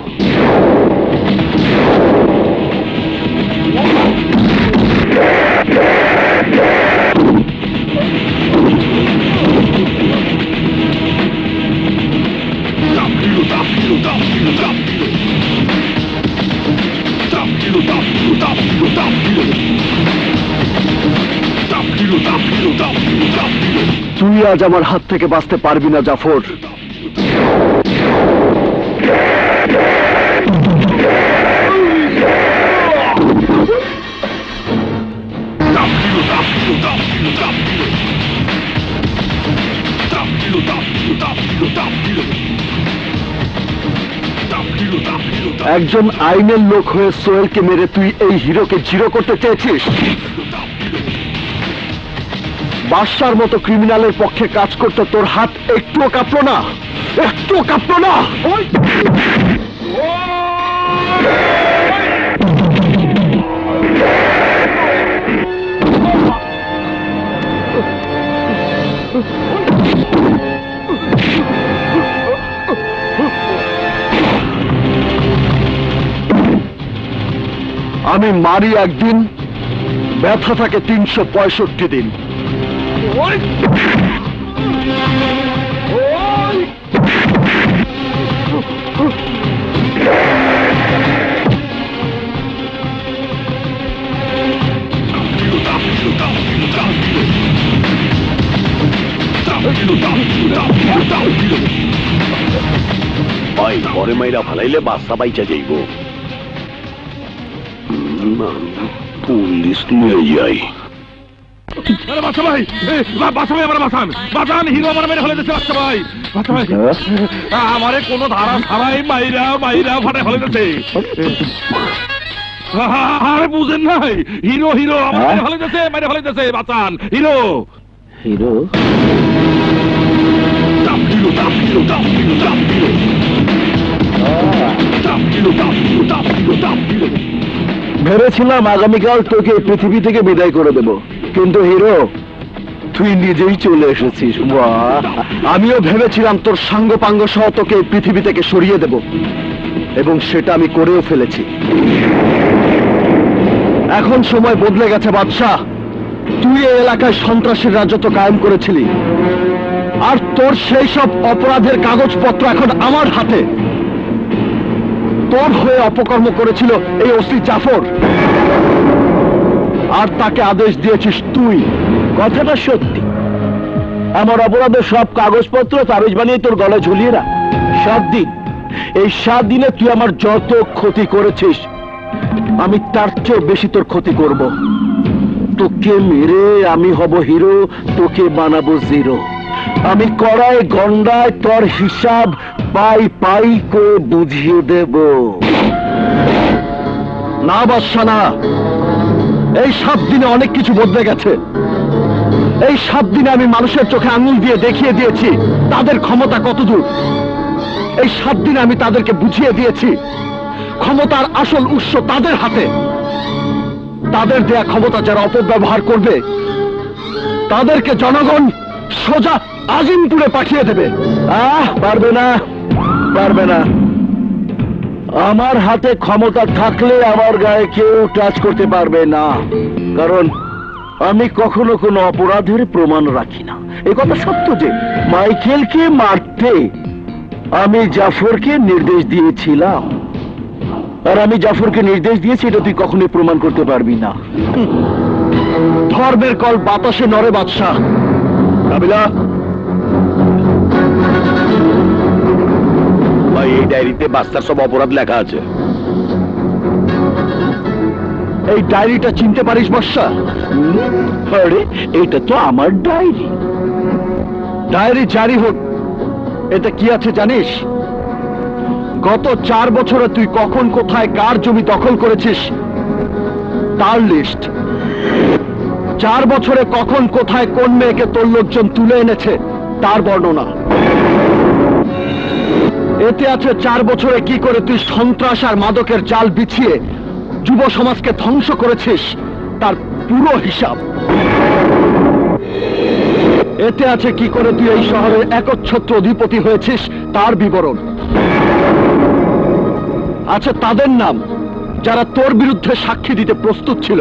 তুই আজ আমার হাত থেকে বাঁচতে পারবি না জাফর। একজন আইনের লোক হয়ে সোহেলকে মেরে তুই এই হিরোকে জিরো করতে চেয়েছিস? বাদশার মতো ক্রিমিনালের পক্ষে কাজ করতে তোর হাত একটুও কাঁপলো না, একটুও কাঁপলো না। আমি মারি একদিন, ব্যথা থাকে তিনশো পঁয়ষট্টি দিন। ভাই ঘরে মাইরা ফালাইলে বাচ্চা বাইচা যাইব। পুলিশ নিয়ে যাই। বাচ্চা ভাই, বাচ্চা ভাই, আমার বাঁচান, বাঁচান, হিরো আমার মেরে ফেলে দিচ্ছে। বাচ্চা ভাই, বাচ্চা ভাই, আমার কোনো ধারা ছাড়াই মাইরা মাইরা ফাটে ফেলে দিচ্ছে। আরে বুঝেন নাই, হিরো হিরো আমার মেরে ফেলে দিচ্ছে, মেরে ফেলে দিচ্ছে। বাঁচান হিরো, হিরো ভেবেছিলাম আগামীকাল তোকে পৃথিবী থেকে বিদায় করে দেব, কিন্তু হিরো তুই নিজেই চলে এসেছিস। আমিও ভেবেছিলাম তোর সাঙ্গ পাঙ্গ সহ তোকে পৃথিবী থেকে সরিয়ে দেব, এবং সেটা আমি করেও ফেলেছি। এখন সময় বদলে গেছে বাদশা। তুই এই এলাকায় সন্ত্রাসের রাজত্ব কায়েম করেছিলি, আর তোর সেই সব অপরাধের কাগজপত্র এখন আমার হাতে। তোর হয়ে অপকর্ম করেছিল এই ওসি জাফর, আর তাকে আদেশ দিয়েছিস তুই। কথাটা সত্যি, আমার অপরাধের সব কাগজপত্র তাবিজ বানিয়ে তোর গলায় ঝুলিয়ে রাখ। সাত দিন, এই সাত দিনে তুই আমার যত ক্ষতি করেছিস, আমি তার চেয়ে বেশি তোর ক্ষতি করব। তোকে মেরে আমি হব হিরো, তোকে বানাবো জিরো। আমি করায় গন্ডায় তোর হিসাব পাই পাই করে বুঝিয়ে দেব। না বাদশা না, এই সাত দিনে অনেক কিছু বদলে গেছে। এই সাত দিনে আমি মানুষের চোখে আঙুল দিয়ে দেখিয়ে দিয়েছি তাদের ক্ষমতা কতদূর। এই সাত দিনে আমি তাদেরকে বুঝিয়ে দিয়েছি ক্ষমতার আসল উৎস তাদের হাতে। তাদের দেয়া ক্ষমতা যারা অপব্যবহার করবে, তাদেরকে জনগণ সোজা আজিমপুরে পাঠিয়ে দেবে। আহ পারবে না, পারবে না। আমার হাতে ক্ষমতা থাকলে আমার গায়ে কেউ টাচ করতে পারবে না, কারণ আমি কখনো কোনো অপরাধের প্রমাণ রাখি না। এ কথা সত্য যে মাইকেলকে মারতে আমি জাফরকে নির্দেশ দিয়েছিলাম, আর আমি জাফরকে নির্দেশ দিয়েছি এটা তুই কখনোই প্রমাণ করতে পারবি না। ধর্মের কল বাতাসে নড়ে বাদশা। এই ডায়েরিতে বাদশার সব অপরাধ লেখা আছে। এই ডায়েরিটা চিনতে পারিস বাদশা? আরে এটা তো আমার ডায়েরি। ডায়েরি জারি হোক, এটা কি আছে জানিস? গত চার বছরে তুই কখন কোথায় কার জমি দখল করেছিস তার লিস্ট। চার বছরে কখন কোথায় কোন মেয়েকে তোর লোকজন তুলে এনেছে তার বর্ণনা। এতে আছে চার বছরে কি করে তুই সন্ত্রাস আর মাদকের জাল বিছিয়ে যুব সমাজকে ধ্বংস করেছিস তার পুরো হিসাব। এতে আছে কি করে তুই এই শহরের একচ্ছত্র অধিপতি হয়েছিস তার বিবরণ। আচ্ছা, তাদের নাম যারা তোর বিরুদ্ধে সাক্ষী দিতে প্রস্তুত ছিল,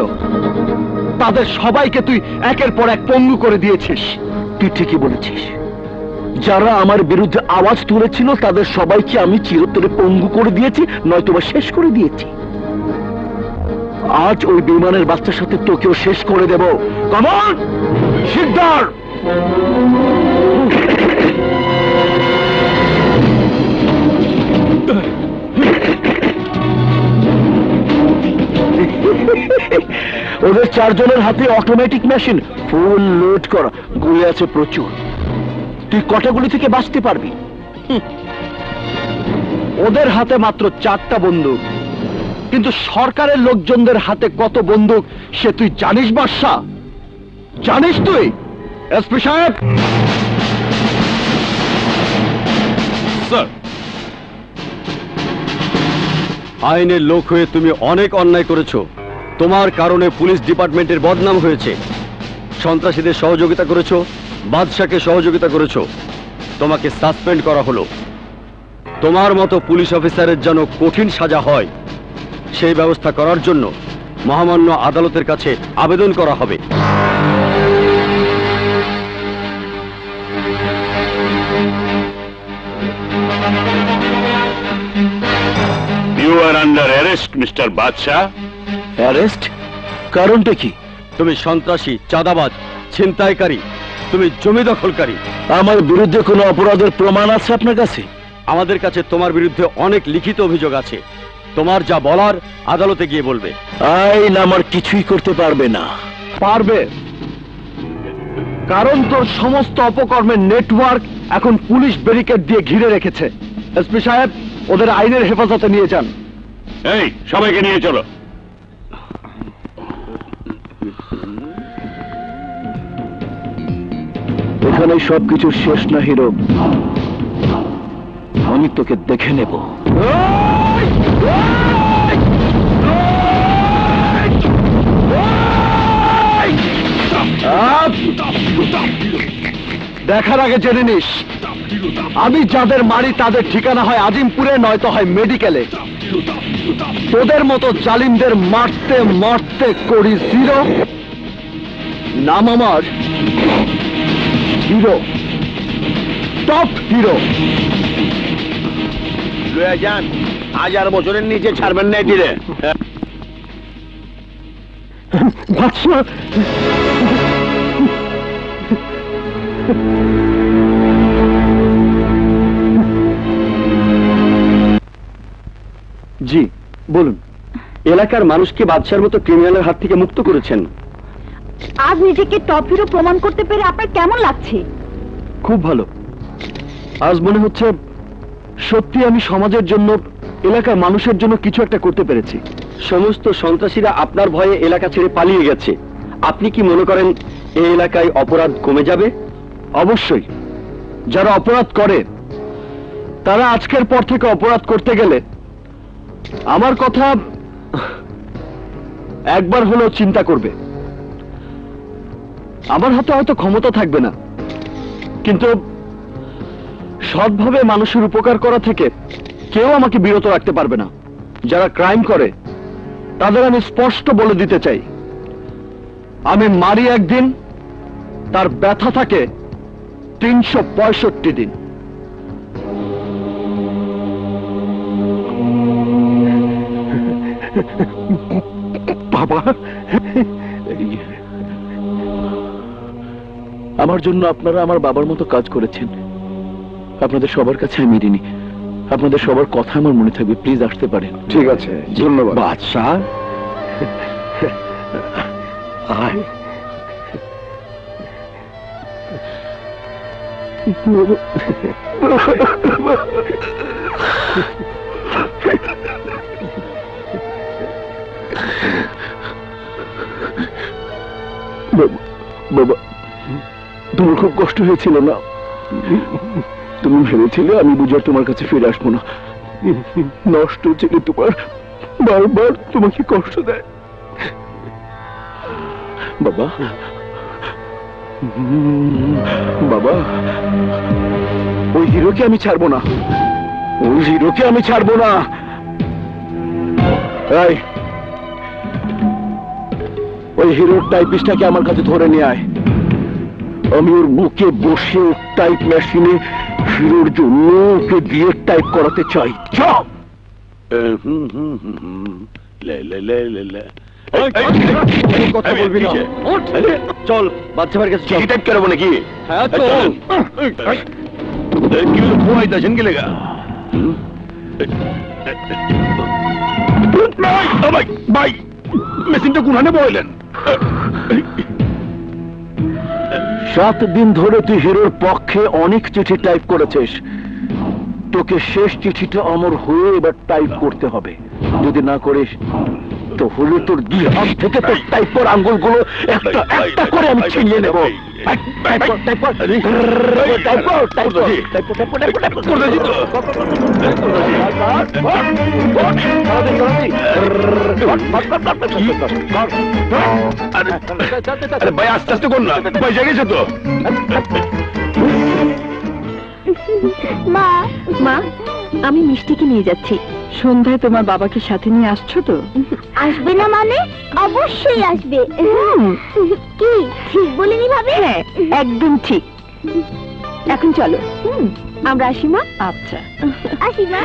তাদের সবাইকে তুই একের পর এক পঙ্গু করে দিয়েছিস। তুই ঠিকই বলেছিস, যারা আমার বিরুদ্ধে আওয়াজ তুলেছিল তাদের সবাইকে আমি চিরতরে পঙ্গু করে দিয়েছি, নয়তো বা শেষ করে দিয়েছি। আজ ওই বিমানের বাচ্চার সাথে তোকেও শেষ করে দেব। Come on সিদ্ধার। ওদের চারজনের হাতে অটোমেটিক মেশিন, ফুল লোড করা, গুলি আছে প্রচুর। তুই কটা গুলি থেকে বাঁচতে পারবি? ওদের হাতে মাত্র চারটা বন্দুক, কিন্তু সরকারের লোকজনদের হাতে কত বন্দুক সে তুই জানিস বাদশা? জানিস তুই এসপি সাহেব? স্যার, আইনের লোক হয়ে তুমি অনেক অন্যায় করেছো। তোমার কারণে পুলিশ ডিপার্টমেন্টের বদনাম হয়েছে। সন্ত্রাসীদের সহযোগিতা করেছো, বাদশাকে সহযোগিতা করেছো, তোমাকে সাসপেন্ড করা হলো। তোমার মতো পুলিশ অফিসারের যেন কঠিন সাজা হয় সেই ব্যবস্থা করার জন্য মহামান্য আদালতের কাছে আবেদন করা হবে। You are under arrest, Mister Badshah. Arrest? কারণটা কি? তুমি সন্ত্রাসী, চাঁদাবাজ, ছিনতাইকারী, তুমি জমি দখলকারী। আমার বিরুদ্ধে কোনো অপরাধের প্রমাণ আছে আপনার কাছে? আমাদের কাছে তোমার বিরুদ্ধে অনেক লিখিত অভিযোগ আছে। তোমার যা বলার আদালতে গিয়ে বলবে। আইন আমার কিছুই করতে পারবে না। পারবে, কারণ তোর সমস্ত অপকর্মের নেটওয়ার্ক এখন পুলিশ ব্যারিকেড দিয়ে ঘিরে রেখেছে। এসপি সাহেব, ওদের আইনের হেফাজতে নিয়ে যান। এই সবাইকে নিয়ে চলো। এখানে সবকিছু শেষ না হিরো, আমি তোকে দেখে নেব। দেখার আগে জেনে নিস, আমি যাদের মারি তাদের ঠিকানা হয় আজিমপুরে, নয়তো হয় মেডিকেলে। তোদের মতো জালিমদের মারতে মারতে করি জিরো। নাম আমার হিরো, টপ হিরো। লয়া যান, হাজার বছরের নিচে ছাড়বেন না। এটি রে বাদশা, জি বলুন। এলাকার মানুষকে বাদশার মতো ক্রিমিনালের হাত থেকে মুক্ত করেছেন। আজ নিজেকে টপ হিরো প্রমাণ করতে পেরে আপনার কেমন লাগছে? খুব ভালো। আজ মনে হচ্ছে সত্যি আমি সমাজের জন্য, এলাকার মানুষের জন্য কিছু একটা করতে পেরেছি। সমস্ত সন্ত্রাসীরা আপনার ভয়ে এলাকা ছেড়ে পালিয়ে গেছে। আপনি কি মনে করেন এই এলাকায় অপরাধ কমে যাবে? অবশ্যই। যারা অপরাধ করে তারা আজকের পর থেকে অপরাধ করতে গেলে আমার কথা একবার হলেও চিন্তা করবে। আমার হাতে হয়তো ক্ষমতা থাকবে না, কিন্তু সৎভাবে মানুষের উপকার করা থেকে কেউ আমাকে বিরত রাখতে পারবে না। যারা ক্রাইম করে তাদের আমি স্পষ্ট বলে দিতে চাই, আমি মারি একদিন, তার ব্যথা থাকে তিনশো পঁয়ষট্টি দিন। বাবা, আমার জন্য আপনারা আমার বাবার মতো কাজ করেছেন। আপনাদের সবার কাছে আমি ঋণী। আপনাদের সবার কথা আমার মনে থাকবে। প্লিজ আসতে পারেন। ঠিক আছে, ধন্যবাদ। বাদশাহ, বাবা তোমার খুব কষ্ট হয়েছিল না? তুমি ভেবেছিলে আমি বুঝার তোমার কাছে ফিরে আসবো না? নষ্ট ছেলে তোমার বারবার তোমাকে কষ্ট দেয়। বাবা, বাবা ওই হিরোকে আমি ছাড়বো না, ওই হিরোকে আমি ছাড়বো না। ওই হিরোর টাইপিস্টটাকে আমার কাছে ধরে নিয়ে আয়। আমি ওর বুকে বসে টাইপ মেশিনে হিরোর জন্য ওকে দিয়ে টাইপ করাতে চাই। চল বাচ্চা ভাইয়ের কাছে টাইপ করাবো নাকি? হ্যাঁ চল। ভাই মেশিনটা কোনখানে বললেন? সাত দিন ধরে তুই হিরোর পক্ষে অনেক চিঠি টাইপ করেছিস। তোকে শেষ চিঠিটা অমর হয়ে এবার টাইপ করতে হবে। যদি না করিস তো হলো তোর দুই হাত থেকে তোর টাইপের আঙ্গুলগুলো একটা একটা করে আমি ছিনিয়ে নেব। আরে ভাই আস্তে আস্তে কর না, ভাই জেগেছে তো। মা মা আমি মিষ্টিকে নিয়ে যাচ্ছি। সন্ধ্যায় তোমার বাবাকে সাথে নিয়ে আসছো তো? আসবে না মানে অবশ্যই আসবে। কি ঠিক বলিনি ভাবে? হ্যাঁ একদম ঠিক। এখন চলো আমরা আসি মা। আচ্ছা আসি মা।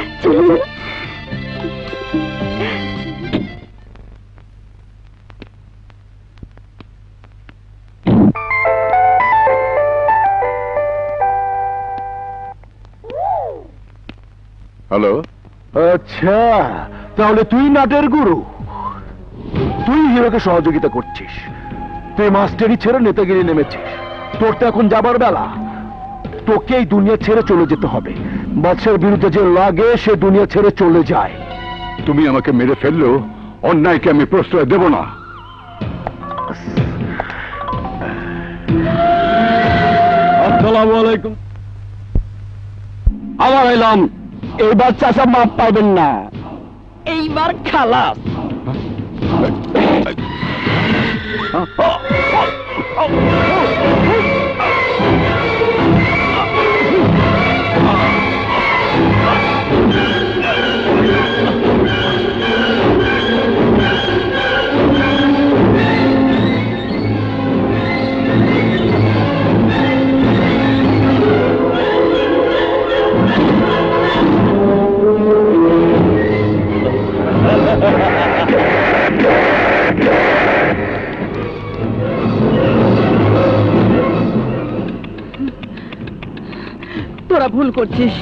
হ্যালো। আচ্ছা তাহলে তুই নাটের গুরু, তুই হিরোকে সহযোগিতা করছিস, তুই মাস্টারি ছেড়ে নেতাগিরি নেমেছিস, তোর তো এখন যাবার বেলা। তোকে এই দুনিয়া ছেড়ে চলে যেতে হবে। বাদশার বিরুদ্ধে যে লাগে সে দুনিয়া ছেড়ে চলে যায়। তুমি আমাকে মেরে ফেললেও অন্যায়কে আমি প্রশ্রয় দেব না। আসসালামু আলাইকুম। আবার এলাম। এইবার চাচা মাপ পাবেন না, এইবার খালাস। তোরা ভুল করছিস,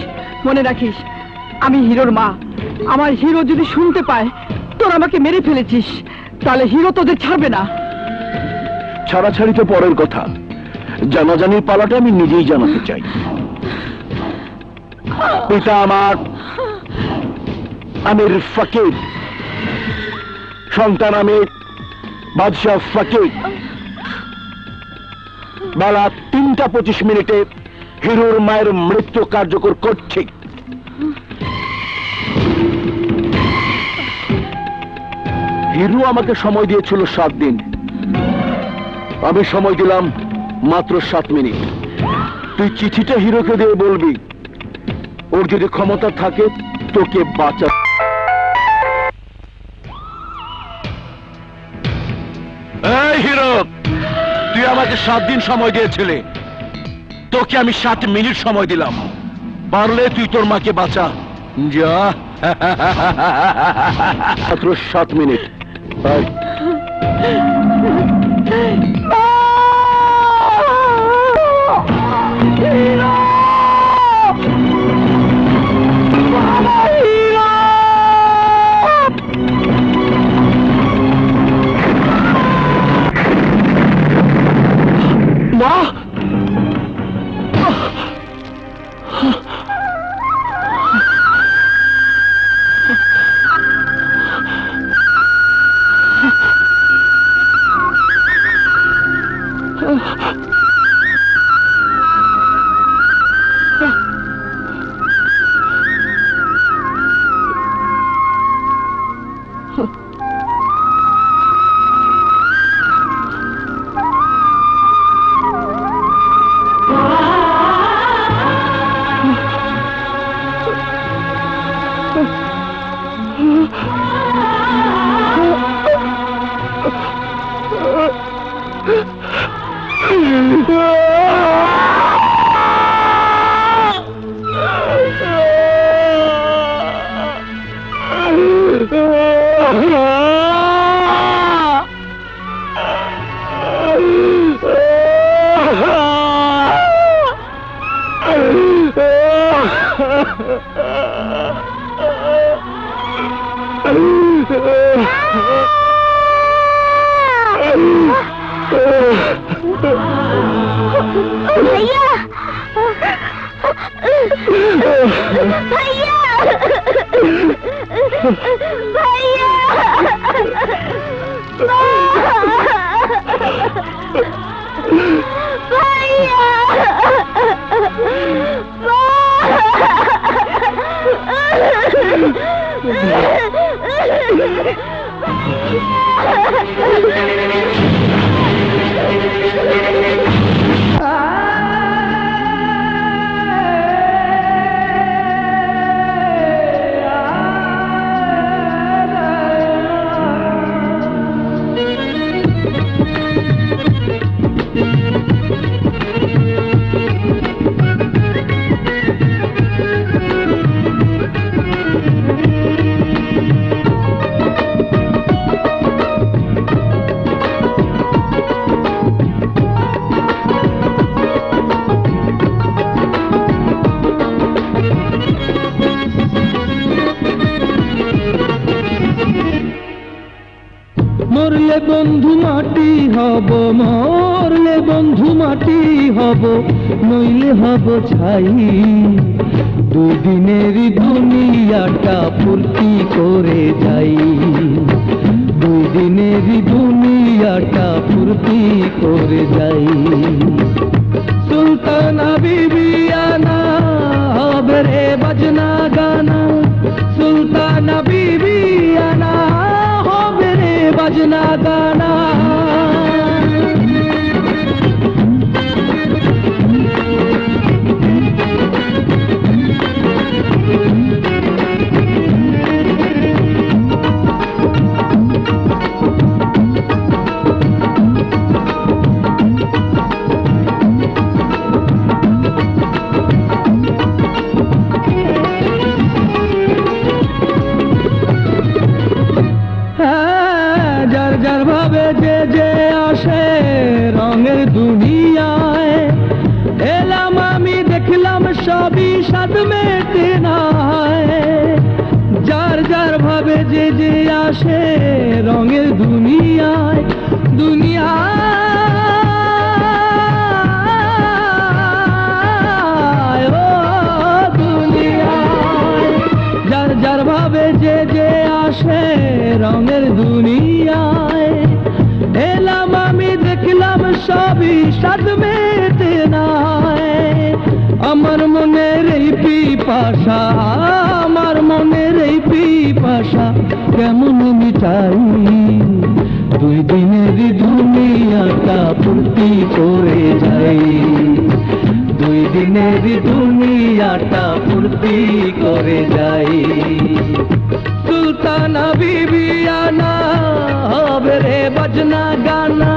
মনে রাখিস আমি হিরোর মা। আমার হিরো যদি শুনতে পায় তোরা আমাকে মেরে ফেলেছিস, তাহলে হিরো তোদের ছাড়বে না। ছাড়াছাড়ি তো পরের কথা, জানাজানির পালাটা আমি নিজেই জানাতে চাই। পিতা আমার আমির ফকির, সন্তান আমি বাদশাহ ফকির। বেলা তিনটা পঁচিশ মিনিটে হিরোর মায়ের মৃত্যু কার্যকর করছি। হিরো আমাকে সময় দিয়েছিল সাত দিন, আমি সময় দিলাম মাত্র সাত মিনিট। তুই চিঠিটা হিরোকে দিয়ে বলবি, ওর যদি ক্ষমতা থাকে তোকে বাঁচা। এই হিরো, তুই আমাকে সাত দিন সময় দিয়েছিলি, তোকে আমি সাত মিনিট সময় দিলাম। পারলে তুই তোর মাকে বাঁচা। যা, মাত্র সাত মিনিট। মা भैया भैया बजना गाना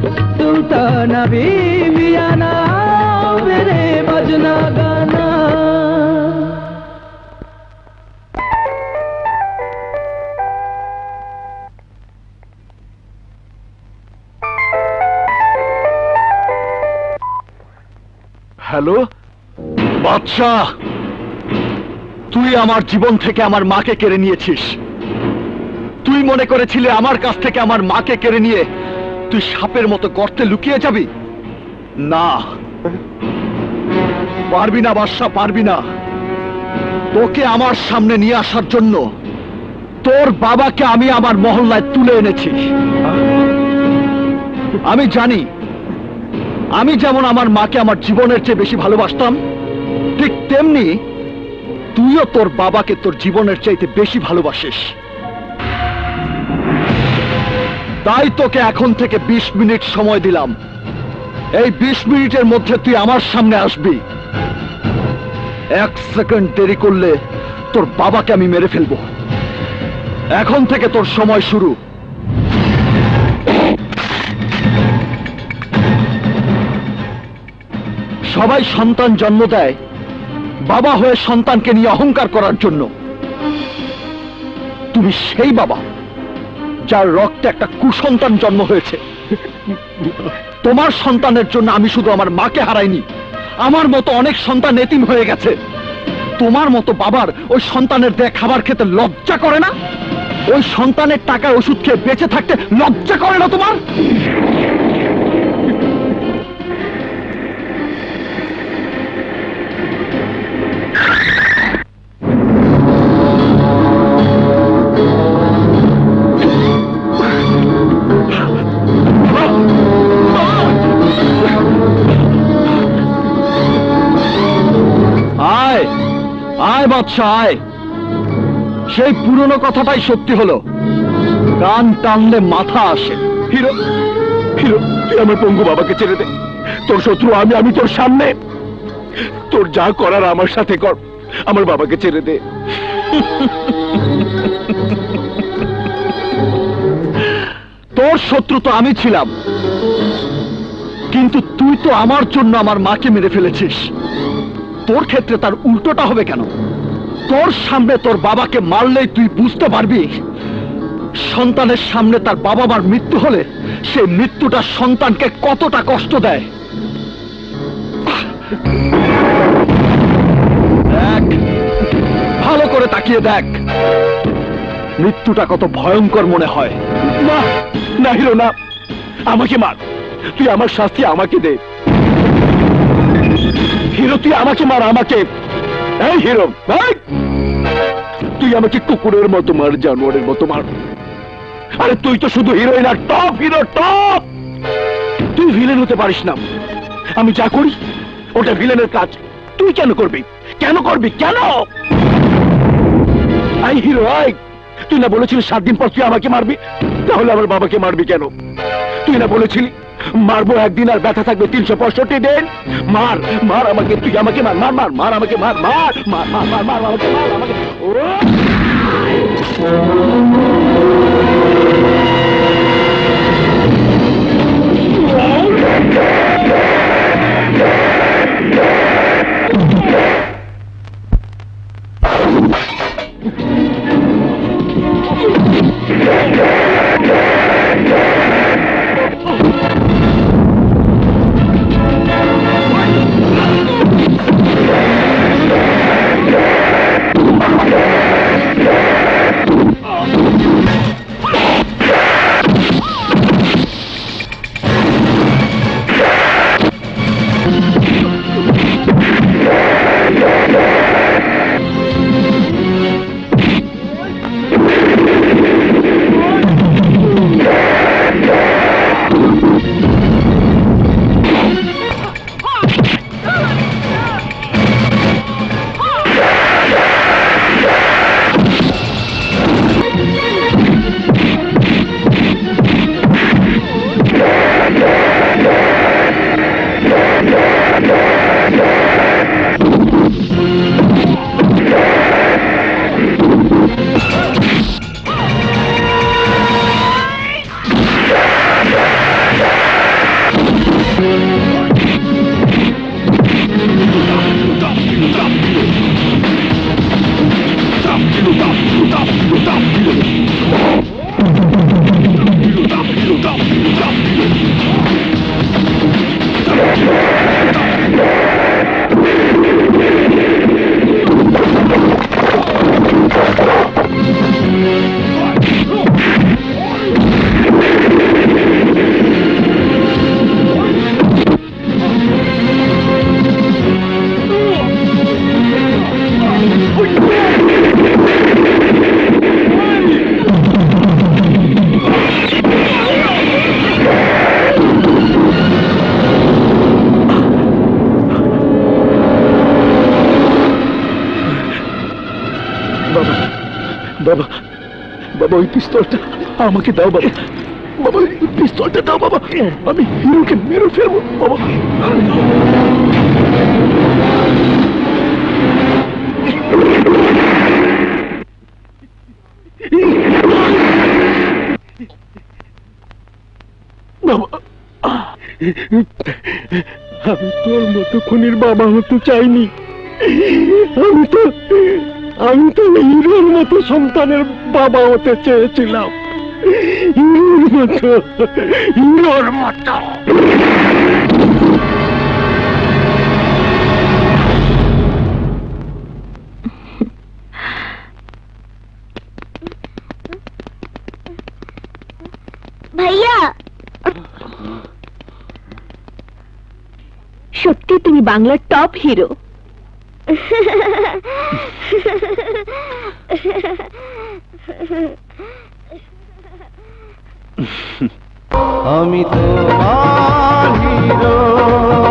सुल्ताना बीबी आना मेरे गाना गाना। हेलो बादशाह, তুই আমার জীবন থেকে আমার মাকে কেড়ে নিয়েছিস। তুই মনে করেছিলি আমার কাছ থেকে আমার মাকে কেড়ে নিয়ে তুই সাপের মতো গর্তে লুকিয়ে যাবি। না পারবি না বাদশা, পারবি না। তোকে আমার সামনে নিয়ে আসার জন্য তোর বাবাকে আমি আমার মহল্লায় তুলে এনেছি। আমি জানি আমি যেমন আমার মাকে আমার জীবনের চেয়ে বেশি ভালোবাসতাম, ঠিক তেমনি তুইও তোর বাবাকে তোর জীবনের চাইতে বেশি ভালোবাসিস। তাই তোকে এখন থেকে বিশ মিনিট সময় দিলাম। এই বিশ মিনিটের মধ্যে তুই আমার সামনে আসবি। এক সেকেন্ড দেরি করলে তোর বাবাকে আমি মেরে ফেলবো। এখন থেকে তোর সময় শুরু। সবাই সন্তান জন্ম দেয় বাবা হয়ে সন্তানকে নিয়ে অহংকার করার জন্য। তুমি সেই বাবা যার রক্তে একটা কুসন্তান জন্ম হয়েছে। তোমার সন্তানের জন্য আমি শুধু আমার মাকে হারাইনি, আমার মতো অনেক সন্তান এতিম হয়ে গেছে। তোমার মতো বাবার ওই সন্তানের দেয়া খাবার খেতে লজ্জা করে না? ওই সন্তানের টাকার ওষুধ খেয়ে বেঁচে থাকতে লজ্জা করে না তোমার? সেই পুরনো কথাটাই সত্যি হলো, কান টানলে মাথা আসে। হিরো হিরো তুই আমার পঙ্গু বাবাকে ছেড়ে দে। তোর শত্রু আমি, আমি তোর সামনে। তোর যা করার আমার সাথে কর, আমার বাবাকে ছেড়ে দে। তোর শত্রু তো আমি ছিলাম, কিন্তু তুই তো আমার জন্য আমার মাকে মেরে ফেলেছিস। তোর ক্ষেত্রে তার উল্টোটা হবে কেন? তোর সামনে তোর বাবাকে মারলেই তুই বুঝতে পারবি সন্তানের সামনে তার বাবা মার মৃত্যু হলে সেই মৃত্যুটা সন্তানকে কতটা কষ্ট দেয়। দেখ, ভালো করে তাকিয়ে দেখ, মৃত্যুটা কত ভয়ঙ্কর মনে হয়। না না হিরো না, আমাকে মার। তুই আমার শাস্তি আমাকে দে হিরো। তুই আমাকে মার, আমাকে। এই হিরো ভাই, তুই আমাকে কুকুরের মতো মার, জানোয়ারের মতো মার। আরে তুই তো শুধু হিরোই না, টপ হিরো, টপ। তুই ভিলেন হতে পারিস না। আমি যা করি ওটা ভিলেনের কাজ। তুই কেন করবি? কেন করবি? কেন? আই হিরো আই, তুই না বলেছিলি সাত দিন পর তুই আমাকে মারবি? তাহলে আমার বাবাকে মারবি কেন? তুই না বলেছিলি মারবো একদিন আর ব্যথা থাকবে তিনশো পঁয়ষট্টি দিন। মার মার আমাকে, তুই আমাকে মার, মার মার মার আমাকে, মার মার মার মার মার মার আমাকে, মার আমাকে। बाबा पिस्तौलटा আমাকে দাও বাবা बाबा पिस्तौलटा দাও বাবা আমি হিরোকে মেরে ফেলবো বাবা আমি তোর মতো খুনির বাবা হতে চাইনি আমি তো আমি তো হিরোর মতো সন্তানের বাবা হতে চেয়েছিলাম হিরোর মতো হিরোর মতো भैया सत्य तुम बांगलार टॉप हिरो हम तो